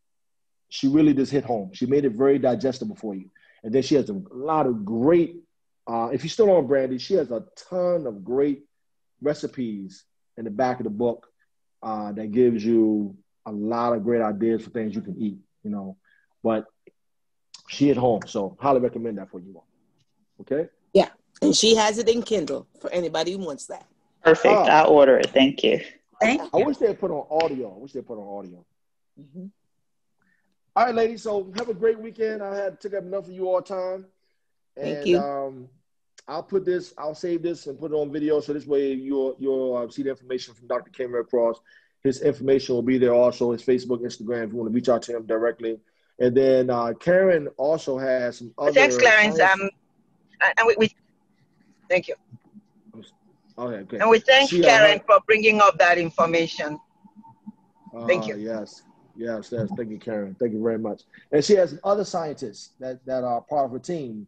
She really just hit home. She made it very digestible for you. And then she has a lot of great, uh, if you're still on Brandy, she has a ton of great recipes in the back of the book uh, that gives you a lot of great ideas for things you can eat, you know, but she at home. So highly recommend that for you all. Okay. Yeah. And she has it in Kindle for anybody who wants that. Perfect. Uh, I'll order it. Thank you. Thank you. I wish they put on audio. I wish they put on audio. Mm-hmm. All right, ladies. So have a great weekend. I had took up enough of you all time. And, Thank you. Um, I'll put this, I'll save this and put it on video. So this way you'll, you'll uh, see the information from Doctor Ken Redcross. His information will be there also, his Facebook, Instagram, if you want to reach out to him directly. And then uh, Karen also has some other... Thanks, Clarence. Um, and we, we, thank you. Okay, okay. And we thank she, Karen uh, for bringing up that information. Uh, thank you. Yes, yes, yes. Thank you, Karen. Thank you very much. And she has other scientists that, that are part of her team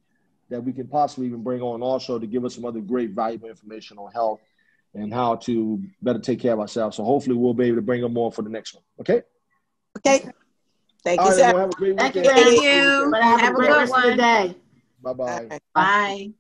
that we can possibly even bring on also to give us some other great valuable information on health and how to better take care of ourselves. So hopefully we'll be able to bring them on for the next one. Okay? Okay. Thank you, sir. Have a great weekend. Thank you. Have a good one. Bye-bye. Bye.